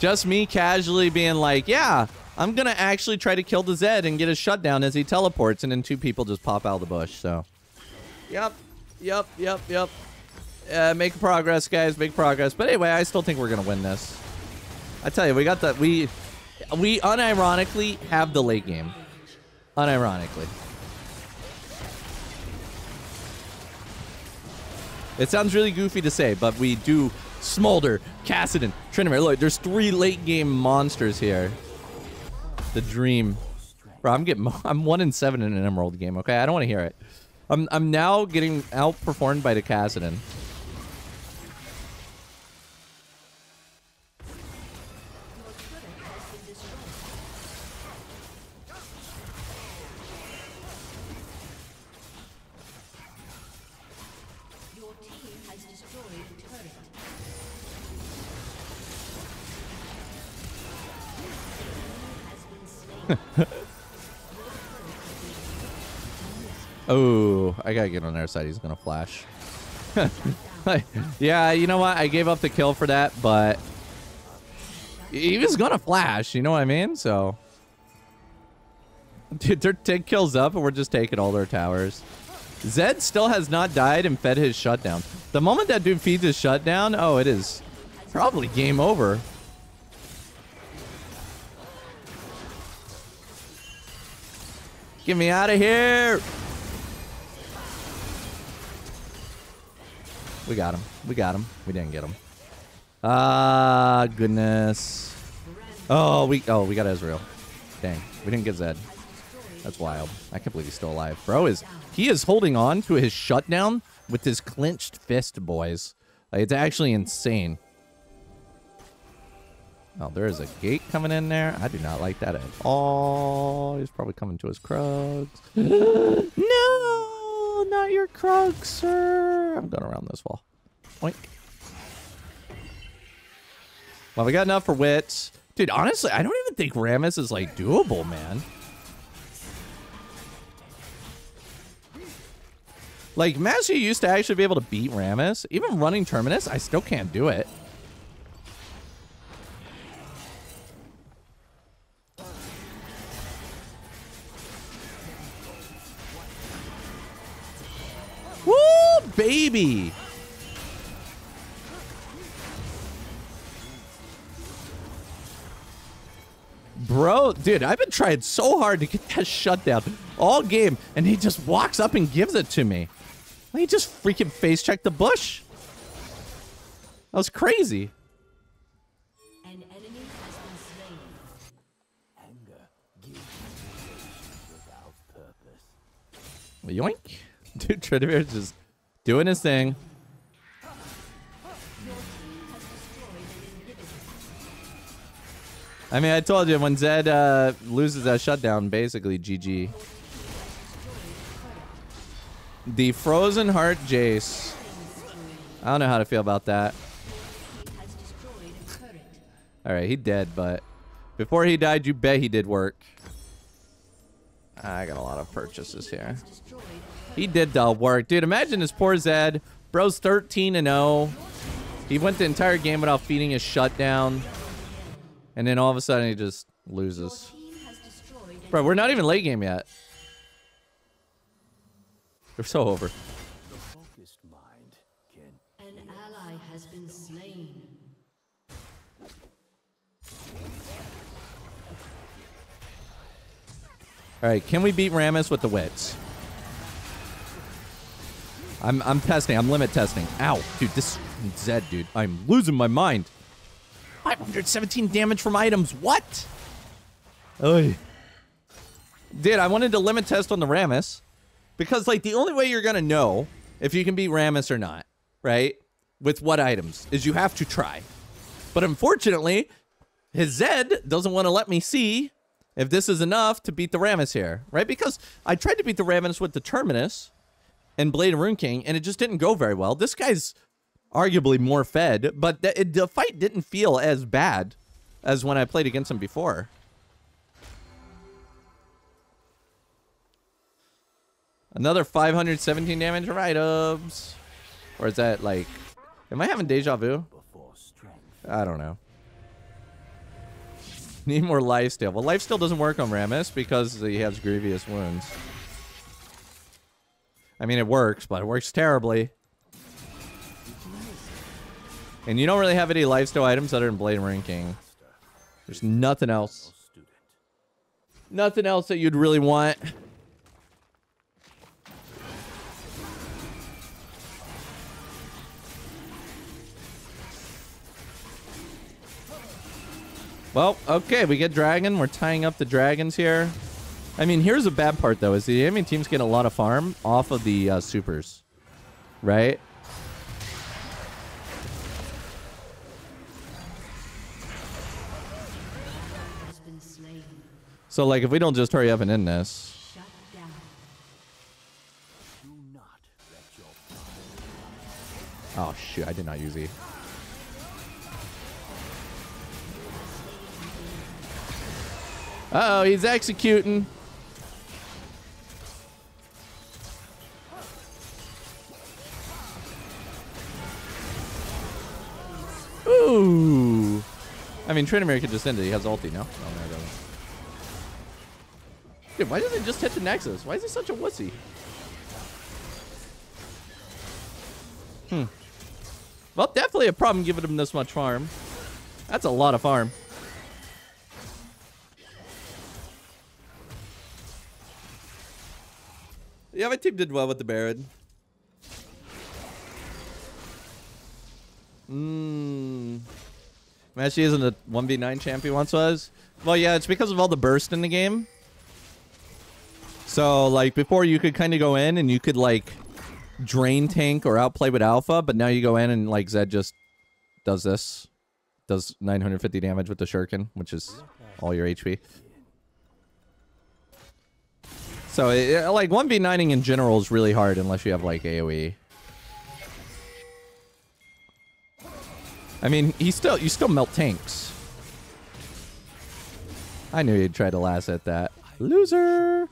Just me casually being like, yeah, I'm going to actually try to kill the Zed and get a shutdown as he teleports, and then two people just pop out of the bush, so. Yep. Yep, yep, yep. Uh, make progress, guys. Make progress. But anyway, I still think we're gonna win this. I tell you, we got the we we unironically have the late game. Unironically. It sounds really goofy to say, but we do. Smolder, Kassadin, Tryndamere. Look, there's three late game monsters here. The dream. Bro, I'm getting. I'm one in seven in an Emerald game. Okay, I don't want to hear it. I'm. I'm now getting outperformed by the Kassadin. Oh, I gotta get on their side. He's gonna flash. Yeah, you know what? I gave up the kill for that, but he was gonna flash. You know what I mean? So, dude, they're ten kills up, and we're just taking all their towers. Zed still has not died and fed his shutdown. The moment that dude feeds his shutdown, oh, it is probably game over. Get me out of here. We got him. We got him. We didn't get him. Ah, uh, goodness. Oh, we oh we got Ezreal. Dang, we didn't get Zed. That's wild. I can't believe he's still alive. Bro is he is holding on to his shutdown with his clenched fist, boys. Like, it's actually insane. Oh, there is a gate coming in there. I do not like that at all. He's probably coming to his Krugs. No, not your Krugs, sir. I'm going around this wall. Oink. Well, we got enough for wits. Dude, honestly, I don't even think Rammus is, like, doable, man. Like, Master Yi used to actually be able to beat Rammus. Even running Terminus, I still can't do it. Baby! Bro, dude, I've been trying so hard to get that shutdown all game, and he just walks up and gives it to me. He just freaking face checked the bush. That was crazy. An enemy has been slain. Anger gives you without purpose. Yoink. Dude, Tryndamere just doing his thing. I mean, I told you, when Zed uh, loses that shutdown, basically G G. The Frozen Heart Jace. I don't know how to feel about that. Alright, he dead, but before he died, you bet he did work. I got a lot of purchases here. He did the work. Dude, imagine this poor Zed. Bro's thirteen and oh. He went the entire game without feeding his shutdown. And then all of a sudden he just loses. Bro, we're not even late game yet. They're so over. An ally has been slain. Alright, can we beat Rammus with the wits? I'm, I'm testing. I'm limit testing. Ow. Dude, this Zed, dude. I'm losing my mind. five hundred seventeen damage from items. What? Ugh. Dude, I wanted to limit test on the Rammus. Because, like, the only way you're going to know if you can beat Rammus or not, right, with what items, is you have to try. But unfortunately, his Zed doesn't want to let me see if this is enough to beat the Rammus here, right? Because I tried to beat the Rammus with the Terminus and Blade of the Ruined King, and it just didn't go very well. This guy's arguably more fed, but the, it, the fight didn't feel as bad as when I played against him before. Another five hundred seventeen damage of items. Or is that like... Am I having deja vu? I don't know. Need more lifesteal. Well, lifesteal doesn't work on Rammus because he has grievous wounds. I mean, it works, but it works terribly. And you don't really have any lifesteal items other than Blade of the Ruined King. There's nothing else. Nothing else that you'd really want. Well, okay, we get dragon. We're tying up the dragons here. I mean, here's the bad part, though, is the enemy team's getting a lot of farm off of the uh, supers, right? So, like, if we don't just hurry up and end this. Oh, shoot, I did not use E. Uh-oh, he's executing. Ooh. I mean, Tryndamere could just end it. He has ulti now. Oh, no, it doesn't. Dude, why doesn't he just hit the Nexus? Why is he such a wussy? Hmm. Well, definitely a problem giving him this much farm. That's a lot of farm. Yeah, my team did well with the Baron. Mmm. Man, she isn't a one v nine champ he once was. Well, yeah, it's because of all the burst in the game. So, like, before you could kind of go in and you could, like, drain tank or outplay with Alpha, but now you go in and, like, Zed just does this. Does nine hundred fifty damage with the Shuriken, which is all your H P. So, it, like, one v nining in general is really hard unless you have, like, AoE. I mean, he still, you still melt tanks. I knew he'd try to last at that. Loser!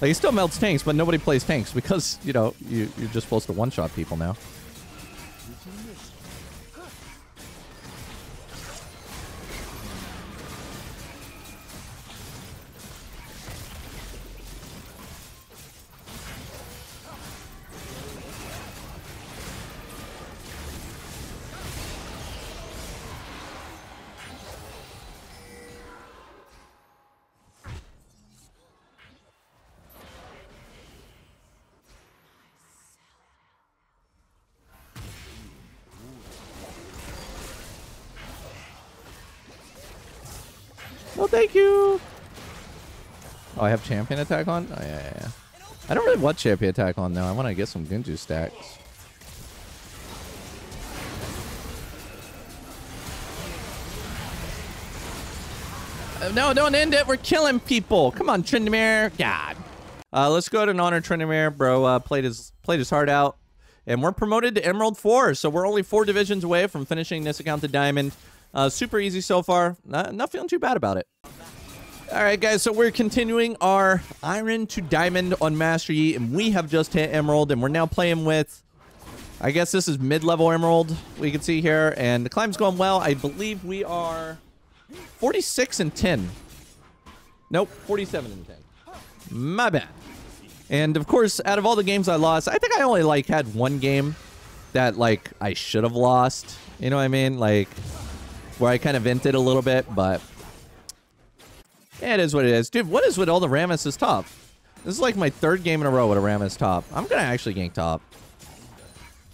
Like, he still melts tanks, but nobody plays tanks because, you know, you, you're just supposed to one-shot people now. Well, thank you. Oh, I have champion attack on? Oh, yeah, yeah, yeah. I don't really want champion attack on, though. I want to get some Gunju stacks. Uh, no, don't end it. We're killing people. Come on, Tryndamere. God. Uh, let's go ahead and honor Tryndamere. Bro uh, played his, played his heart out. And we're promoted to Emerald four. So we're only four divisions away from finishing this account to Diamond. Uh, super easy so far. Not, not feeling too bad about it. All right, guys. So we're continuing our Iron to Diamond on Master Yi, and we have just hit Emerald, and we're now playing with, I guess this is mid-level Emerald. We can see here, and the climb's going well. I believe we are forty-six and ten. Nope, forty-seven and ten. My bad. And of course, out of all the games I lost, I think I only like had one game that like I should have lost. You know what I mean? Like, where I kind of vented a little bit, but yeah, it is what it is. Dude, what is with all the Rammus's top? This is like my third game in a row with a Rammus top. I'm going to actually gank top.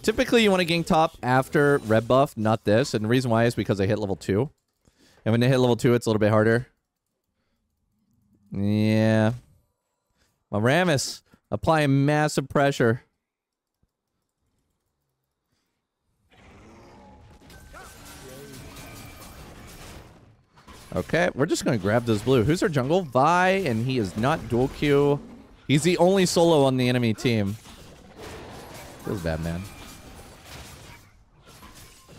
Typically, you want to gank top after red buff, not this. And the reason why is because they hit level two. And when they hit level two, it's a little bit harder. Yeah. My Rammus applying massive pressure. Okay, we're just going to grab this blue. Who's our jungle? Vi, and he is not dual Q. He's the only solo on the enemy team. Feels bad, man.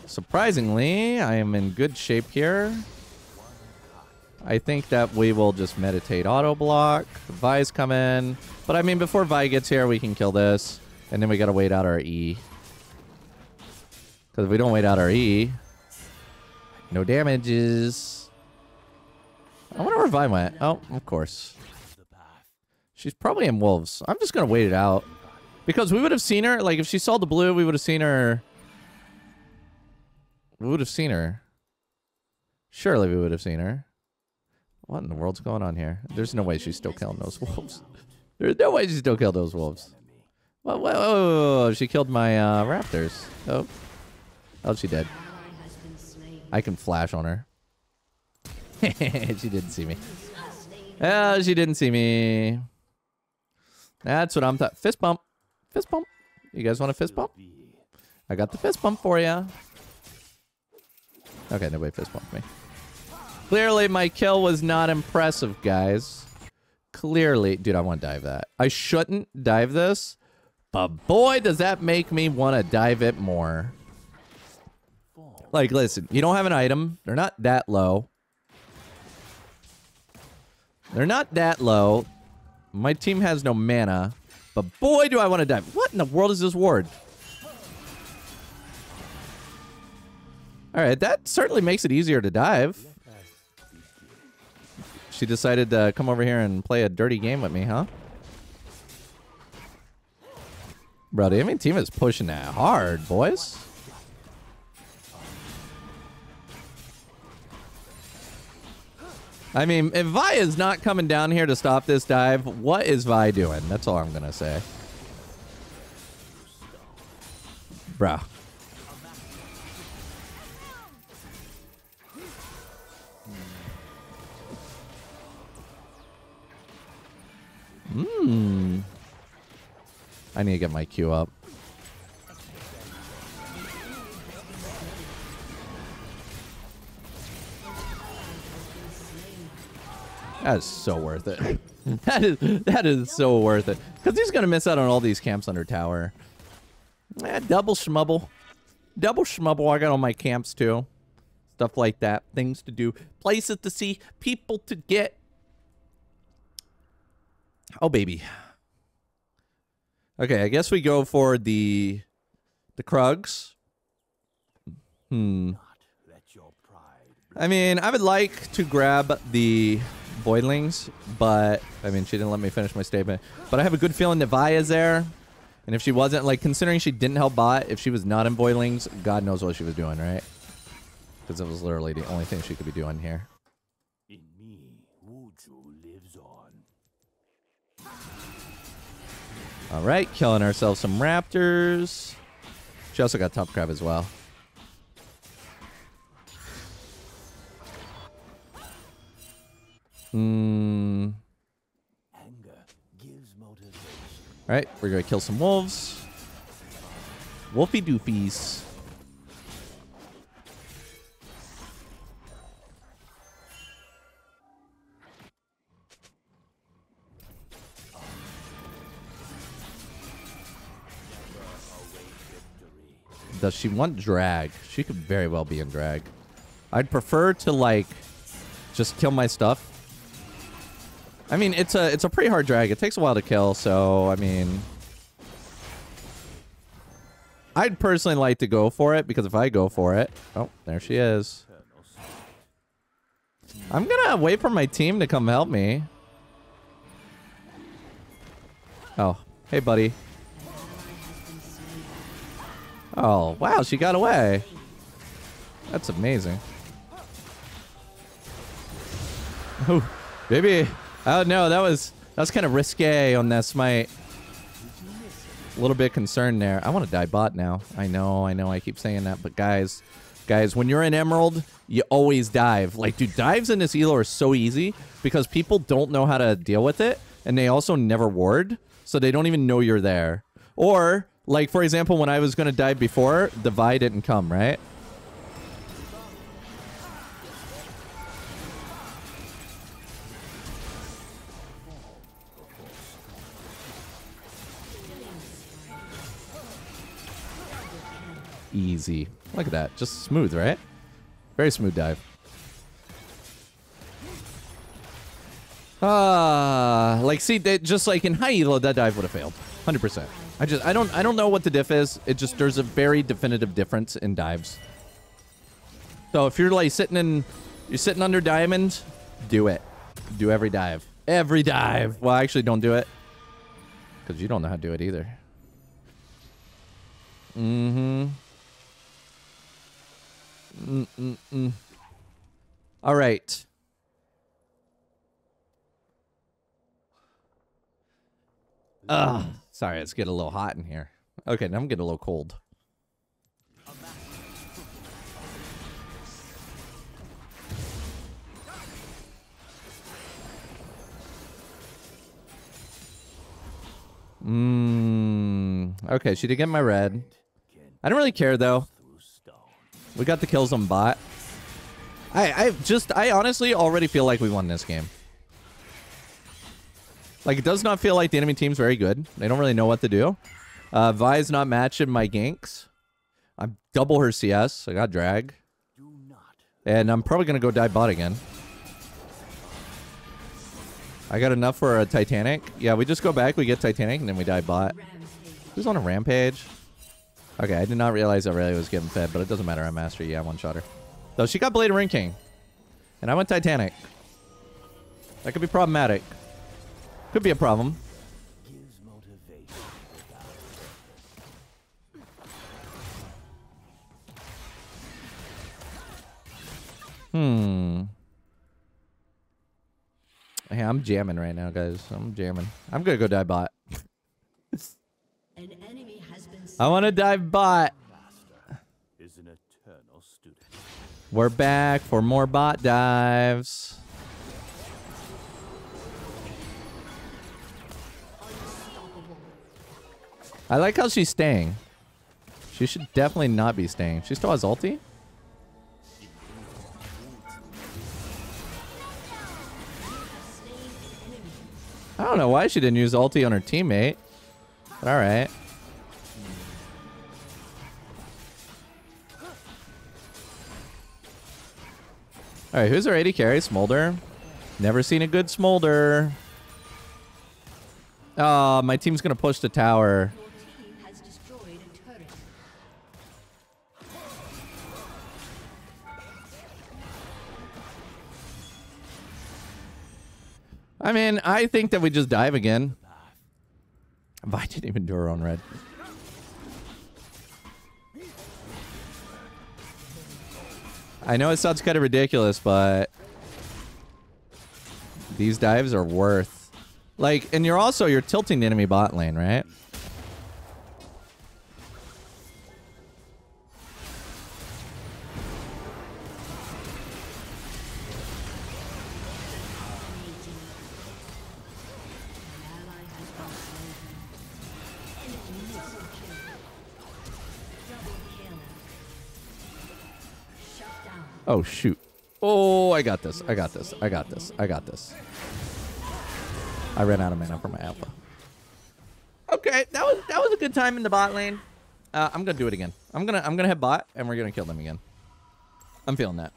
Surprisingly, I am in good shape here. I think that we will just meditate auto block. Vi's coming. But I mean, before Vi gets here, we can kill this. And then we got to wait out our E. Because if we don't wait out our E, no damages. I wonder where Vi went. Oh, of course. She's probably in Wolves. I'm just going to wait it out. Because we would have seen her. Like, if she saw the blue, we would have seen her. We would have seen her. Surely we would have seen her. What in the world's going on here? There's no way she's still killing those wolves. There's no way she still killed those wolves. Whoa, whoa, whoa, whoa. She killed my uh, raptors. Oh. Oh, she did. I can flash on her. She didn't see me. Oh, she didn't see me. That's what I'm talking. Fist bump. Fist bump. You guys want a fist bump? I got the fist bump for ya. Okay, nobody fist bumped me. Clearly, my kill was not impressive, guys. Clearly. Dude, I want to dive that. I shouldn't dive this, but boy, does that make me want to dive it more. Like, listen, you don't have an item. They're not that low. They're not that low. My team has no mana, but boy, do I want to dive. What in the world is this ward? All right, that certainly makes it easier to dive. She decided to come over here and play a dirty game with me, huh? Bro, the enemy team is pushing that hard, boys. I mean, if Vi is not coming down here to stop this dive, what is Vi doing? That's all I'm going to say. Bro. Mmm. I need to get my Q up. That is so worth it. That is that is so worth it. Because he's going to miss out on all these camps under tower. Eh, double schmubble. Double schmubble. I got all my camps too. Stuff like that. Things to do. Places to see. People to get. Oh, baby. Okay, I guess we go for the... The Krugs. Hmm. I mean, I would like to grab the... Voidlings, but I mean, she didn't let me finish my statement. But I have a good feeling that Vi is there, and if she wasn't, like, considering she didn't help bot, if she was not in Voidlings, God knows what she was doing, right? Because it was literally the only thing she could be doing here. In me, Wuju lives on. All right, killing ourselves some raptors. She also got top crab as well. Hmm. Alright, we're gonna kill some wolves. Wolfy doopies. Does she want drag? She could very well be in drag. I'd prefer to, like, just kill my stuff. I mean, it's a it's a pretty hard drag. It takes a while to kill, so, I mean... I'd personally like to go for it, because if I go for it... Oh, there she is. I'm gonna wait for my team to come help me. Oh, hey, buddy. Oh, wow, she got away. That's amazing. Oh, baby... Oh no, that was that was kind of risque on that smite. A little bit concerned there. I want to die bot now. I know, I know, I keep saying that, but guys, guys, when you're in Emerald, you always dive. Like, dude, dives in this elo are so easy because people don't know how to deal with it, and they also never ward, so they don't even know you're there. Or, like, for example, when I was gonna dive before, the Vi didn't come, right? Easy. Look at that. Just smooth, right? Very smooth dive. Ah, like, see, they, just like in high elo, that dive would have failed. one hundred percent. I just, I don't, I don't know what the diff is. It just, there's a very definitive difference in dives. So if you're like sitting in, you're sitting under Diamond, do it. Do every dive. Every dive. Well, I actually don't do it. Because you don't know how to do it either. Mm-hmm. Mm-mm-mm. All right. Ugh. Sorry, it's getting a little hot in here. Okay, now I'm getting a little cold. Mmm. Okay, she did get my red. I don't really care though. We got the kills on bot. I I just I honestly already feel like we won this game. Like, it does not feel like the enemy team's very good. They don't really know what to do. Uh, Vi's not matching my ganks. I'm double her C S. I got drag. And I'm probably going to go die bot again. I got enough for a Titanic. Yeah, we just go back, we get Titanic, and then we die bot. Who's on a rampage? Okay, I did not realize Aurelia was getting fed, but it doesn't matter. I'm Master Yi. Yeah, I one-shot her. Though she got Blade of the Ruined King. And I went Titanic. That could be problematic. Could be a problem. Hmm. Hey, I'm jamming right now, guys. I'm jamming. I'm gonna go dive bot. An enemy has been I want to dive bot. Is an eternal student. We're back for more bot dives. I like how she's staying. She should definitely not be staying. She still has ulti? I don't know why she didn't use ulti on her teammate. But alright. Alright, who's our A D carry? Smolder. Never seen a good Smolder. Oh, my team's gonna push the tower. I mean, I think that we just dive again. Vi didn't even do her own red. I know it sounds kind of ridiculous, but these dives are worth. Like, and you're also, you're tilting the enemy bot lane, right? Oh, shoot. Oh, I got this. I got this. I got this. I got this. I ran out of mana for my alpha. Okay, that was that was a good time in the bot lane. Uh, I'm going to do it again. I'm going to I'm going to hit bot and we're going to kill them again. I'm feeling that.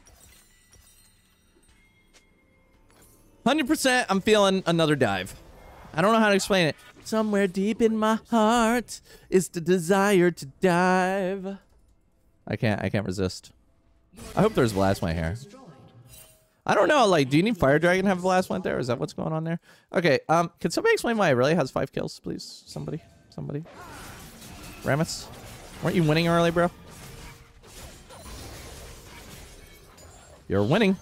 one hundred percent I'm feeling another dive. I don't know how to explain it. Somewhere deep in my heart is the desire to dive. I can't I can't resist. I hope there's blast my hair. I don't know, like, do you need Fire Dragon to have blast went there? Is that what's going on there? Okay, um, can somebody explain why Aurelia has five kills, please? Somebody, somebody. Rammus, weren't you winning early, bro? You're winning.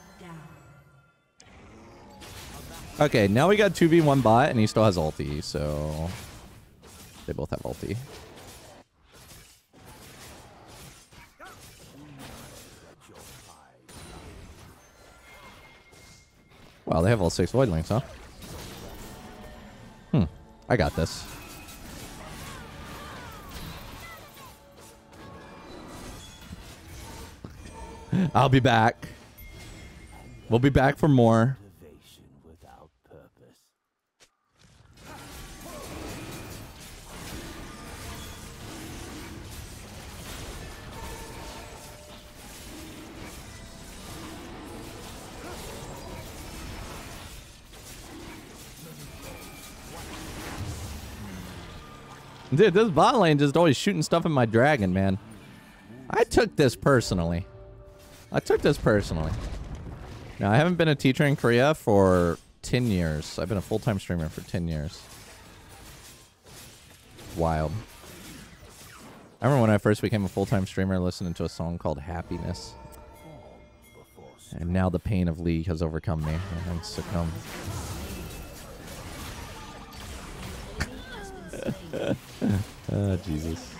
Okay, now we got two v one bot, and he still has ulti, so... They both have ulti. Wow, they have all six Void Links, huh? Hmm. I got this. I'll be back. We'll be back for more. Dude, this bot lane just always shooting stuff in my dragon, man. I took this personally. I took this personally. Now, I haven't been a teacher in Korea for ten years. I've been a full-time streamer for ten years. Wild. I remember when I first became a full-time streamer listening to a song called Happiness. And now the pain of League has overcome me. I'm succumbed. Oh, Jesus.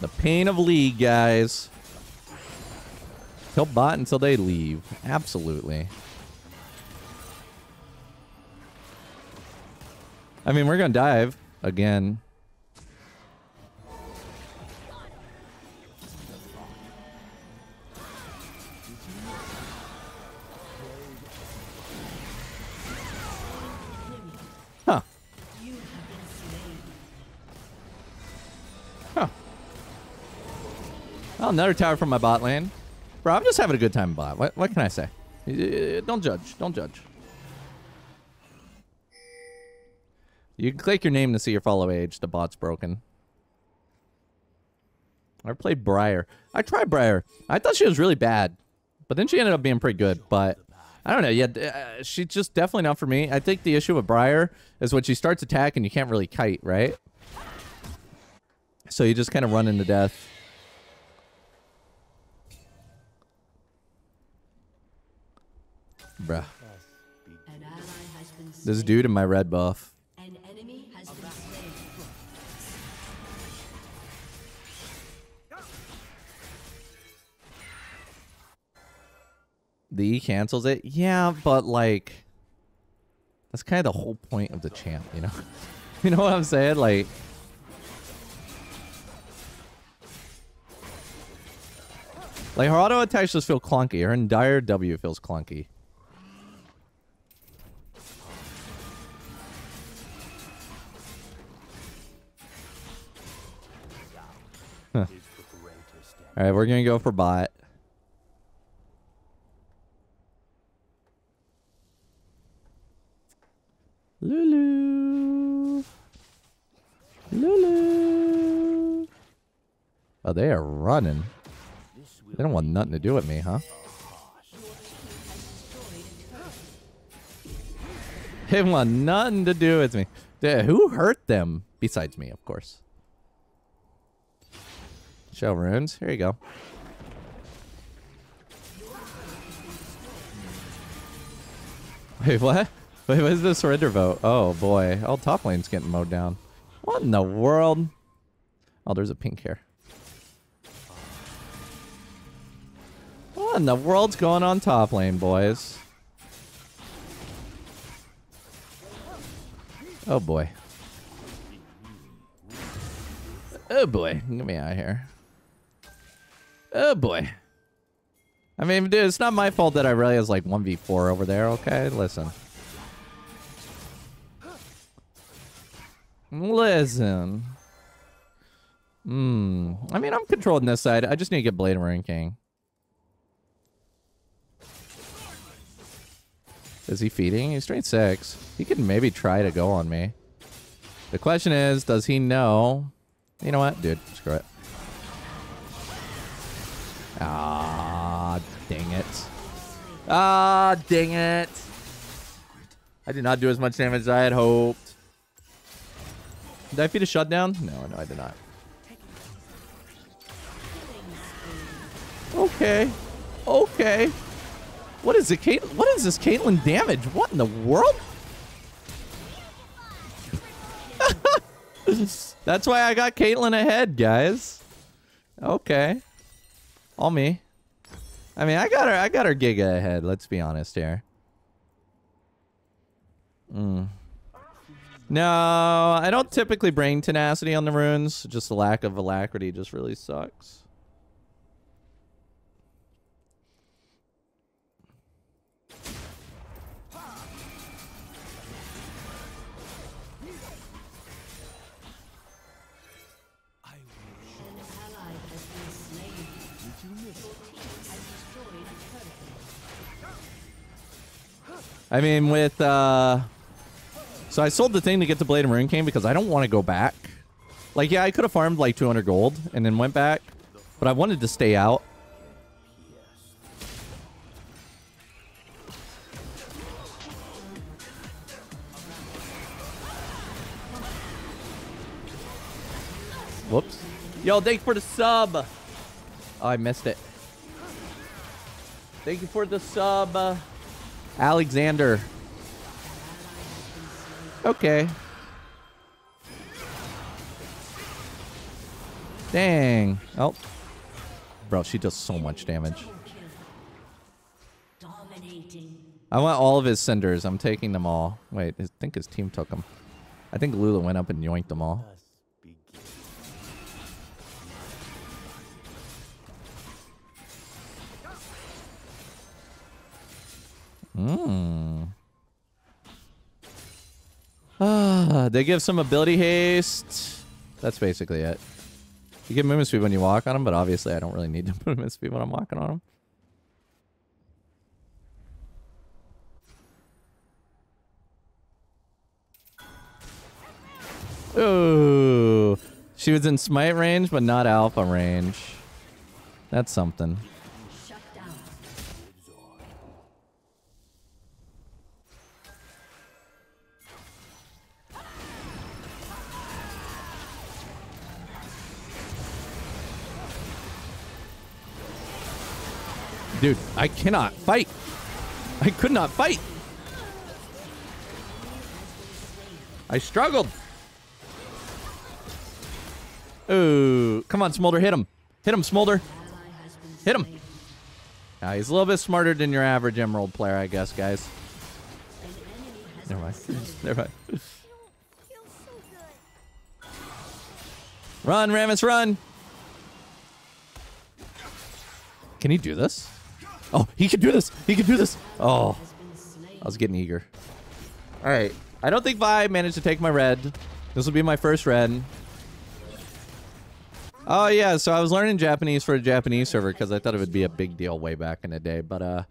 The pain of League, guys. He'll bot until they leave. Absolutely. I mean, we're going to dive again. Huh. Huh. Oh, another tower from my bot lane. Bro, I'm just having a good time bot. What, what can I say? Don't judge. Don't judge. You can click your name to see your follow age. The bot's broken. I played Briar. I tried Briar. I thought she was really bad. But then she ended up being pretty good. But I don't know. Yeah, uh, she's just definitely not for me. I think the issue with Briar is when she starts attacking, you can't really kite, right? So you just kind of run into death. Bruh. This dude in my red buff. The E cancels it? Yeah, but like... That's kind of the whole point of the champ, you know? You know what I'm saying? Like... Like, her auto attacks just feel clunky. Her entire W feels clunky. Huh. Alright, we're gonna go for bot. Lulu. Lulu. Oh, they are running. They don't want nothing to do with me, huh? They want nothing to do with me. Dude, who hurt them? Besides me, of course. Shell runes. Here you go. Wait, what? Wait, what is the surrender vote? Oh, boy. Oh, top lane's getting mowed down. What in the world? Oh, there's a pink here. What in the world's going on top lane, boys? Oh, boy. Oh, boy. Get me out of here. Oh, boy. I mean, dude, it's not my fault that Irelia is like one v four over there, okay? Listen. Listen. Hmm. I mean, I'm controlling this side. I just need to get Blade of the Ruined King. Is he feeding? He's straight six. He could maybe try to go on me. The question is, does he know? You know what? Dude, screw it. Ah, dang it. Ah, dang it. I did not do as much damage as I had hoped. Did I feed a shutdown? No, no, I did not. Okay. Okay. What is it, Caitlyn? What is this Caitlyn damage? What in the world? That's why I got Caitlyn ahead, guys. Okay. All me. I mean, I got her I got her Giga ahead, let's be honest here. Hmm. No, I don't typically bring tenacity on the runes. Just the lack of alacrity just really sucks. I mean, with... uh. So I sold the thing to get the Blade of the Ruined King because I don't want to go back. Like, yeah, I could have farmed like two hundred gold and then went back, but I wanted to stay out. Whoops. Yo, thanks for the sub. Oh, I missed it. Thank you for the sub. Uh, Alexander. Okay. Dang. Oh. Bro, she does so much damage. I want all of his cinders. I'm taking them all. Wait, I think his team took them. I think Lulu went up and yoinked them all. Mmm. Ah, they give some ability haste. That's basically it. You get movement speed when you walk on them, but obviously I don't really need to movement speed when I'm walking on them. Ooh. She was in smite range, but not alpha range. That's something. Dude, I cannot fight. I could not fight. I struggled. Ooh, come on, Smolder, hit him. Hit him, Smolder. Hit him. Now, he's a little bit smarter than your average Emerald player, I guess, guys. Never mind. Never mind. Run, Rammus, run. Can he do this? Oh, he can do this. He can do this. Oh, I was getting eager. All right. I don't think Vi managed to take my red. This will be my first red. Oh, yeah. So I was learning Japanese for a Japanese server because I thought it would be a big deal way back in the day. But uh,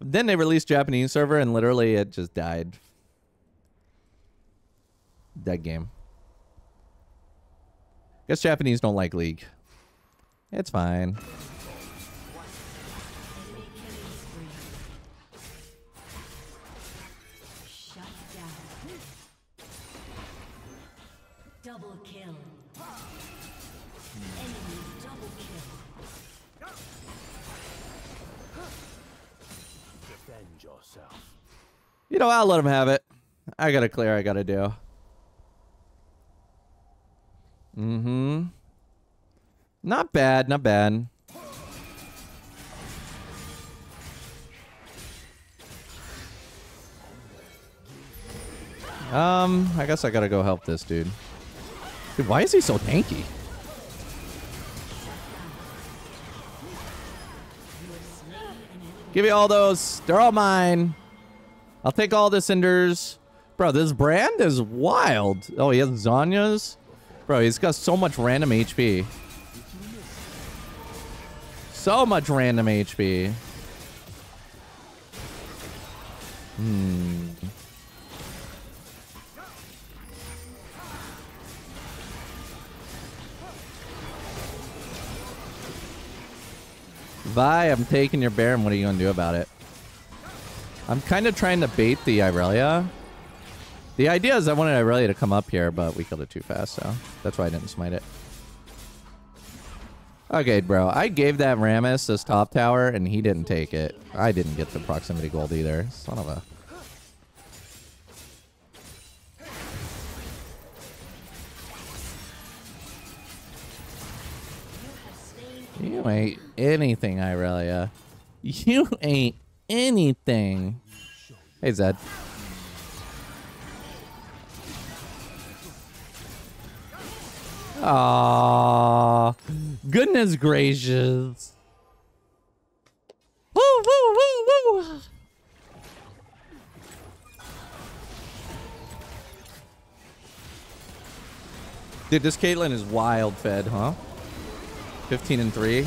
then they released Japanese server and literally it just died. Dead game. Guess Japanese don't like League. It's fine. You know, I'll let him have it. I gotta clear, I gotta do. Mm-hmm. Not bad, not bad. Um, I guess I gotta go help this dude. Dude, why is he so tanky? Give me all those. They're all mine. I'll take all the cinders. Bro, this brand is wild. Oh, he has Zanya's? Bro, he's got so much random H P. So much random H P. Hmm. Vi, I'm taking your Baron. What are you going to do about it? I'm kind of trying to bait the Irelia. The idea is I wanted Irelia to come up here, but we killed it too fast, so that's why I didn't smite it. Okay, bro. I gave that Rammus this top tower, and he didn't take it. I didn't get the proximity gold either. Son of a... You ain't anything, Irelia. You ain't... anything. Hey, Zed. Aww. Goodness gracious. Woo, woo, woo, woo. Dude, this Caitlyn is wild fed, huh? fifteen and three.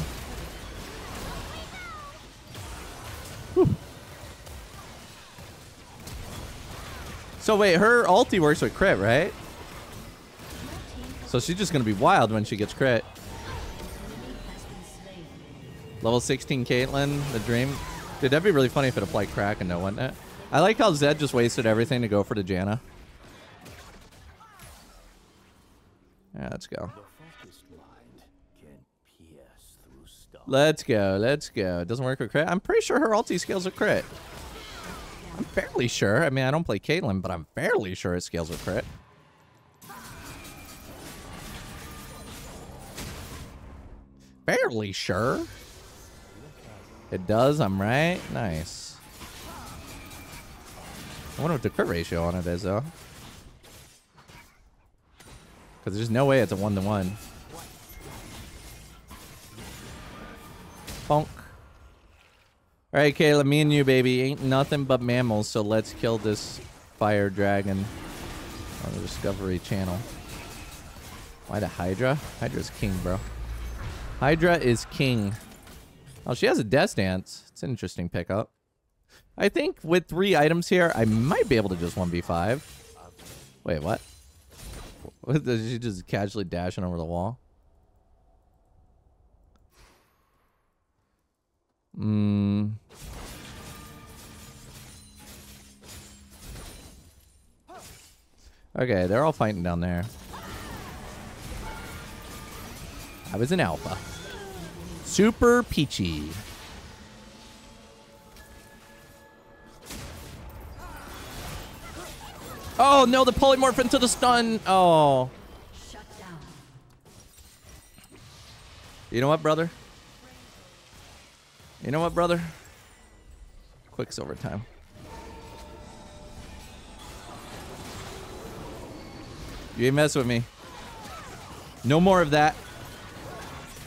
So wait, her ulti works with crit, right? So she's just gonna be wild when she gets crit. Level sixteen Caitlyn, the dream. Dude, that'd be really funny if it applied Kraken though, wouldn't it? I like how Zed just wasted everything to go for the Janna. Yeah, let's go. Let's go. Let's go. It doesn't work with crit. I'm pretty sure her ulti scales with crit. I'm fairly sure. I mean, I don't play Caitlyn, but I'm fairly sure it scales with crit. Fairly sure. It does. I'm right. Nice. I wonder what the crit ratio on it is, though. Because there's no way it's a one-to-one. Bonk. Alright, Kayla, me and you, baby. Ain't nothing but mammals, so let's kill this fire dragon on the Discovery Channel. Why the Hydra? Hydra's king, bro. Hydra is king. Oh, she has a Death Dance. It's an interesting pickup. I think with three items here, I might be able to just one v five. Wait, what? Is she just casually dashing over the wall? Hmm. Okay, they're all fighting down there. I was an alpha. Super peachy. Oh no, the polymorph into the stun. Oh. Shut down. You know what, brother? You know what, brother? Quicksilver time. You ain't mess with me. No more of that.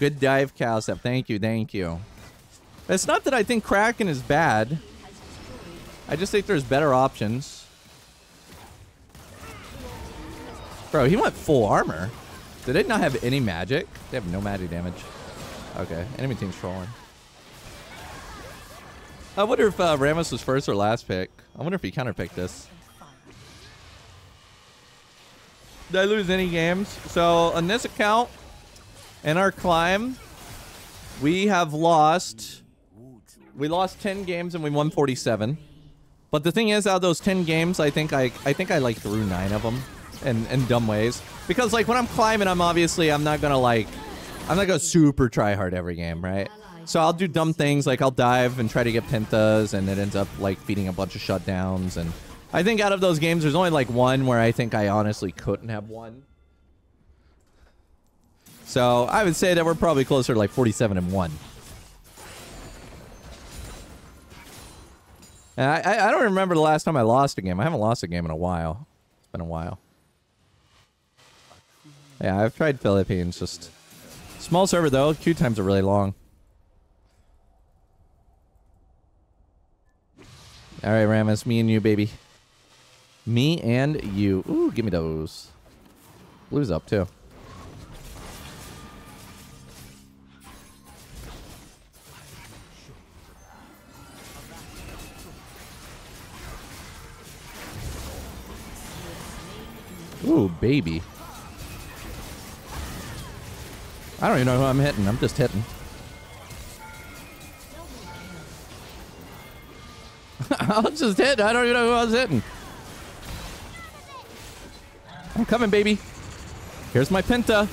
Good dive, Kai'Sa. Thank you, thank you. It's not that I think Kraken is bad. I just think there's better options. Bro, he went full armor. Did they not have any magic? They have no magic damage. Okay, enemy team's trolling. I wonder if uh, Rammus was first or last pick. I wonder if he counterpicked this. Did I lose any games? So on this account, in our climb, we have lost. We lost ten games and we won forty-seven. But the thing is, out of those ten games, I think I, I think I like threw nine of them. In, in dumb ways, because like when I'm climbing, I'm obviously I'm not gonna like I'm not gonna super try hard every game, right? So I'll do dumb things like I'll dive and try to get pentas, and it ends up like feeding a bunch of shutdowns. And I think out of those games, there's only like one where I think I honestly couldn't have won. So I would say that we're probably closer to like forty-seven and one. And I I don't remember the last time I lost a game. I haven't lost a game in a while. It's been a while. Yeah, I've tried Philippines, just... Small server, though. Queue times are really long. Alright, Rammus, me and you, baby. Me and you. Ooh, give me those. Blue's up, too. Ooh, baby. I don't even know who I'm hitting. I'm just hitting. I'll just hit. I don't even know who I was hitting. I'm coming, baby. Here's my Penta.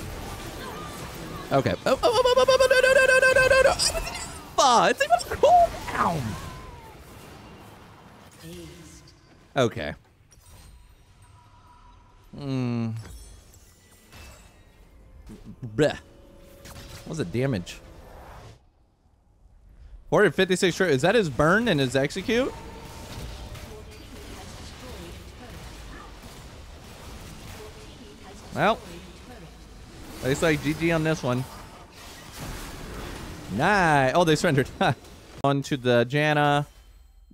Okay. Oh, oh, oh, oh, oh, oh, no, no, no, no, no, no, no. Oh, it's even cool down. Okay. Hmm. Bleh. What was the damage? four fifty-six. Is that his burn and his execute? Well, at least like G G on this one. Nice. Oh, they surrendered. On to the Janna.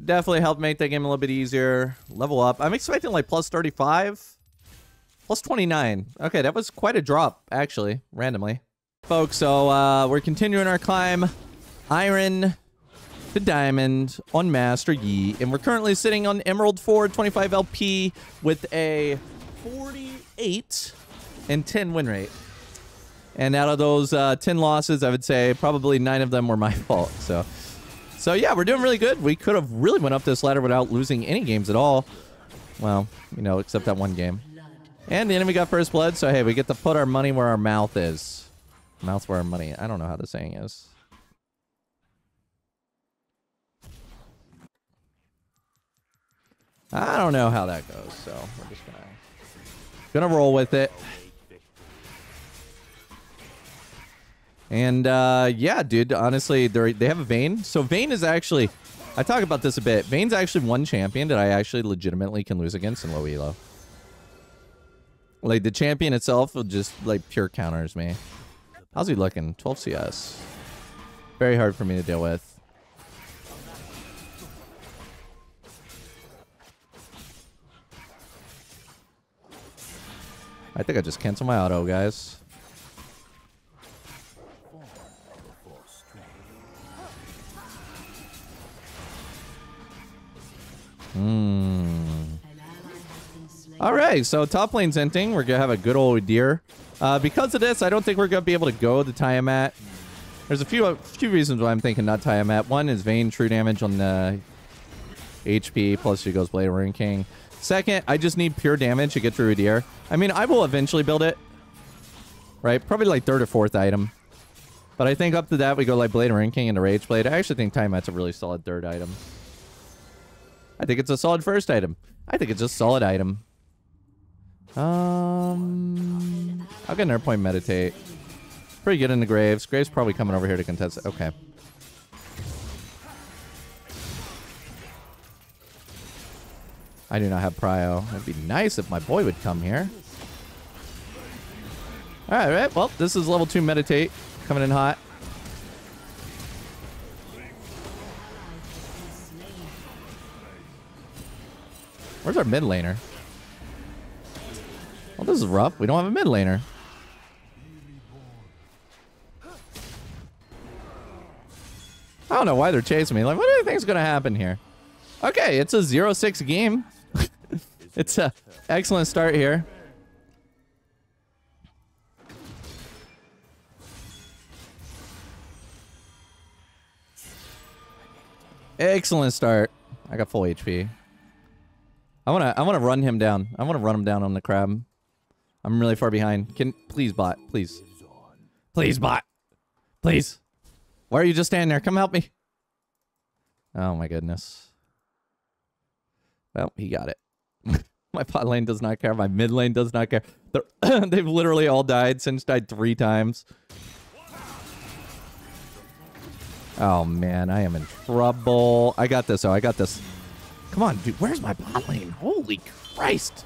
Definitely helped make that game a little bit easier. Level up. I'm expecting like plus thirty-five, plus twenty-nine. Okay, that was quite a drop actually, randomly. Folks, so uh, we're continuing our climb, Iron to Diamond on Master Yi, and we're currently sitting on Emerald four, twenty-five L P with a forty-eight and ten win rate. And out of those uh, ten losses, I would say probably nine of them were my fault. So, so yeah, we're doing really good. We could have really went up this ladder without losing any games at all. Well, you know, except that one game. And the enemy got first blood, so hey, we get to put our money where our mouth is. Mouth where our money. I don't know how the saying is. I don't know how that goes, so we're just gonna gonna roll with it. And uh, yeah, dude, honestly, they they have a Vayne. So Vayne is actually, I talk about this a bit. Vayne's actually one champion that I actually legitimately can lose against in low elo. Like the champion itself will just like pure counters me. How's he looking? twelve C S. Very hard for me to deal with. I think I just canceled my auto, guys. Mm. All right, so top lane's ending. We're gonna have a good old deer. Uh, because of this, I don't think we're gonna be able to go the Tiamat. There's a few a few reasons why I'm thinking not Tiamat. One is Vayne true damage on the H P, plus she goes Blade of the Ruined King. Second, I just need pure damage to get through a deer. I mean, I will eventually build it, right? Probably like third or fourth item. But I think up to that we go like Blade of the Ruined King and the Rageblade. I actually think Tiamat's a really solid third item. I think it's a solid first item. I think it's a solid item. Um, I'll get an air point meditate. Pretty good in the Graves. Graves probably coming over here to contest it. Okay. I do not have Prio. It'd be nice if my boy would come here. All right, right. Well, this is level two meditate coming in hot. Where's our mid laner? Well, this is rough. We don't have a mid laner. I don't know why they're chasing me. Like, what do you think's gonna happen here? Okay, it's a zero six game. It's a excellent start here. Excellent start. I got full H P. I wanna, I wanna run him down. I wanna run him down on the crab. I'm really far behind. Can please bot, please, please bot, please. Why are you just standing there? Come help me. Oh my goodness. Well, he got it. My bot lane does not care. My mid lane does not care. They've literally all died. Since died three times. Oh man, I am in trouble. I got this. Oh, I got this. Come on, dude. Where's my bot lane? Holy Christ.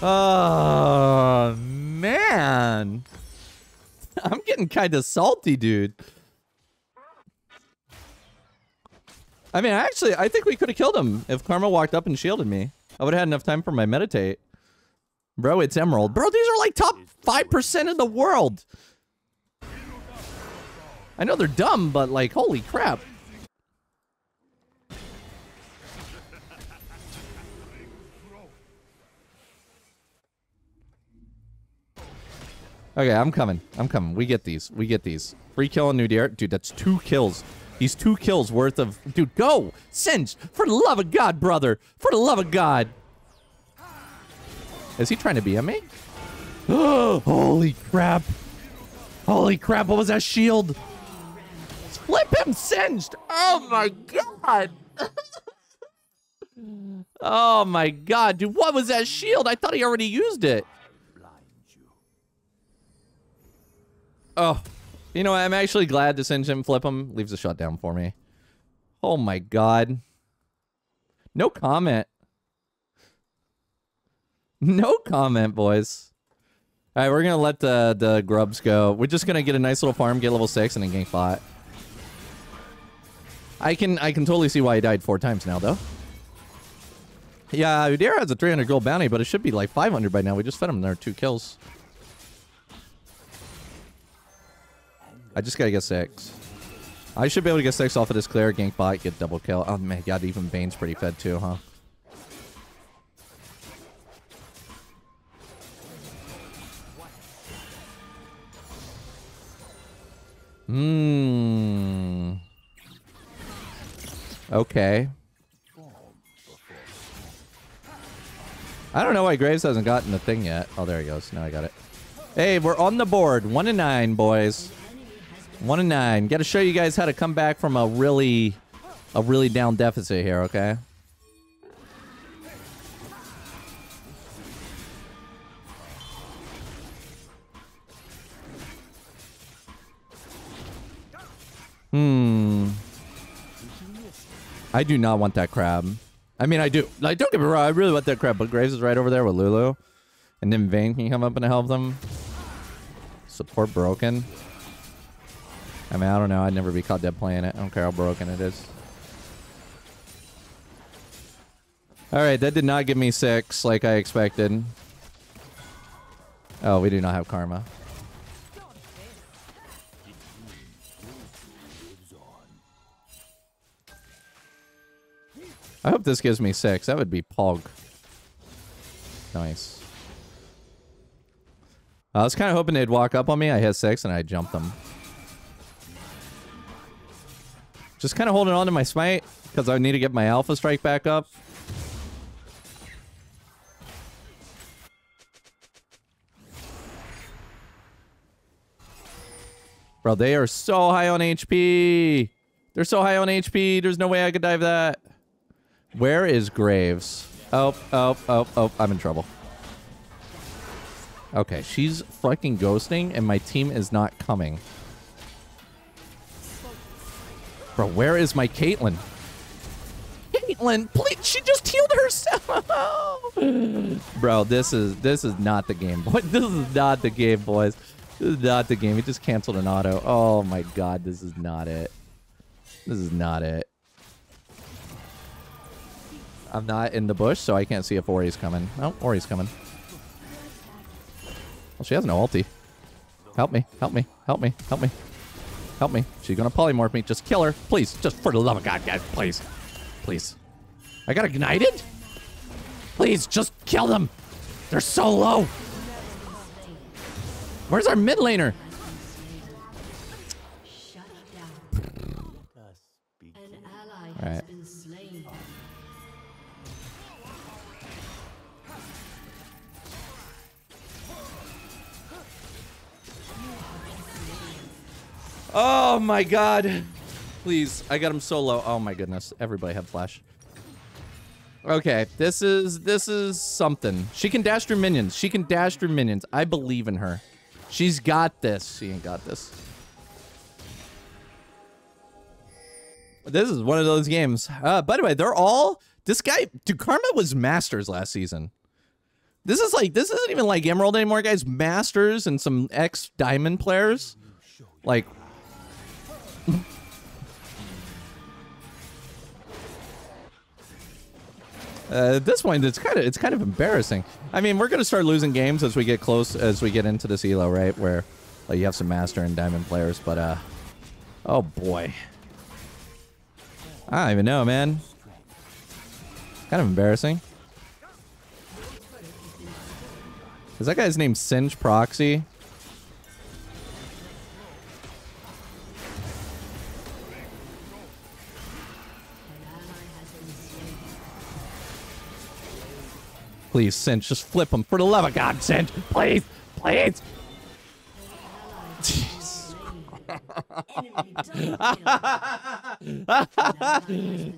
Oh, man. I'm getting kind of salty, dude. I mean, actually, I think we could have killed him if Karma walked up and shielded me. I would have had enough time for my meditate. Bro, it's Emerald. Bro, these are like top five percent in the world. I know they're dumb, but like, holy crap. Okay, I'm coming. I'm coming. We get these. We get these. Free kill on new deer. Dude, that's two kills. These two kills worth of... Dude, go! Singe! For the love of God, brother! For the love of God! Is he trying to be on me? Holy crap! Holy crap, what was that shield? Flip him, Singed! Oh my god! Oh my god, dude, what was that shield? I thought he already used it. Oh, you know what? I'm actually glad to Singe him, flip him. Leaves the shot down for me. Oh my god. No comment. No comment, boys. All right, we're going to let the, the grubs go. We're just going to get a nice little farm, get level six, and then gank bot. I can I can totally see why he died four times now, though. Yeah, Udera has a three hundred gold bounty, but it should be like five hundred by now. We just fed him there two kills. I just got to get six. I should be able to get six off of this clear, gank bot, get double kill. Oh, my God, even Vayne's pretty fed, too, huh? Hmm. Okay. I don't know why Graves hasn't gotten the thing yet. Oh, there he goes. Now I got it. Hey, we're on the board. One and nine, boys. One and nine. Got to show you guys how to come back from a really a really down deficit here, okay? Hmm. I do not want that crab. I mean, I do. Like, don't get me wrong, I really want that crab, but Graves is right over there with Lulu. And then Vayne can come up and help them. Support broken. I mean, I don't know. I'd never be caught dead playing it. I don't care how broken it is. Alright, that did not give me six like I expected. Oh, we do not have Karma. I hope this gives me six. That would be Pog. Nice. I was kind of hoping they'd walk up on me. I hit six and I jumped them. Just kind of holding on to my smite because I need to get my alpha strike back up. Bro, they are so high on H P. They're so high on H P. There's no way I could dive that. Where is Graves? Oh, oh, oh, oh. I'm in trouble. Okay, she's fucking ghosting, and my team is not coming. Bro, where is my Caitlyn? Caitlyn, please! She just healed herself. Bro, this is this is not the game, boy. This is not the game, boys. This is not the game. He just canceled an auto. Oh my god, this is not it. This is not it. I'm not in the bush, so I can't see if Ori's coming. Oh, Ori's coming. Well, she has no ulti. Help me, help me, help me, help me, help me. She's gonna polymorph me. Just kill her, please. Just for the love of God, guys, please. Please. I got ignited? Please, just kill them. They're so low. Where's our mid laner? All right. Oh my god. Please, I got him so low. Oh my goodness. Everybody had flash. Okay, this is this is something. She can dash through minions. She can dash through minions. I believe in her. She's got this. She ain't got this. This is one of those games. Uh, by the way, they're all... This guy... Dude, Karma was Masters last season. This is like... This isn't even like Emerald anymore, guys. Masters and some ex-Diamond players. Like... uh, at this point, it's kind of it's kind of embarrassing. I mean, we're gonna start losing games as we get close, as we get into this elo, right? Where like you have some master and diamond players, but uh, oh boy, I don't even know, man. Kind of embarrassing. Is that guy's name Singe Proxy? Please, Singe, just flip him. For the love of God, Singe. Please. Please. Jeez.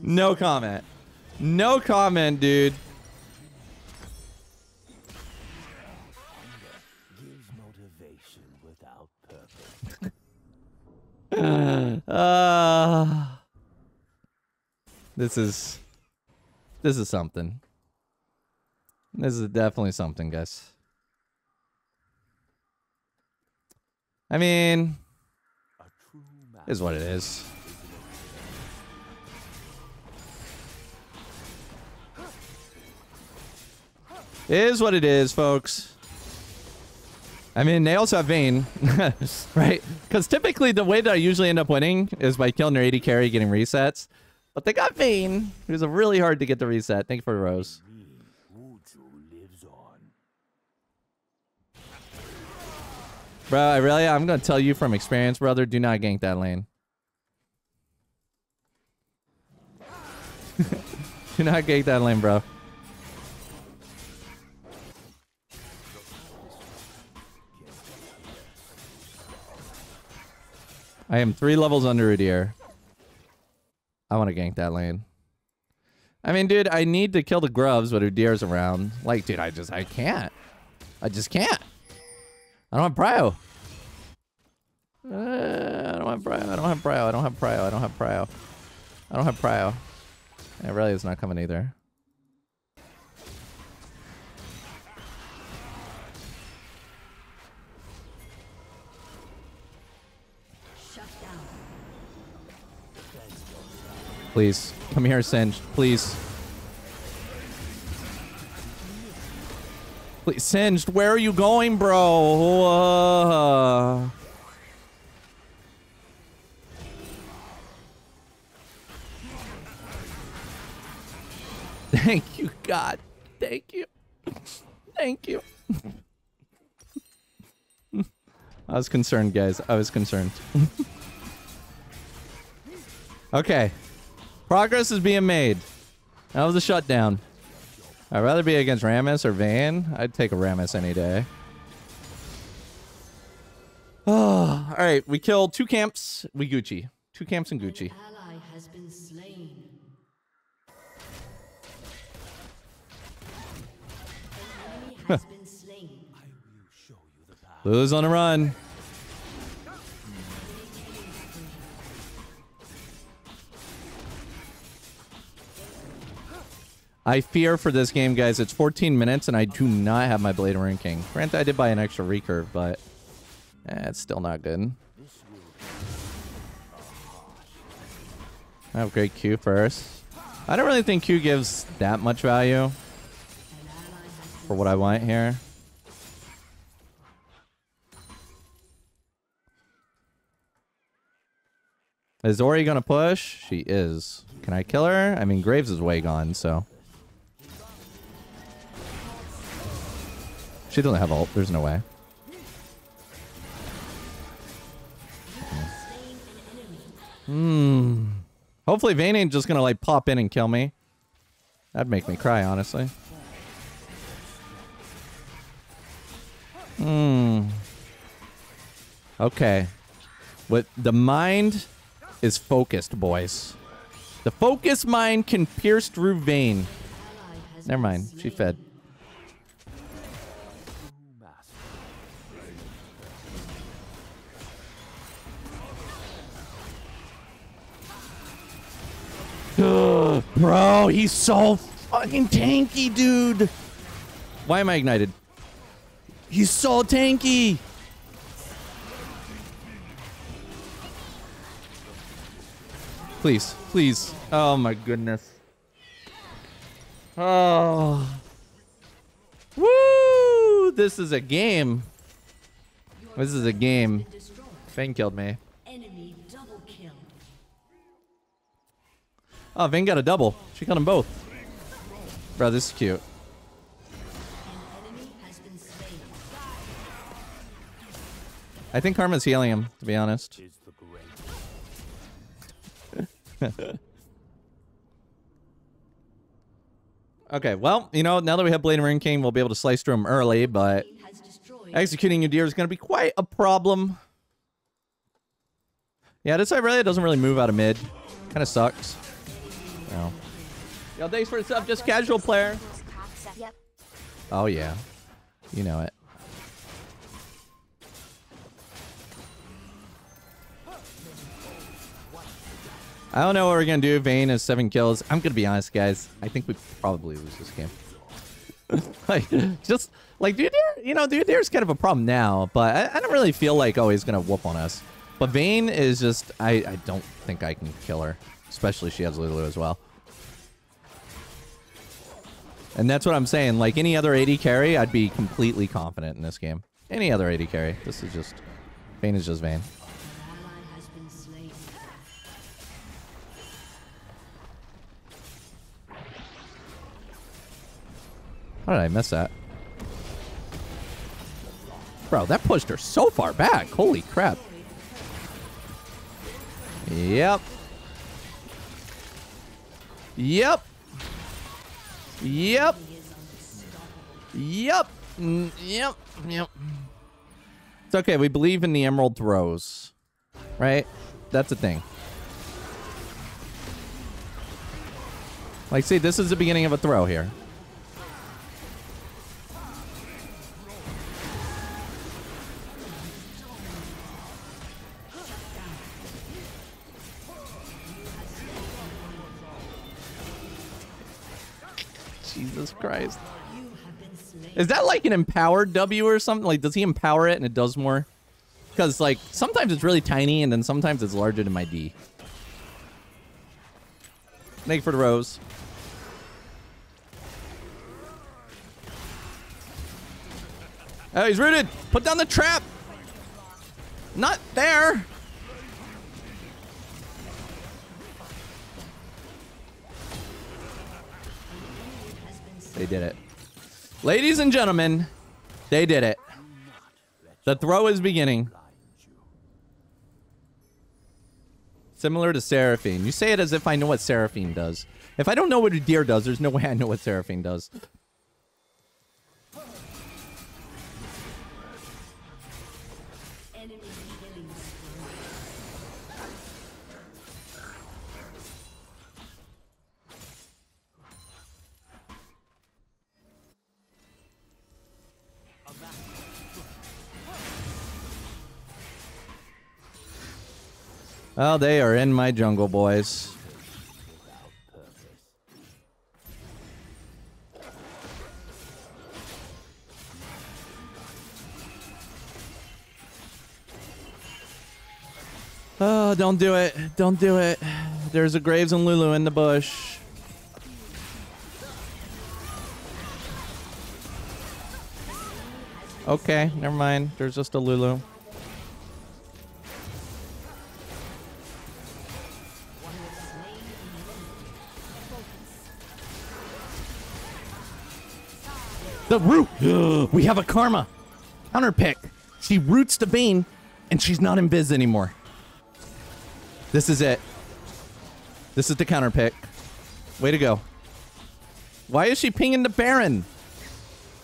No comment. No comment, dude. uh, this is... This is something. This is definitely something, guys. I mean, is what it is. Is what it is, folks. I mean, they also have Vayne, right? Because typically the way that I usually end up winning is by killing their A D carry, getting resets. But they got Vayne, who's really hard to get the reset. Thank you for the rose. Bro, I really, I'm going to tell you from experience, brother, do not gank that lane. Do not gank that lane, bro. I am three levels under Udyr. I want to gank that lane. I mean, dude, I need to kill the Grubs, but Udir's around. Like, dude, I just, I can't. I just can't. I don't have Pryo. Uh, I don't have Pryo. I don't have Pryo. I don't have Pryo. I don't have Pryo. I don't have Pryo. Aurelia's not coming either. Please. Come here, Singed. Please. Please. Singed, where are you going, bro? Uh... Thank you, God. Thank you. Thank you. I was concerned, guys. I was concerned. Okay. Progress is being made. That was a shutdown. I'd rather be against Rammus or Vayne. I'd take a Rammus any day. Oh, all right, we kill two camps. We Gucci. Two camps and Gucci. An ally has been slain. An enemy has been slain. I will show you the path. Lulu's on a run. I fear for this game, guys. It's fourteen minutes, and I do not have my Blade of the Ruined King. Granted, I did buy an extra recurve, but eh, it's still not good. I have great Q first. I don't really think Q gives that much value for what I want here. Is Ori gonna push? She is. Can I kill her? I mean, Graves is way gone, so... She doesn't have ult. There's no way. Hmm. Hopefully Vayne ain't just gonna like pop in and kill me. That'd make me cry, honestly. Hmm. Okay. But the mind is focused, boys. The focused mind can pierce through Vayne. Never mind. She fed. Ugh, bro, he's so fucking tanky, dude. Why am I ignited? He's so tanky. Please, please. Oh my goodness. Oh. Woo! This is a game. This is a game. Vayne killed me. Oh, Vayne got a double. She killed them both. Bro, this is cute. I think Karma's healing him, to be honest. Okay, well, you know, now that we have Blade of the Ruined King, we'll be able to slice through him early, but executing Udyr is going to be quite a problem. Yeah, this Irelia doesn't really move out of mid. Kind of sucks. No. Yo, thanks for the sub, just casual player. Yep. Oh yeah, you know it. I don't know what we're gonna do. Vayne has seven kills. I'm gonna be honest, guys. I think we probably lose this game. Like, just like Udyr, you know, Udyr kind of a problem now, but I, I don't really feel like oh he's gonna whoop on us. But Vayne is just I I don't think I can kill her. Especially she has Lulu as well. And that's what I'm saying. Like any other A D carry, I'd be completely confident in this game. Any other A D carry. This is just... Vayne is just Vayne. How did I miss that? Bro, that pushed her so far back. Holy crap. Yep. Yep. Yep. Yep. Yep. Yep. It's okay. We believe in the Emerald throws. Right? That's a thing. Like, see, this is the beginning of a throw here. Jesus Christ. Is that like an empowered W or something? Like, does he empower it and it does more? Because, like, sometimes it's really tiny and then sometimes it's larger than my D. Thank you for the rose. Oh, he's rooted! Put down the trap! Not there! They did it. Ladies and gentlemen, they did it. The throw is beginning. Similar to Seraphine. You say it as if I know what Seraphine does. If I don't know what a deer does, there's no way I know what Seraphine does. Oh, they are in my jungle, boys. Oh, don't do it. Don't do it. There's a Graves and Lulu in the bush. Okay, never mind. There's just a Lulu. The root! Ugh. We have a Karma. Counter pick. She roots the Bane, and she's not in biz anymore. This is it. This is the counter pick. Way to go. Why is she pinging the Baron?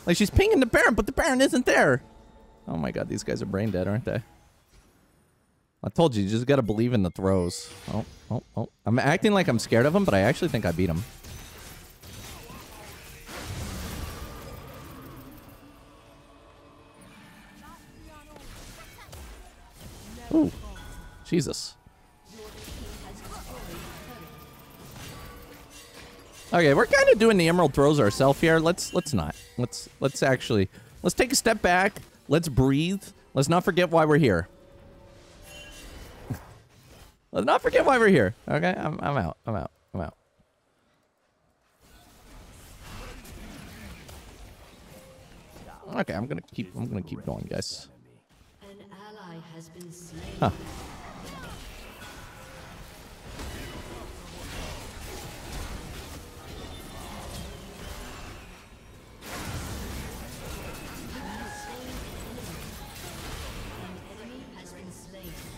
Like, she's pinging the Baron, but the Baron isn't there. Oh my god, these guys are brain dead, aren't they? I told you, you just gotta believe in the throws. Oh, oh, oh. I'm acting like I'm scared of them, but I actually think I beat them. Ooh, Jesus. Okay, we're kind of doing the Emerald throws ourselves here. Let's let's not. Let's let's actually let's take a step back. Let's breathe. Let's not forget why we're here. Let's not forget why we're here. Okay, I'm I'm out. I'm out. I'm out. Okay, I'm gonna keep I'm gonna keep going, guys. Huh.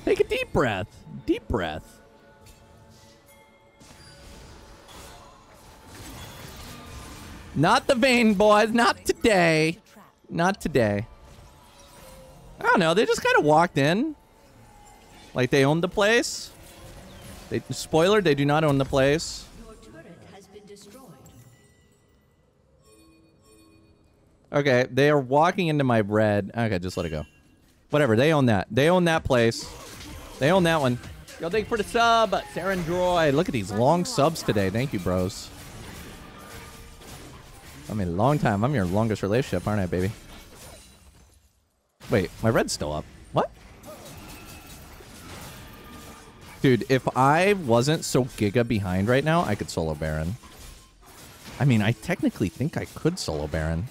Take a deep breath. Deep breath. Not the vein, boys. Not today. Not today. I don't know. They just kind of walked in. Like they owned the place. They, spoiler, they do not own the place. Your turret has been destroyed. Okay, they are walking into my red. Okay, just let it go. Whatever, they own that. They own that place. They own that one. Yo, thank you for the sub, Saren Droid. Look at these long subs today. Thank you, bros. I mean, long time. I'm your longest relationship, aren't I, baby? Wait, my red's still up. What? Dude, if I wasn't so giga behind right now, I could solo Baron. I mean, I technically think I could solo Baron.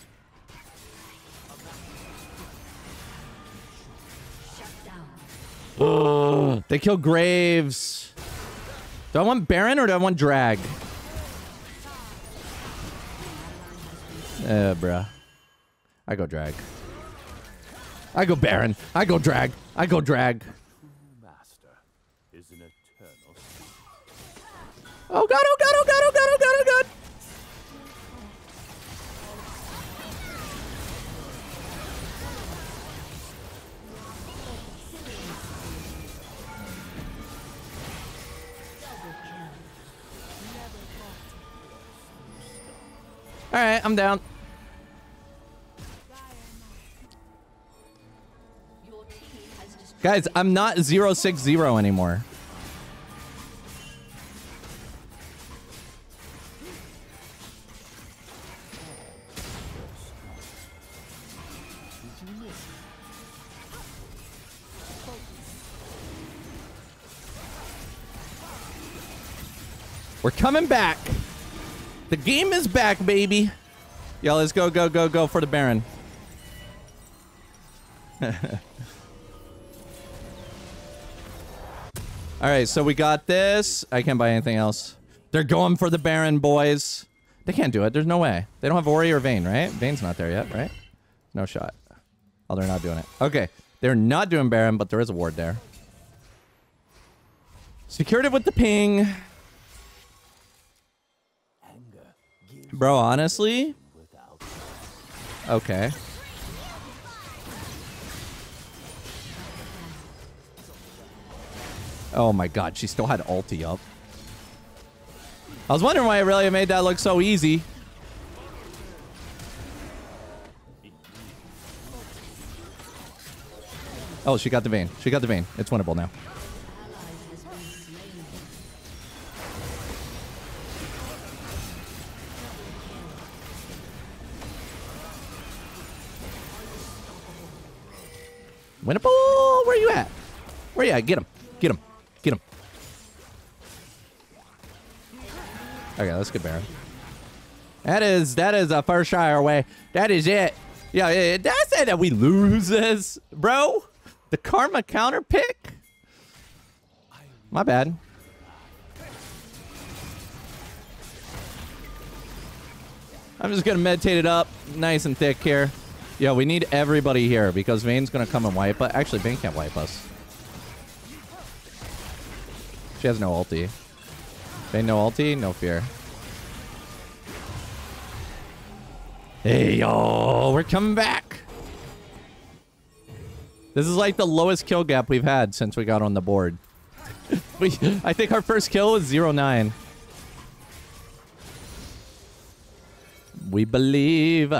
Ugh, they kill Graves. Do I want Baron or do I want Drag? Uh, bruh. I go Drag. I go Baron. I go Drag. I go Drag. Oh god, oh god, oh god, oh god, oh god, oh god! Alright, I'm down. Guys, I'm not zero six zero anymore. We're coming back. The game is back, baby. Yo, let's go, go, go, go for the Baron. Alright, so we got this. I can't buy anything else. They're going for the Baron, boys. They can't do it. There's no way. They don't have Ori or Vayne, right? Vayne's not there yet, right? No shot. Oh, they're not doing it. Okay. They're not doing Baron, but there is a ward there. Secured it with the ping. Bro, honestly? Okay. Oh my god, she still had ulti up. I was wondering why Aurelia made that look so easy. Oh, she got the Vayne. She got the Vayne. It's winnable now. Winnable! Where are you at? Where are you at? Get him. Get him. Get him. Okay, let's get Baron. That is, that is a first try our way. That is it. Yeah, yeah, that's it that we lose this, bro. The Karma counter pick? My bad. I'm just gonna meditate it up nice and thick here. Yeah, we need everybody here because Vayne's gonna come and wipe us. Actually, Vayne can't wipe us. She has no ulti. Vayne no ulti, no fear. Hey, yo, we're coming back. This is like the lowest kill gap we've had since we got on the board. we, I think our first kill was zero nine. We believe.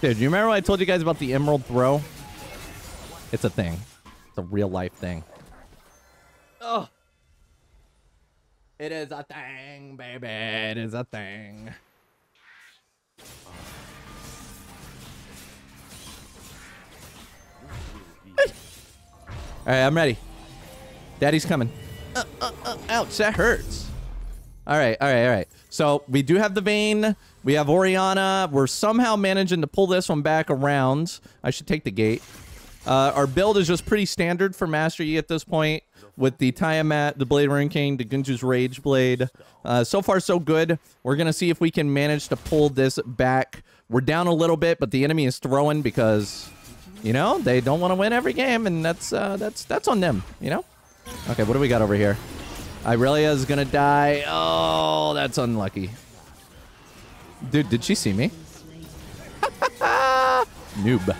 Dude, you remember when I told you guys about the Emerald throw? It's a thing. It's a real-life thing. Oh, it is a thing, baby. It is a thing. All right, I'm ready. Daddy's coming. Uh, uh, uh, ouch, that hurts. All right, all right, all right. So we do have the Vayne. We have Orianna. We're somehow managing to pull this one back around. I should take the gate. Uh, our build is just pretty standard for Master Yi at this point, with the Tiamat, the Blade of the Ruined King, the Guinsoo's Rageblade. Uh, so far, so good. We're going to see if we can manage to pull this back. We're down a little bit, but the enemy is throwing because, you know, they don't want to win every game, and that's uh, that's that's on them, you know? Okay, what do we got over here? Irelia is going to die. Oh, that's unlucky. Dude, did she see me? Noob.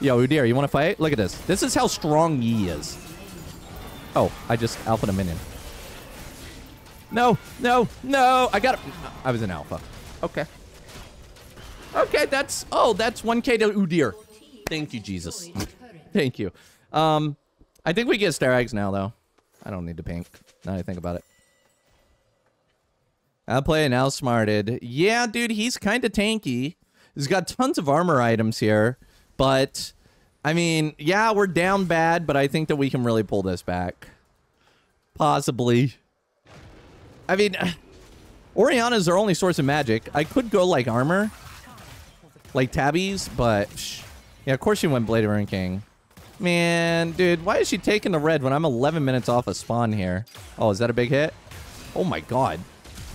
Yo, Udyr, you want to fight? Look at this. This is how strong Yi is. Oh, I just alpha'd a minion. No, no, no. I got it. I was in alpha. Okay. Okay, that's... Oh, that's one K to Udyr. Thank you, Jesus. Thank you. Um, I think we get Sterak's now, though. I don't need to pink. Now that I think about it. I play an outsmarted. Yeah, dude, he's kind of tanky. He's got tons of armor items here. But, I mean, yeah, we're down bad, but I think that we can really pull this back. Possibly. I mean, Orianna's our only source of magic. I could go, like, armor. Like, Tabby's, but... Shh. Yeah, of course she went Blade of the Ruined King. Man, dude, why is she taking the red when I'm eleven minutes off of spawn here? Oh, is that a big hit? Oh, my God.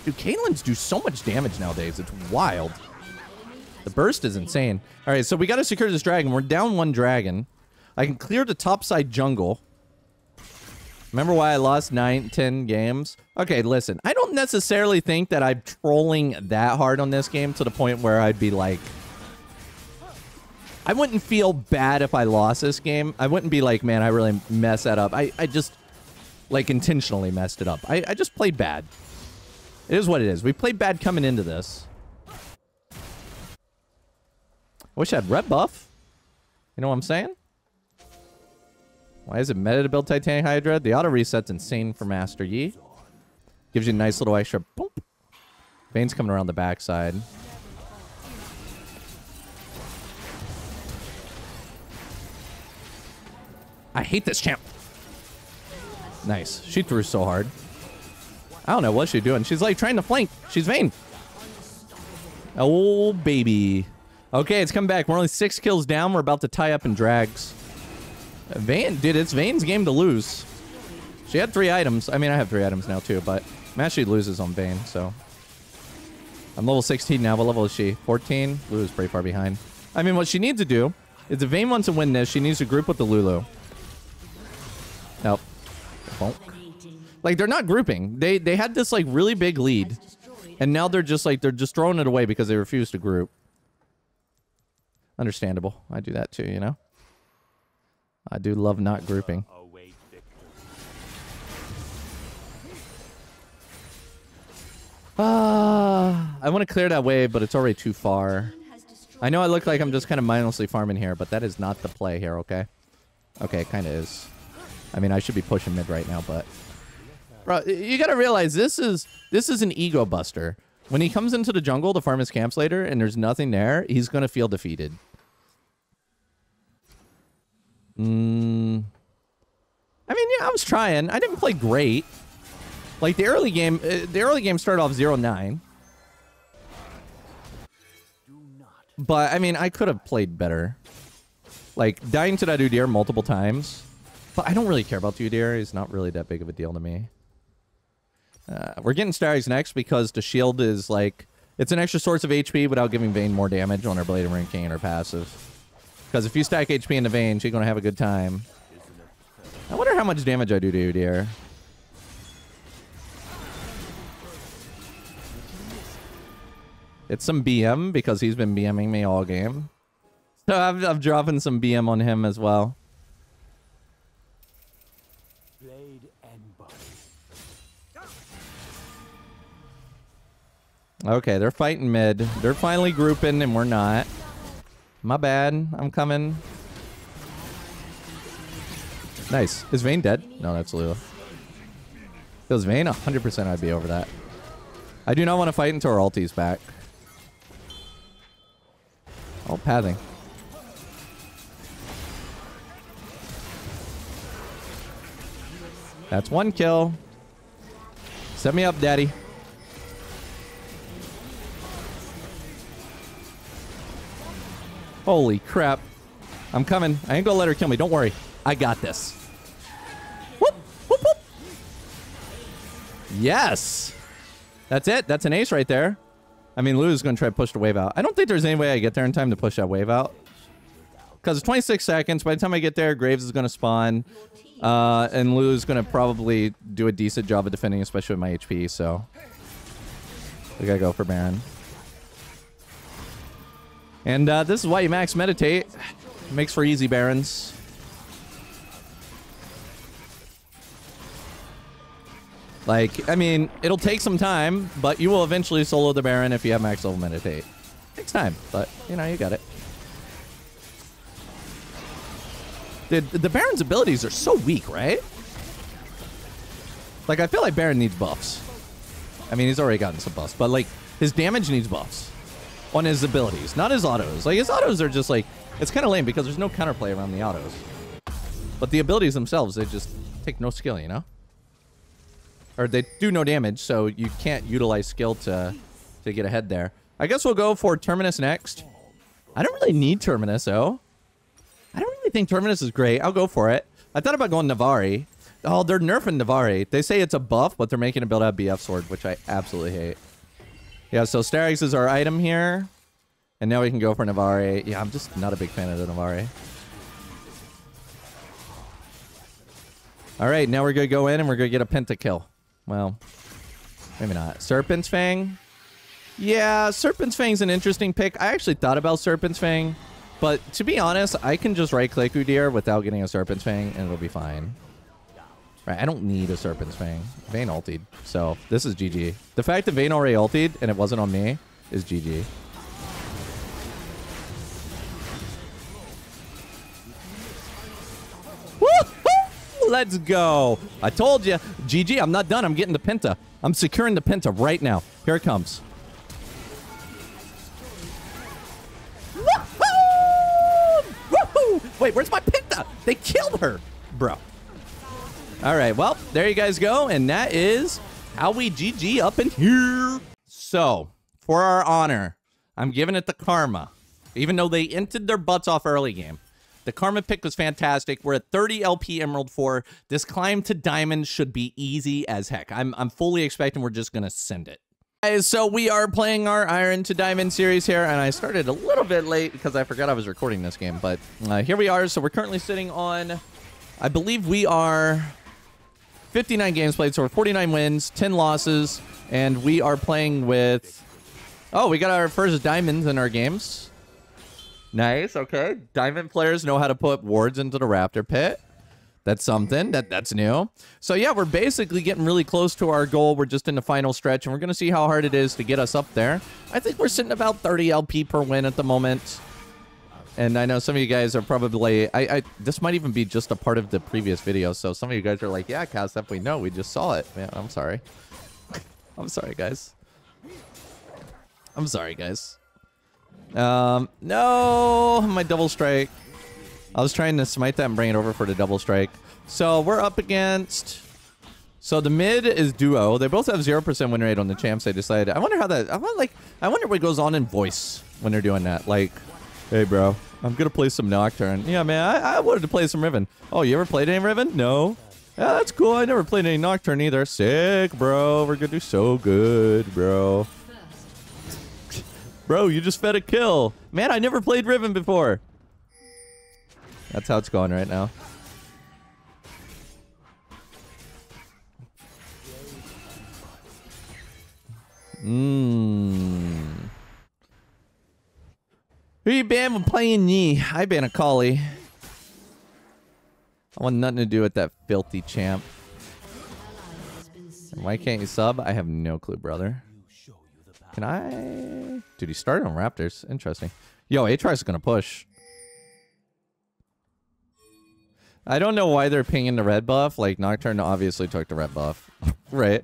Dude, Caitlyn's do so much damage nowadays. It's wild. The burst is insane. All right, so we got to secure this dragon. We're down one dragon. I can clear the topside jungle. Remember why I lost nine, ten games? Okay, listen. I don't necessarily think that I'm trolling that hard on this game to the point where I'd be like... I wouldn't feel bad if I lost this game. I wouldn't be like, man, I really messed that up. I, I just, like, intentionally messed it up. I, I just played bad. It is what it is. We played bad coming into this. Wish I had red buff. You know what I'm saying? Why is it meta to build Titanic Hydra? The auto reset's insane for Master Yi. Gives you a nice little extra. Boop. Vayne's coming around the backside. I hate this champ. Nice. She threw so hard. I don't know what she's doing. She's like trying to flank. She's Vayne. Oh, baby. Okay, it's come back. We're only six kills down. We're about to tie up in drags. Vayne did it's Vayne's game to lose. She had three items. I mean, I have three items now too, but Master Yi loses on Vayne, so. I'm level sixteen now. What level is she? fourteen? Lulu's pretty far behind. I mean, what she needs to do is if Vayne wants to win this, she needs to group with the Lulu. Nope. Bonk. Like, they're not grouping. They they had this, like, really big lead. And now they're just, like, they're just throwing it away because they refuse to group. Understandable. I do that too, you know? I do love not grouping. Ah, I want to clear that wave, but it's already too far. I know I look like I'm just kind of mindlessly farming here, but that is not the play here, okay? Okay, it kind of is. I mean, I should be pushing mid right now, but... Bro, you gotta realize this is this is an ego buster. When he comes into the jungle to farm his camps later and there's nothing there, he's gonna feel defeated. Mm. I mean, yeah, I was trying. I didn't play great. Like, the early game, uh, the early game started off zero nine. But, I mean, I could have played better. Like, dying to that Udyr multiple times. But I don't really care about Udyr. He's not really that big of a deal to me. Uh, we're getting Sterak's next because the shield is, like... It's an extra source of H P without giving Vayne more damage on her Blade of the Ruined King and her passive. Because if you stack H P into Vayne, she's going to have a good time. I wonder how much damage I do to Udyr. It's some B M because he's been BMing me all game. So I'm, I'm dropping some B M on him as well. Blade and body. Okay, they're fighting mid. They're finally grouping and we're not. My bad. I'm coming. Nice. Is Vayne dead? No, that's Lulu. If it was Vayne, one hundred percent I'd be over that. I do not want to fight until our ulti's back. Oh, pathing. That's one kill. Set me up, daddy. Holy crap. I'm coming. I ain't gonna let her kill me. Don't worry. I got this. Whoop, whoop, whoop. Yes. That's it. That's an ace right there. I mean, Lulu's going to try to push the wave out. I don't think there's any way I get there in time to push that wave out. Because it's twenty-six seconds. By the time I get there, Graves is going to spawn. Uh, and Lulu's going to probably do a decent job of defending, especially with my H P. So, we got to go for Baron. And uh, this is why you max meditate. It makes for easy Barons. Like, I mean, it'll take some time, but you will eventually solo the Baron if you have max level meditate. Takes time, but, you know, you got it. The, the Baron's abilities are so weak, right? Like, I feel like Baron needs buffs. I mean, he's already gotten some buffs, but, like, his damage needs buffs on his abilities, not his autos. Like, his autos are just, like, it's kind of lame because there's no counterplay around the autos. But the abilities themselves, they just take no skill, you know? Or they do no damage, so you can't utilize skill to to get ahead there. I guess we'll go for Terminus next. I don't really need Terminus, though. I don't really think Terminus is great. I'll go for it. I thought about going Navari. Oh, they're nerfing Navari. They say it's a buff, but they're making it build out B F Sword, which I absolutely hate. Yeah, so Sterak's is our item here. And now we can go for Navari. Yeah, I'm just not a big fan of the Navari. All right, now we're going to go in and we're going to get a pentakill. Well, maybe not. Serpent's Fang? Yeah, Serpent's Fang's an interesting pick. I actually thought about Serpent's Fang, but to be honest, I can just right-click Udyr without getting a Serpent's Fang, and it'll be fine. Right, I don't need a Serpent's Fang. Vayne ultied, so this is G G. The fact that Vayne already ultied and it wasn't on me is G G. Let's go. I told you. G G, I'm not done. I'm getting the Penta. I'm securing the Penta right now. Here it comes. Woohoo! Woohoo! Wait, where's my Penta? They killed her, bro. All right, well, there you guys go. And that is how we G G up in here. So, for our honor, I'm giving it to Karma. Even though they entered their butts off early game. The Karma pick was fantastic. We're at thirty L P Emerald four. This climb to Diamond should be easy as heck. I'm, I'm fully expecting we're just going to send it. Guys, so we are playing our Iron to Diamond series here, and I started a little bit late because I forgot I was recording this game. But uh, here we are. So we're currently sitting on, I believe we are fifty-nine games played. So we're forty-nine wins, ten losses, and we are playing with... Oh, we got our first diamonds in our games. Nice, okay. Diamond players know how to put wards into the Raptor Pit. That's something. That That's new. So, yeah, we're basically getting really close to our goal. We're just in the final stretch, and we're going to see how hard it is to get us up there. I think we're sitting about thirty L P per win at the moment. And I know some of you guys are probably... I, I This might even be just a part of the previous video, so some of you guys are like, yeah, Kaz, if we know, we just saw it. Man, I'm sorry. I'm sorry, guys. I'm sorry, guys. Um, no, my double strike. I was trying to smite that and bring it over for the double strike. So we're up against... So the mid is duo. They both have zero percent win rate on the champs. They decided... I wonder how that... I wonder, like, I wonder what goes on in voice when they're doing that. Like, hey, bro, I'm going to play some Nocturne. Yeah, man, I, I wanted to play some Riven. Oh, you ever played any Riven? No. Yeah, that's cool. I never played any Nocturne either. Sick, bro. We're going to do so good, bro. Bro, you just fed a kill. Man, I never played Riven before. That's how it's going right now. Mmm. Who you ban when playing Yi? I ban Akali. I want nothing to do with that filthy champ. And why can't you sub? I have no clue, brother. Can I... Dude, he started on Raptors. Interesting. Yo, Aatrox is going to push. I don't know why they're pinging the red buff. Like, Nocturne obviously took the red buff. Right.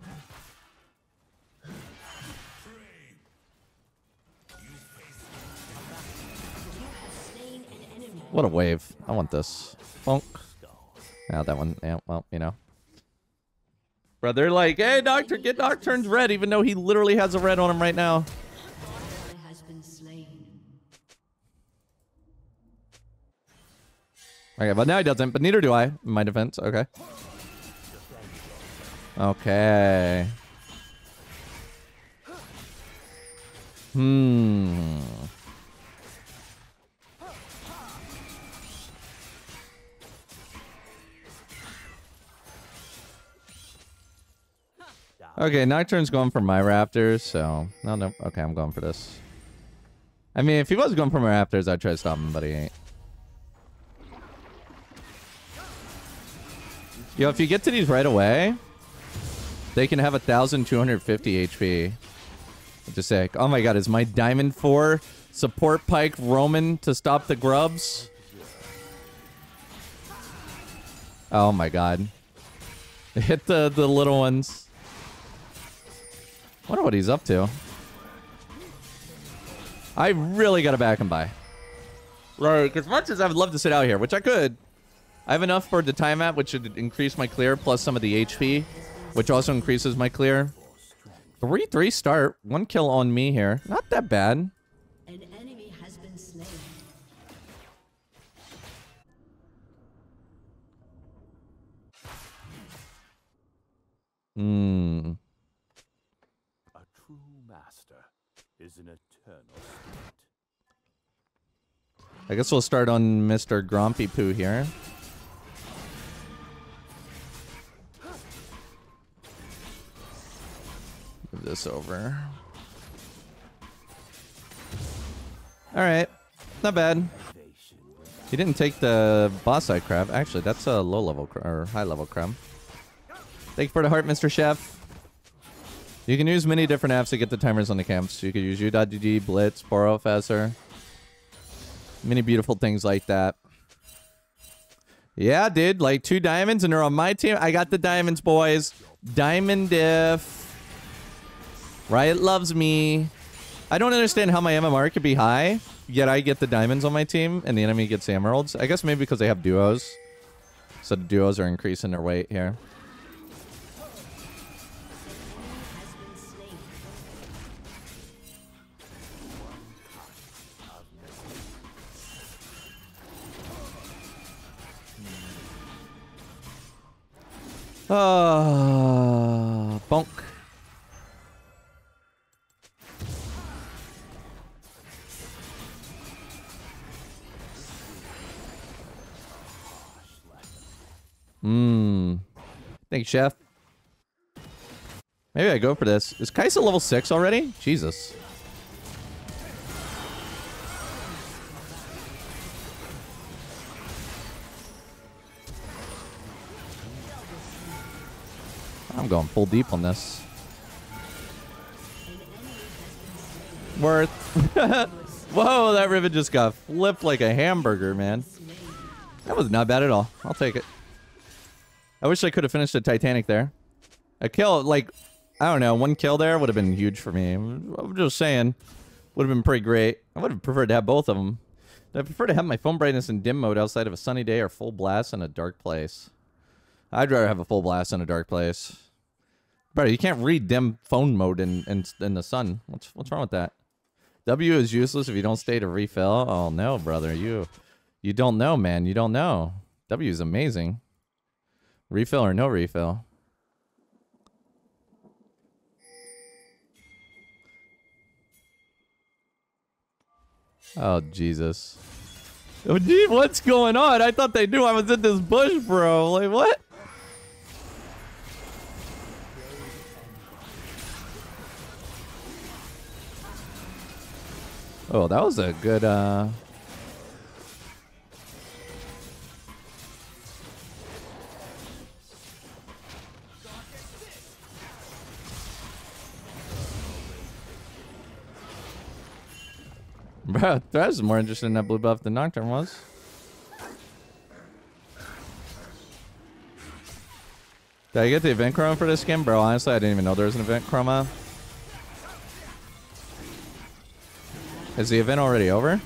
What a wave. I want this. Bonk. Now that one. Yeah, well, you know. Bro, they're like, hey, Nocturne, get Nocturne's red, even though he literally has a red on him right now. Okay, but now he doesn't, but neither do I, in my defense. Okay. Okay. Hmm. Okay, Nocturne's going for my Raptors, so... No, no. Okay, I'm going for this. I mean, if he was going for my Raptors, I'd try to stop him, but he ain't. Yo, if you get to these right away, they can have one thousand two hundred fifty H P. Which is sick. Oh my god, is my Diamond four support pike Roman to stop the grubs? Oh my god. Hit the, the little ones. I wonder what he's up to. I really gotta back him by. Like, as much as I would love to sit out here, which I could, I have enough for the timeout, which should increase my clear, plus some of the H P, which also increases my clear. three three start. One kill on me here. Not that bad. An enemy has been slain. Hmm. Is an eternal state. I guess we'll start on Mister Grumpy Poo here. Move this over. Alright. Not bad. He didn't take the boss side crab. Actually, that's a low level crab, or high level crab. Thank you for the heart, Mister Chef. You can use many different apps to get the timers on the camps. You could use U dot G G, Blitz, Borrow, Faster. Many beautiful things like that. Yeah, dude. Like two diamonds and they're on my team. I got the diamonds, boys. Diamond diff. Riot loves me. I don't understand how my M M R could be high, yet I get the diamonds on my team and the enemy gets the emeralds. I guess maybe because they have duos. So the duos are increasing their weight here. Oh, bonk. Mmm. Thanks, Chef. Maybe I go for this. Is Kai'Sa level six already? Jesus. I'm going full deep on this. Worth. Whoa, that ribbon just got flipped like a hamburger, man. That was not bad at all. I'll take it. I wish I could have finished the Titanic there. A kill, like, I don't know, one kill there would have been huge for me. I'm just saying. Would have been pretty great. I would have preferred to have both of them. I prefer to have my phone brightness in dim mode outside of a sunny day or full blast in a dark place. I'd rather have a full blast in a dark place. Bro, you can't read dim phone mode in, in, in the sun. What's what's wrong with that? W is useless if you don't stay to refill. Oh, no, brother. You you don't know, man. You don't know. W is amazing. Refill or no refill. Oh, Jesus. Oh, dude, what's going on? I thought they knew I was in this bush, bro. Like, what? Oh, that was a good, uh... Bro, Thresh is more interested in that blue buff than Nocturne was. Did I get the event chroma for this skin? Bro, honestly, I didn't even know there was an event chroma. Is the event already over?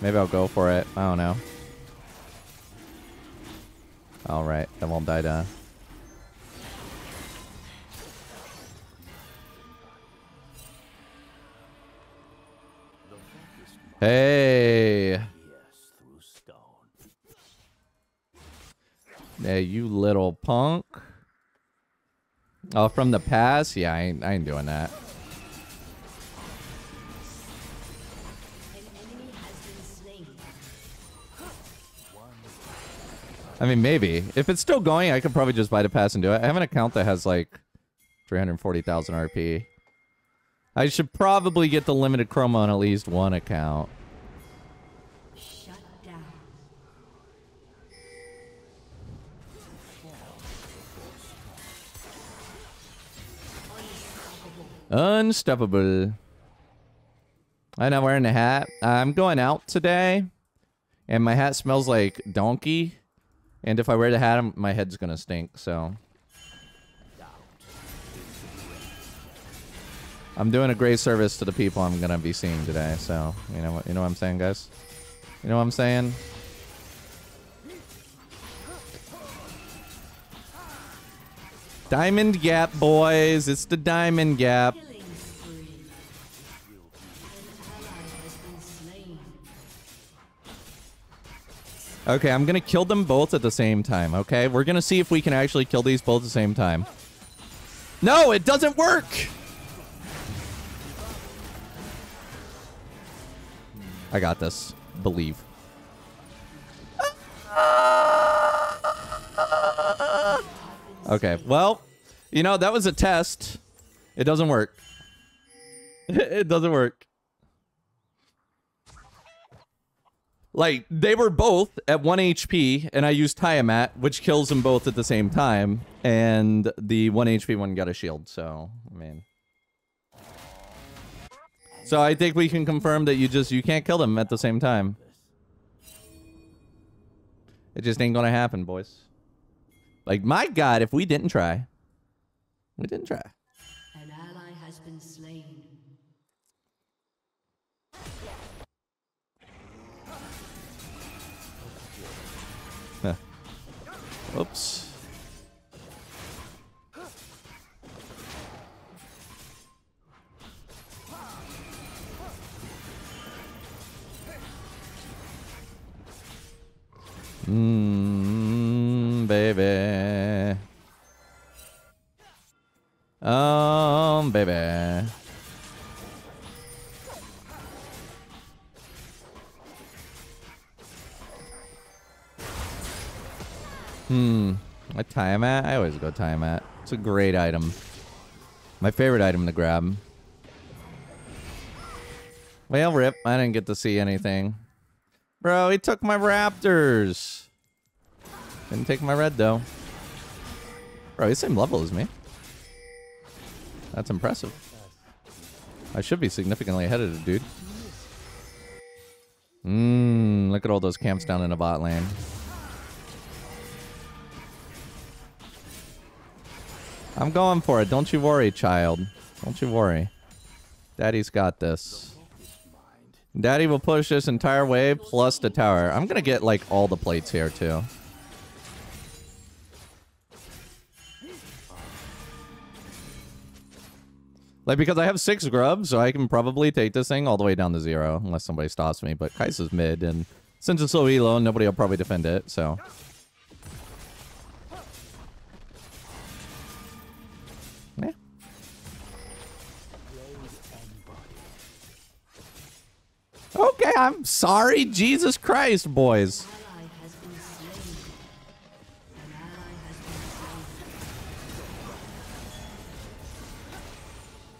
Maybe I'll go for it. I don't know. Alright, that won't die down. Hey. Hey, you little punk. Oh, from the past? Yeah, I ain't, I ain't doing that. I mean, maybe. If it's still going, I could probably just buy the pass and do it. I have an account that has like three hundred forty thousand R P. I should probably get the limited chroma on at least one account. Shut down. Unstoppable. I'm not wearing a hat. I'm going out today, and my hat smells like donkey. And if I wear the hat, I'm, my head's gonna stink, so... I'm doing a great service to the people I'm gonna be seeing today, so you know what you know what I'm saying, guys? You know what I'm saying? Diamond gap, boys, it's the diamond gap. Okay, I'm gonna kill them both at the same time, okay? We're gonna see if we can actually kill these both at the same time. No, it doesn't work! I got this. Believe. Okay, well, you know, that was a test. It doesn't work. It doesn't work. Like, they were both at one H P, and I used Tiamat, which kills them both at the same time. And the one H P one got a shield, so, I mean... So I think we can confirm that you just you can't kill them at the same time. It just ain't gonna happen, boys. Like, my God, if we didn't try. We didn't try. An ally has been slain. Huh. Oops. Mmm, baby. Um, baby. Hmm. I Tiamat? I always go Tiamat. It's a great item. My favorite item to grab. Well, rip. I didn't get to see anything. Bro, he took my Raptors. Didn't take my red, though. Bro, he's same level as me. That's impressive. I should be significantly ahead of the dude. Mmm, look at all those camps down in the bot lane. I'm going for it. Don't you worry, child. Don't you worry. Daddy's got this. Daddy will push this entire wave plus the tower. I'm gonna get like all the plates here too. Like, because I have six grubs, so I can probably take this thing all the way down to zero unless somebody stops me. But Kai'Sa's mid, and since it's low elo, nobody will probably defend it. So. Yeah. Okay, I'm sorry, Jesus Christ, boys.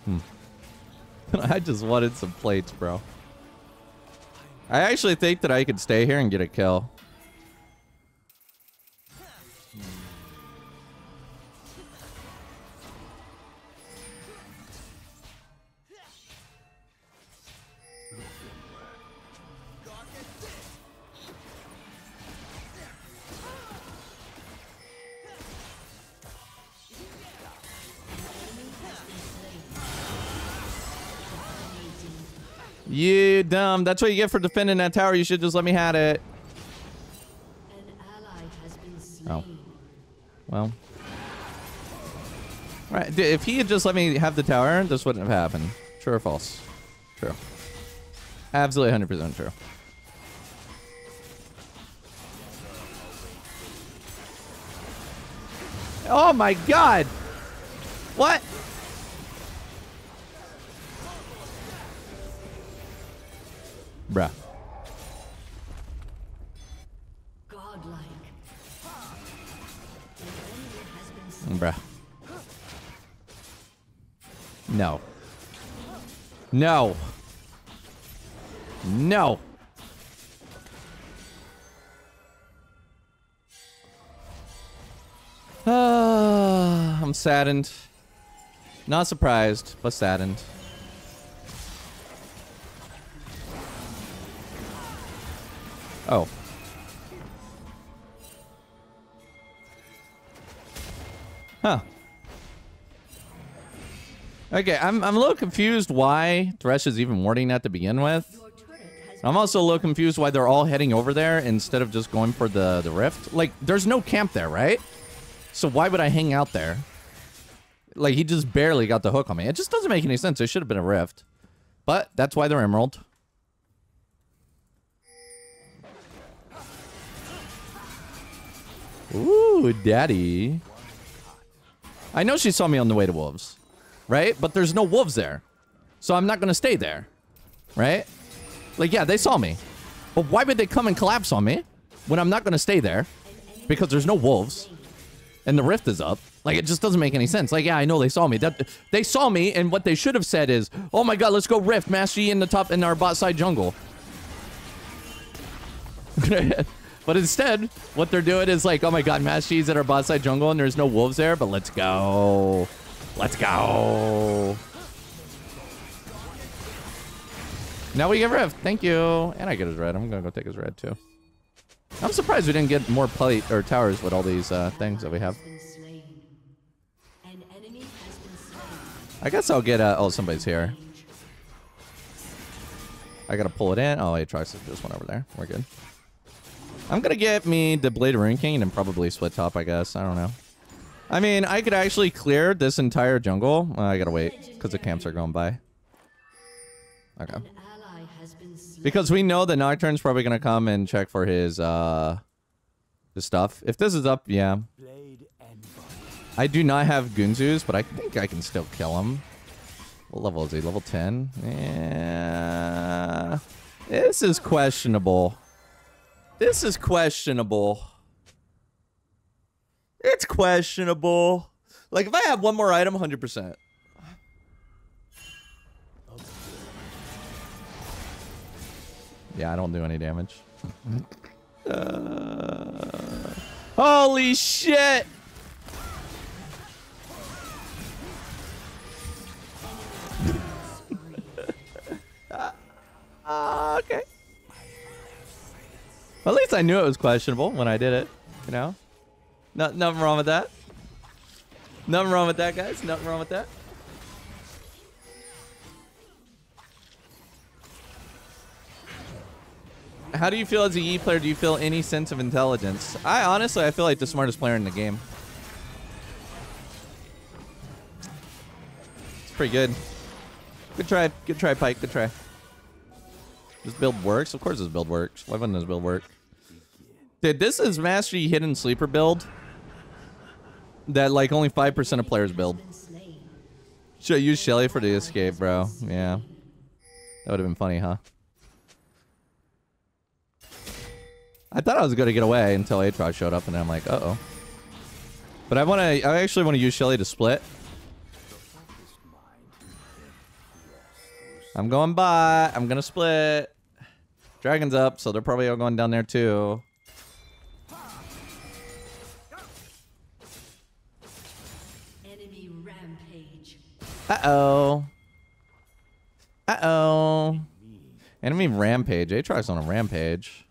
Hmm. I just wanted some plates, bro. I actually think that I could stay here and get a kill. You dumb. That's what you get for defending that tower. You should just let me have it. An ally has been slain. Oh. Well. Right. If he had just let me have the tower, this wouldn't have happened. True or false? True. Absolutely one hundred percent true. Oh my God. What? Bruh. Godlike. Bruh. No. No. No. Ah, I'm saddened. Not surprised, but saddened. Oh. Huh. Okay, I'm, I'm a little confused why Thresh is even warding that to begin with. I'm also a little confused why they're all heading over there instead of just going for the, the rift. Like, there's no camp there, right? So why would I hang out there? Like, he just barely got the hook on me. It just doesn't make any sense. It should have been a rift. But that's why they're Emerald. Ooh, daddy. I know she saw me on the way to wolves, right? But there's no wolves there. So I'm not going to stay there, right? Like, yeah, they saw me. But why would they come and collapse on me when I'm not going to stay there? Because there's no wolves and the rift is up. Like, it just doesn't make any sense. Like, yeah, I know they saw me. That, they saw me, and what they should have said is, oh my God, let's go rift. Master Yi in the top in our bot side jungle. But instead, what they're doing is like, oh my God, Master Yi's at our bot side jungle and there's no wolves there, but let's go. Let's go. Now we get Rift. Thank you. And I get his red. I'm going to go take his red, too. I'm surprised we didn't get more plate or towers with all these uh, things that we have. I guess I'll get... Uh, oh, somebody's here. I got to pull it in. Oh, Aatrox just went over there. We're good. I'm going to get me the Blade of the Ruined King and probably split top, I guess. I don't know. I mean, I could actually clear this entire jungle. Uh, I got to wait because the camps are going by. Okay. Because we know that Nocturne's probably going to come and check for his uh, his stuff. If this is up, yeah. I do not have Guinsoo's, but I think I can still kill him. What level is he? Level ten? Yeah. This is questionable. This is questionable. It's questionable. Like, if I have one more item, one hundred percent. Yeah, I don't do any damage. uh, holy shit! uh, uh, okay. Well, at least I knew it was questionable when I did it. You know, no, nothing wrong with that. Nothing wrong with that, guys. Nothing wrong with that. How do you feel as a Yi player? Do you feel any sense of intelligence? I honestly, I feel like the smartest player in the game. It's pretty good. Good try. Good try, Pike. Good try. This build works? Of course this build works. Why wouldn't this build work? Dude, this is Master Yi Hidden Sleeper build that like only five percent of players build. Should I use Shelly for the escape, bro? Yeah. That would have been funny, huh? I thought I was going to get away until Aatrox showed up, and I'm like, uh-oh. But I want to... I actually want to use Shelly to split. I'm going by. I'm going to split. Dragon's up, so they're probably all going down there, too. Enemy rampage. Uh-oh. Uh-oh. Enemy rampage. Aatrox on a rampage.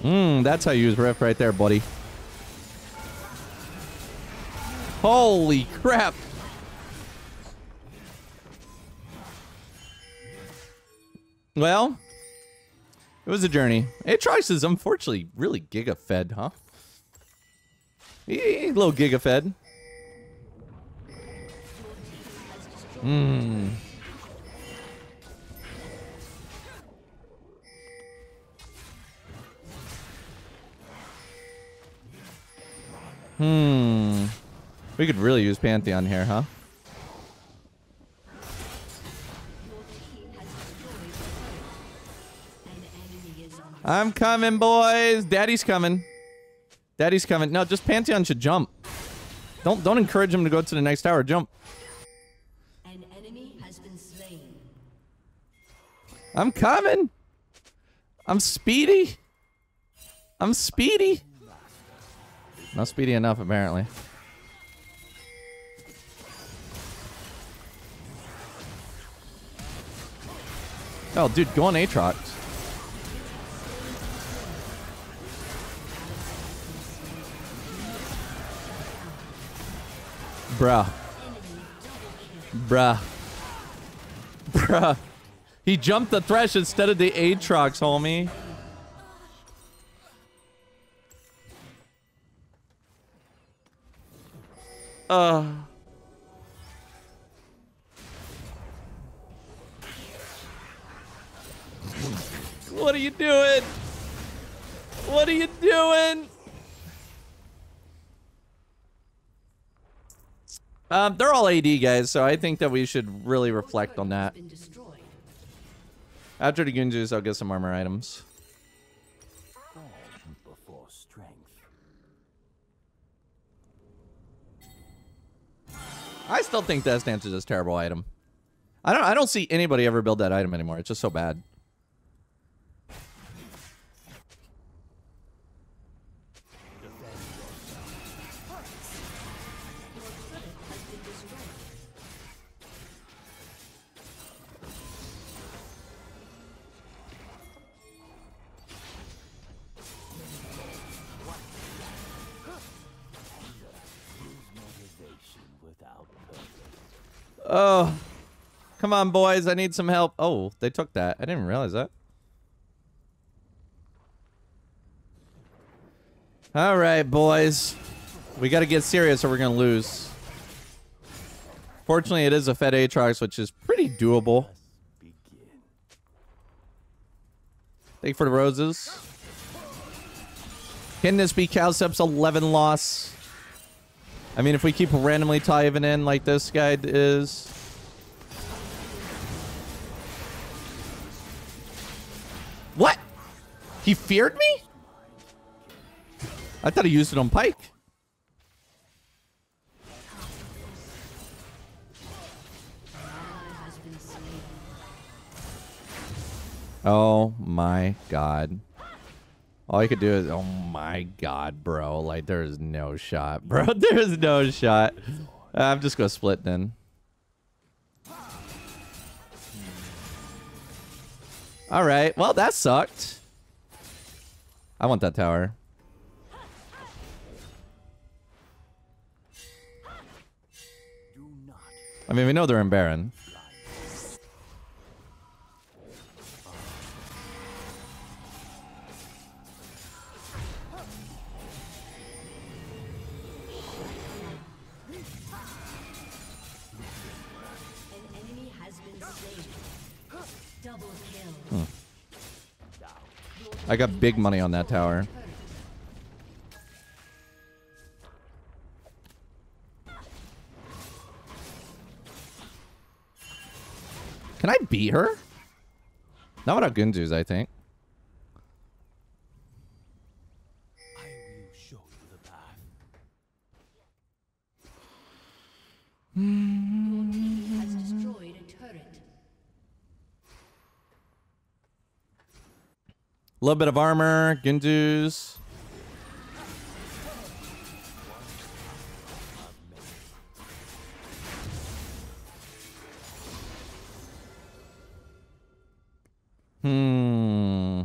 Mmm, that's how you use Rift right there, buddy. Holy crap! Well, it was a journey. Aatrox is unfortunately really giga-fed, huh? Eee, little giga-fed. Mmm. Hmm. We could really use Pantheon here, huh? I'm coming, boys. Daddy's coming. Daddy's coming. No, just Pantheon should jump. Don't don't encourage him to go to the next tower. Jump. An enemy has been slain. I'm coming. I'm speedy. I'm speedy. Not speedy enough, apparently. Oh, dude, go on Aatrox. Bruh. Bruh. Bruh. He jumped the Thresh instead of the Aatrox, homie. Uh. What are you doing? What are you doing? Um, they're all A D guys, so I think that we should really reflect on that. After the Guinsoo's, I'll get some armor items. I still think Death Stance is this terrible item. I don't I don't see anybody ever build that item anymore. It's just so bad. Oh, come on, boys. I need some help. Oh, they took that. I didn't realize that. All right, boys. We got to get serious or we're going to lose. Fortunately, it is a fed Aatrox, which is pretty doable. Thank you for the roses. Can this be Calcep's eleven loss? I mean, if we keep randomly diving in like this guy is. What? He feared me? I thought he used it on Pike. Oh my god. All you could do is, oh my god, bro. Like, there is no shot, bro. There is no shot. Uh, I'm just going to split then. All right. Well, that sucked. I want that tower. I mean, we know they're in Baron. I got big money on that tower. Can I beat her? Not without Guinsoo's, I think. I will show you the path. Your team has destroyed a turret. A little bit of armor, Guinsoo's. Hmm.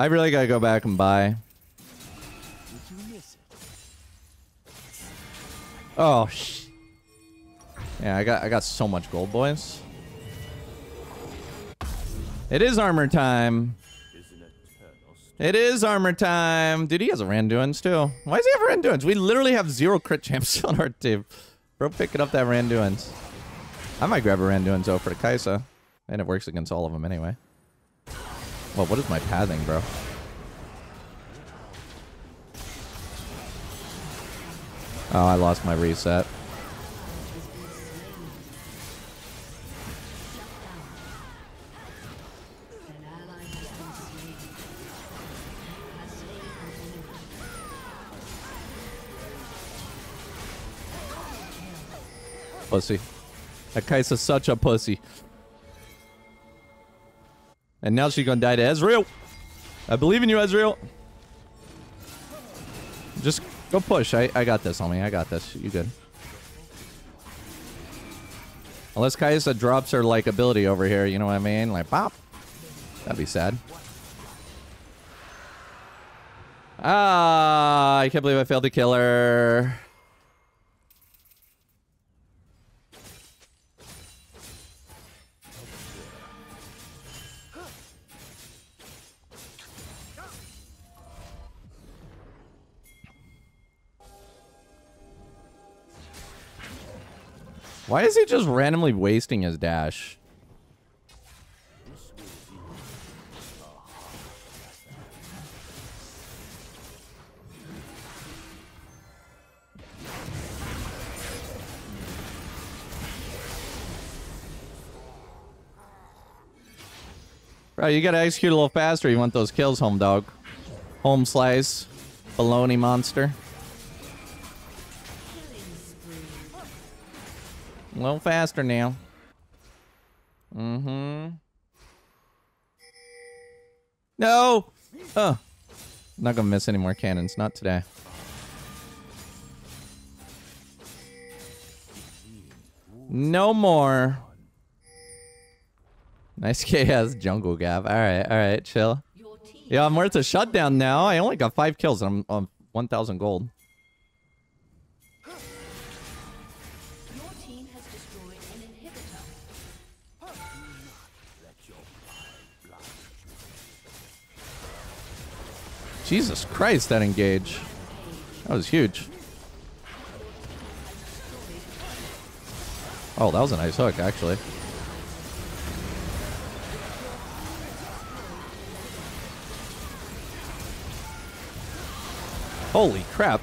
I really gotta go back and buy. Oh, sh yeah, I got I got so much gold, boys. It is armor time. It is armor time, dude. He has a Randuin's too. Why does he have Randuin's? We literally have zero crit champs on our team. Bro, picking up that Randuin's. I might grab a Randuin's though for the Kai'Sa, and it works against all of them anyway. Well, what is my pathing, bro? Oh, I lost my reset. Pussy. That Kai'Sa's such a pussy. And now she's gonna die to Ezreal. I believe in you, Ezreal. Just go push. I, I got this, homie. I got this. You good. Unless Kai'Sa drops her, like, ability over here. You know what I mean? Like, pop. That'd be sad. Ah, I can't believe I failed to kill her. Why is he just randomly wasting his dash? Bro, you gotta execute a little faster. You want those kills, home dog. Home slice. Baloney monster. A little faster now. Mm-hmm. No! Oh. Not gonna miss any more cannons. Not today. No more. Nice K S jungle gap. Alright, alright, chill. Yeah, I'm worth a shutdown now. I only got five kills and I'm on one thousand gold. Jesus Christ, that engage. That was huge. Oh, that was a nice hook, actually. Holy crap.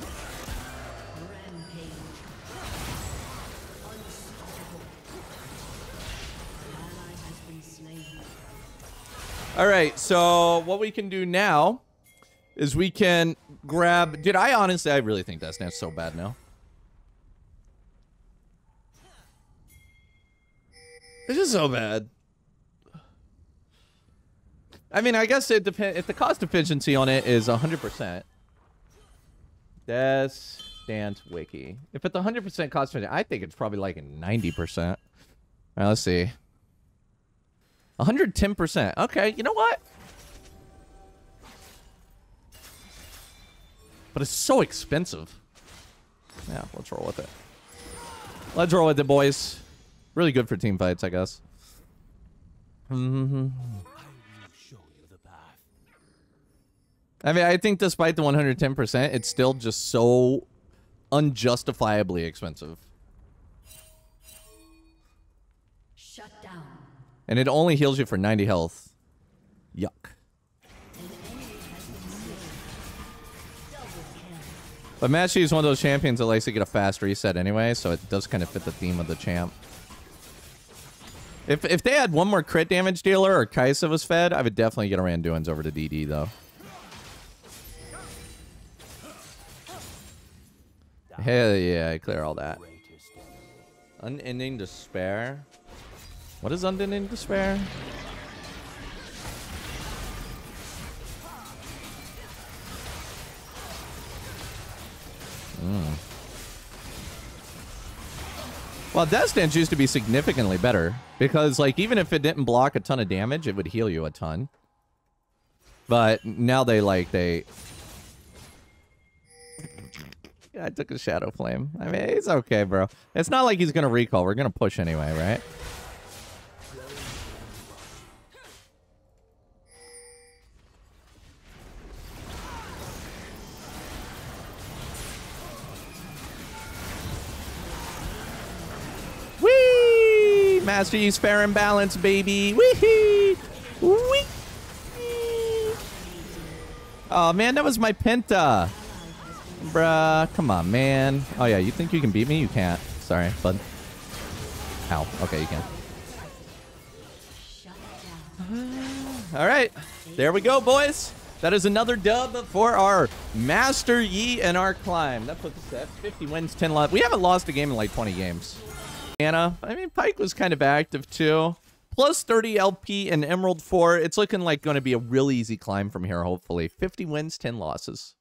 All right, so what we can do now is we can grab... Did I honestly... I really think that stance is so bad now. It's just so bad. I mean, I guess it depends... If the cost efficiency on it is one hundred percent... That's Dance Wiki. If it's one hundred percent cost, I think it's probably like ninety percent. All right, let's see. one hundred ten percent. Okay, you know what? But it's so expensive. Yeah, let's roll with it. Let's roll with it, boys. Really good for team fights, I guess. Mm-hmm. I mean, I think despite the one hundred ten percent, it's still just so unjustifiably expensive. Shut down. And it only heals you for ninety health. Yuck. But Master Yi is one of those champions that likes to get a fast reset anyway, so it does kind of fit the theme of the champ. If, if they had one more crit damage dealer or Kai'Sa was fed, I would definitely get a Randuin's over to D D, though. Hell yeah, I clear all that. Unending Despair? What is Unending Despair? Mm. Well, that stance used to be significantly better. Because, like, even if it didn't block a ton of damage, it would heal you a ton. But now they, like, they... I took a Shadow Flame. I mean, it's okay, bro. It's not like he's going to recall. We're going to push anyway, right? Whee! Master Yi's fair and balance, baby. Whee! Whee! Oh, man, that was my Penta. Bruh, come on, man. Oh, yeah, you think you can beat me? You can't. Sorry, bud. Ow. Okay, you can. All right. There we go, boys. That is another dub for our Master Yi and our climb. That puts us at fifty wins, ten losses. We haven't lost a game in like twenty games. Anna, I mean, Pike was kind of active, too. Plus thirty L P and Emerald four. It's looking like going to be a really easy climb from here, hopefully. fifty wins, ten losses.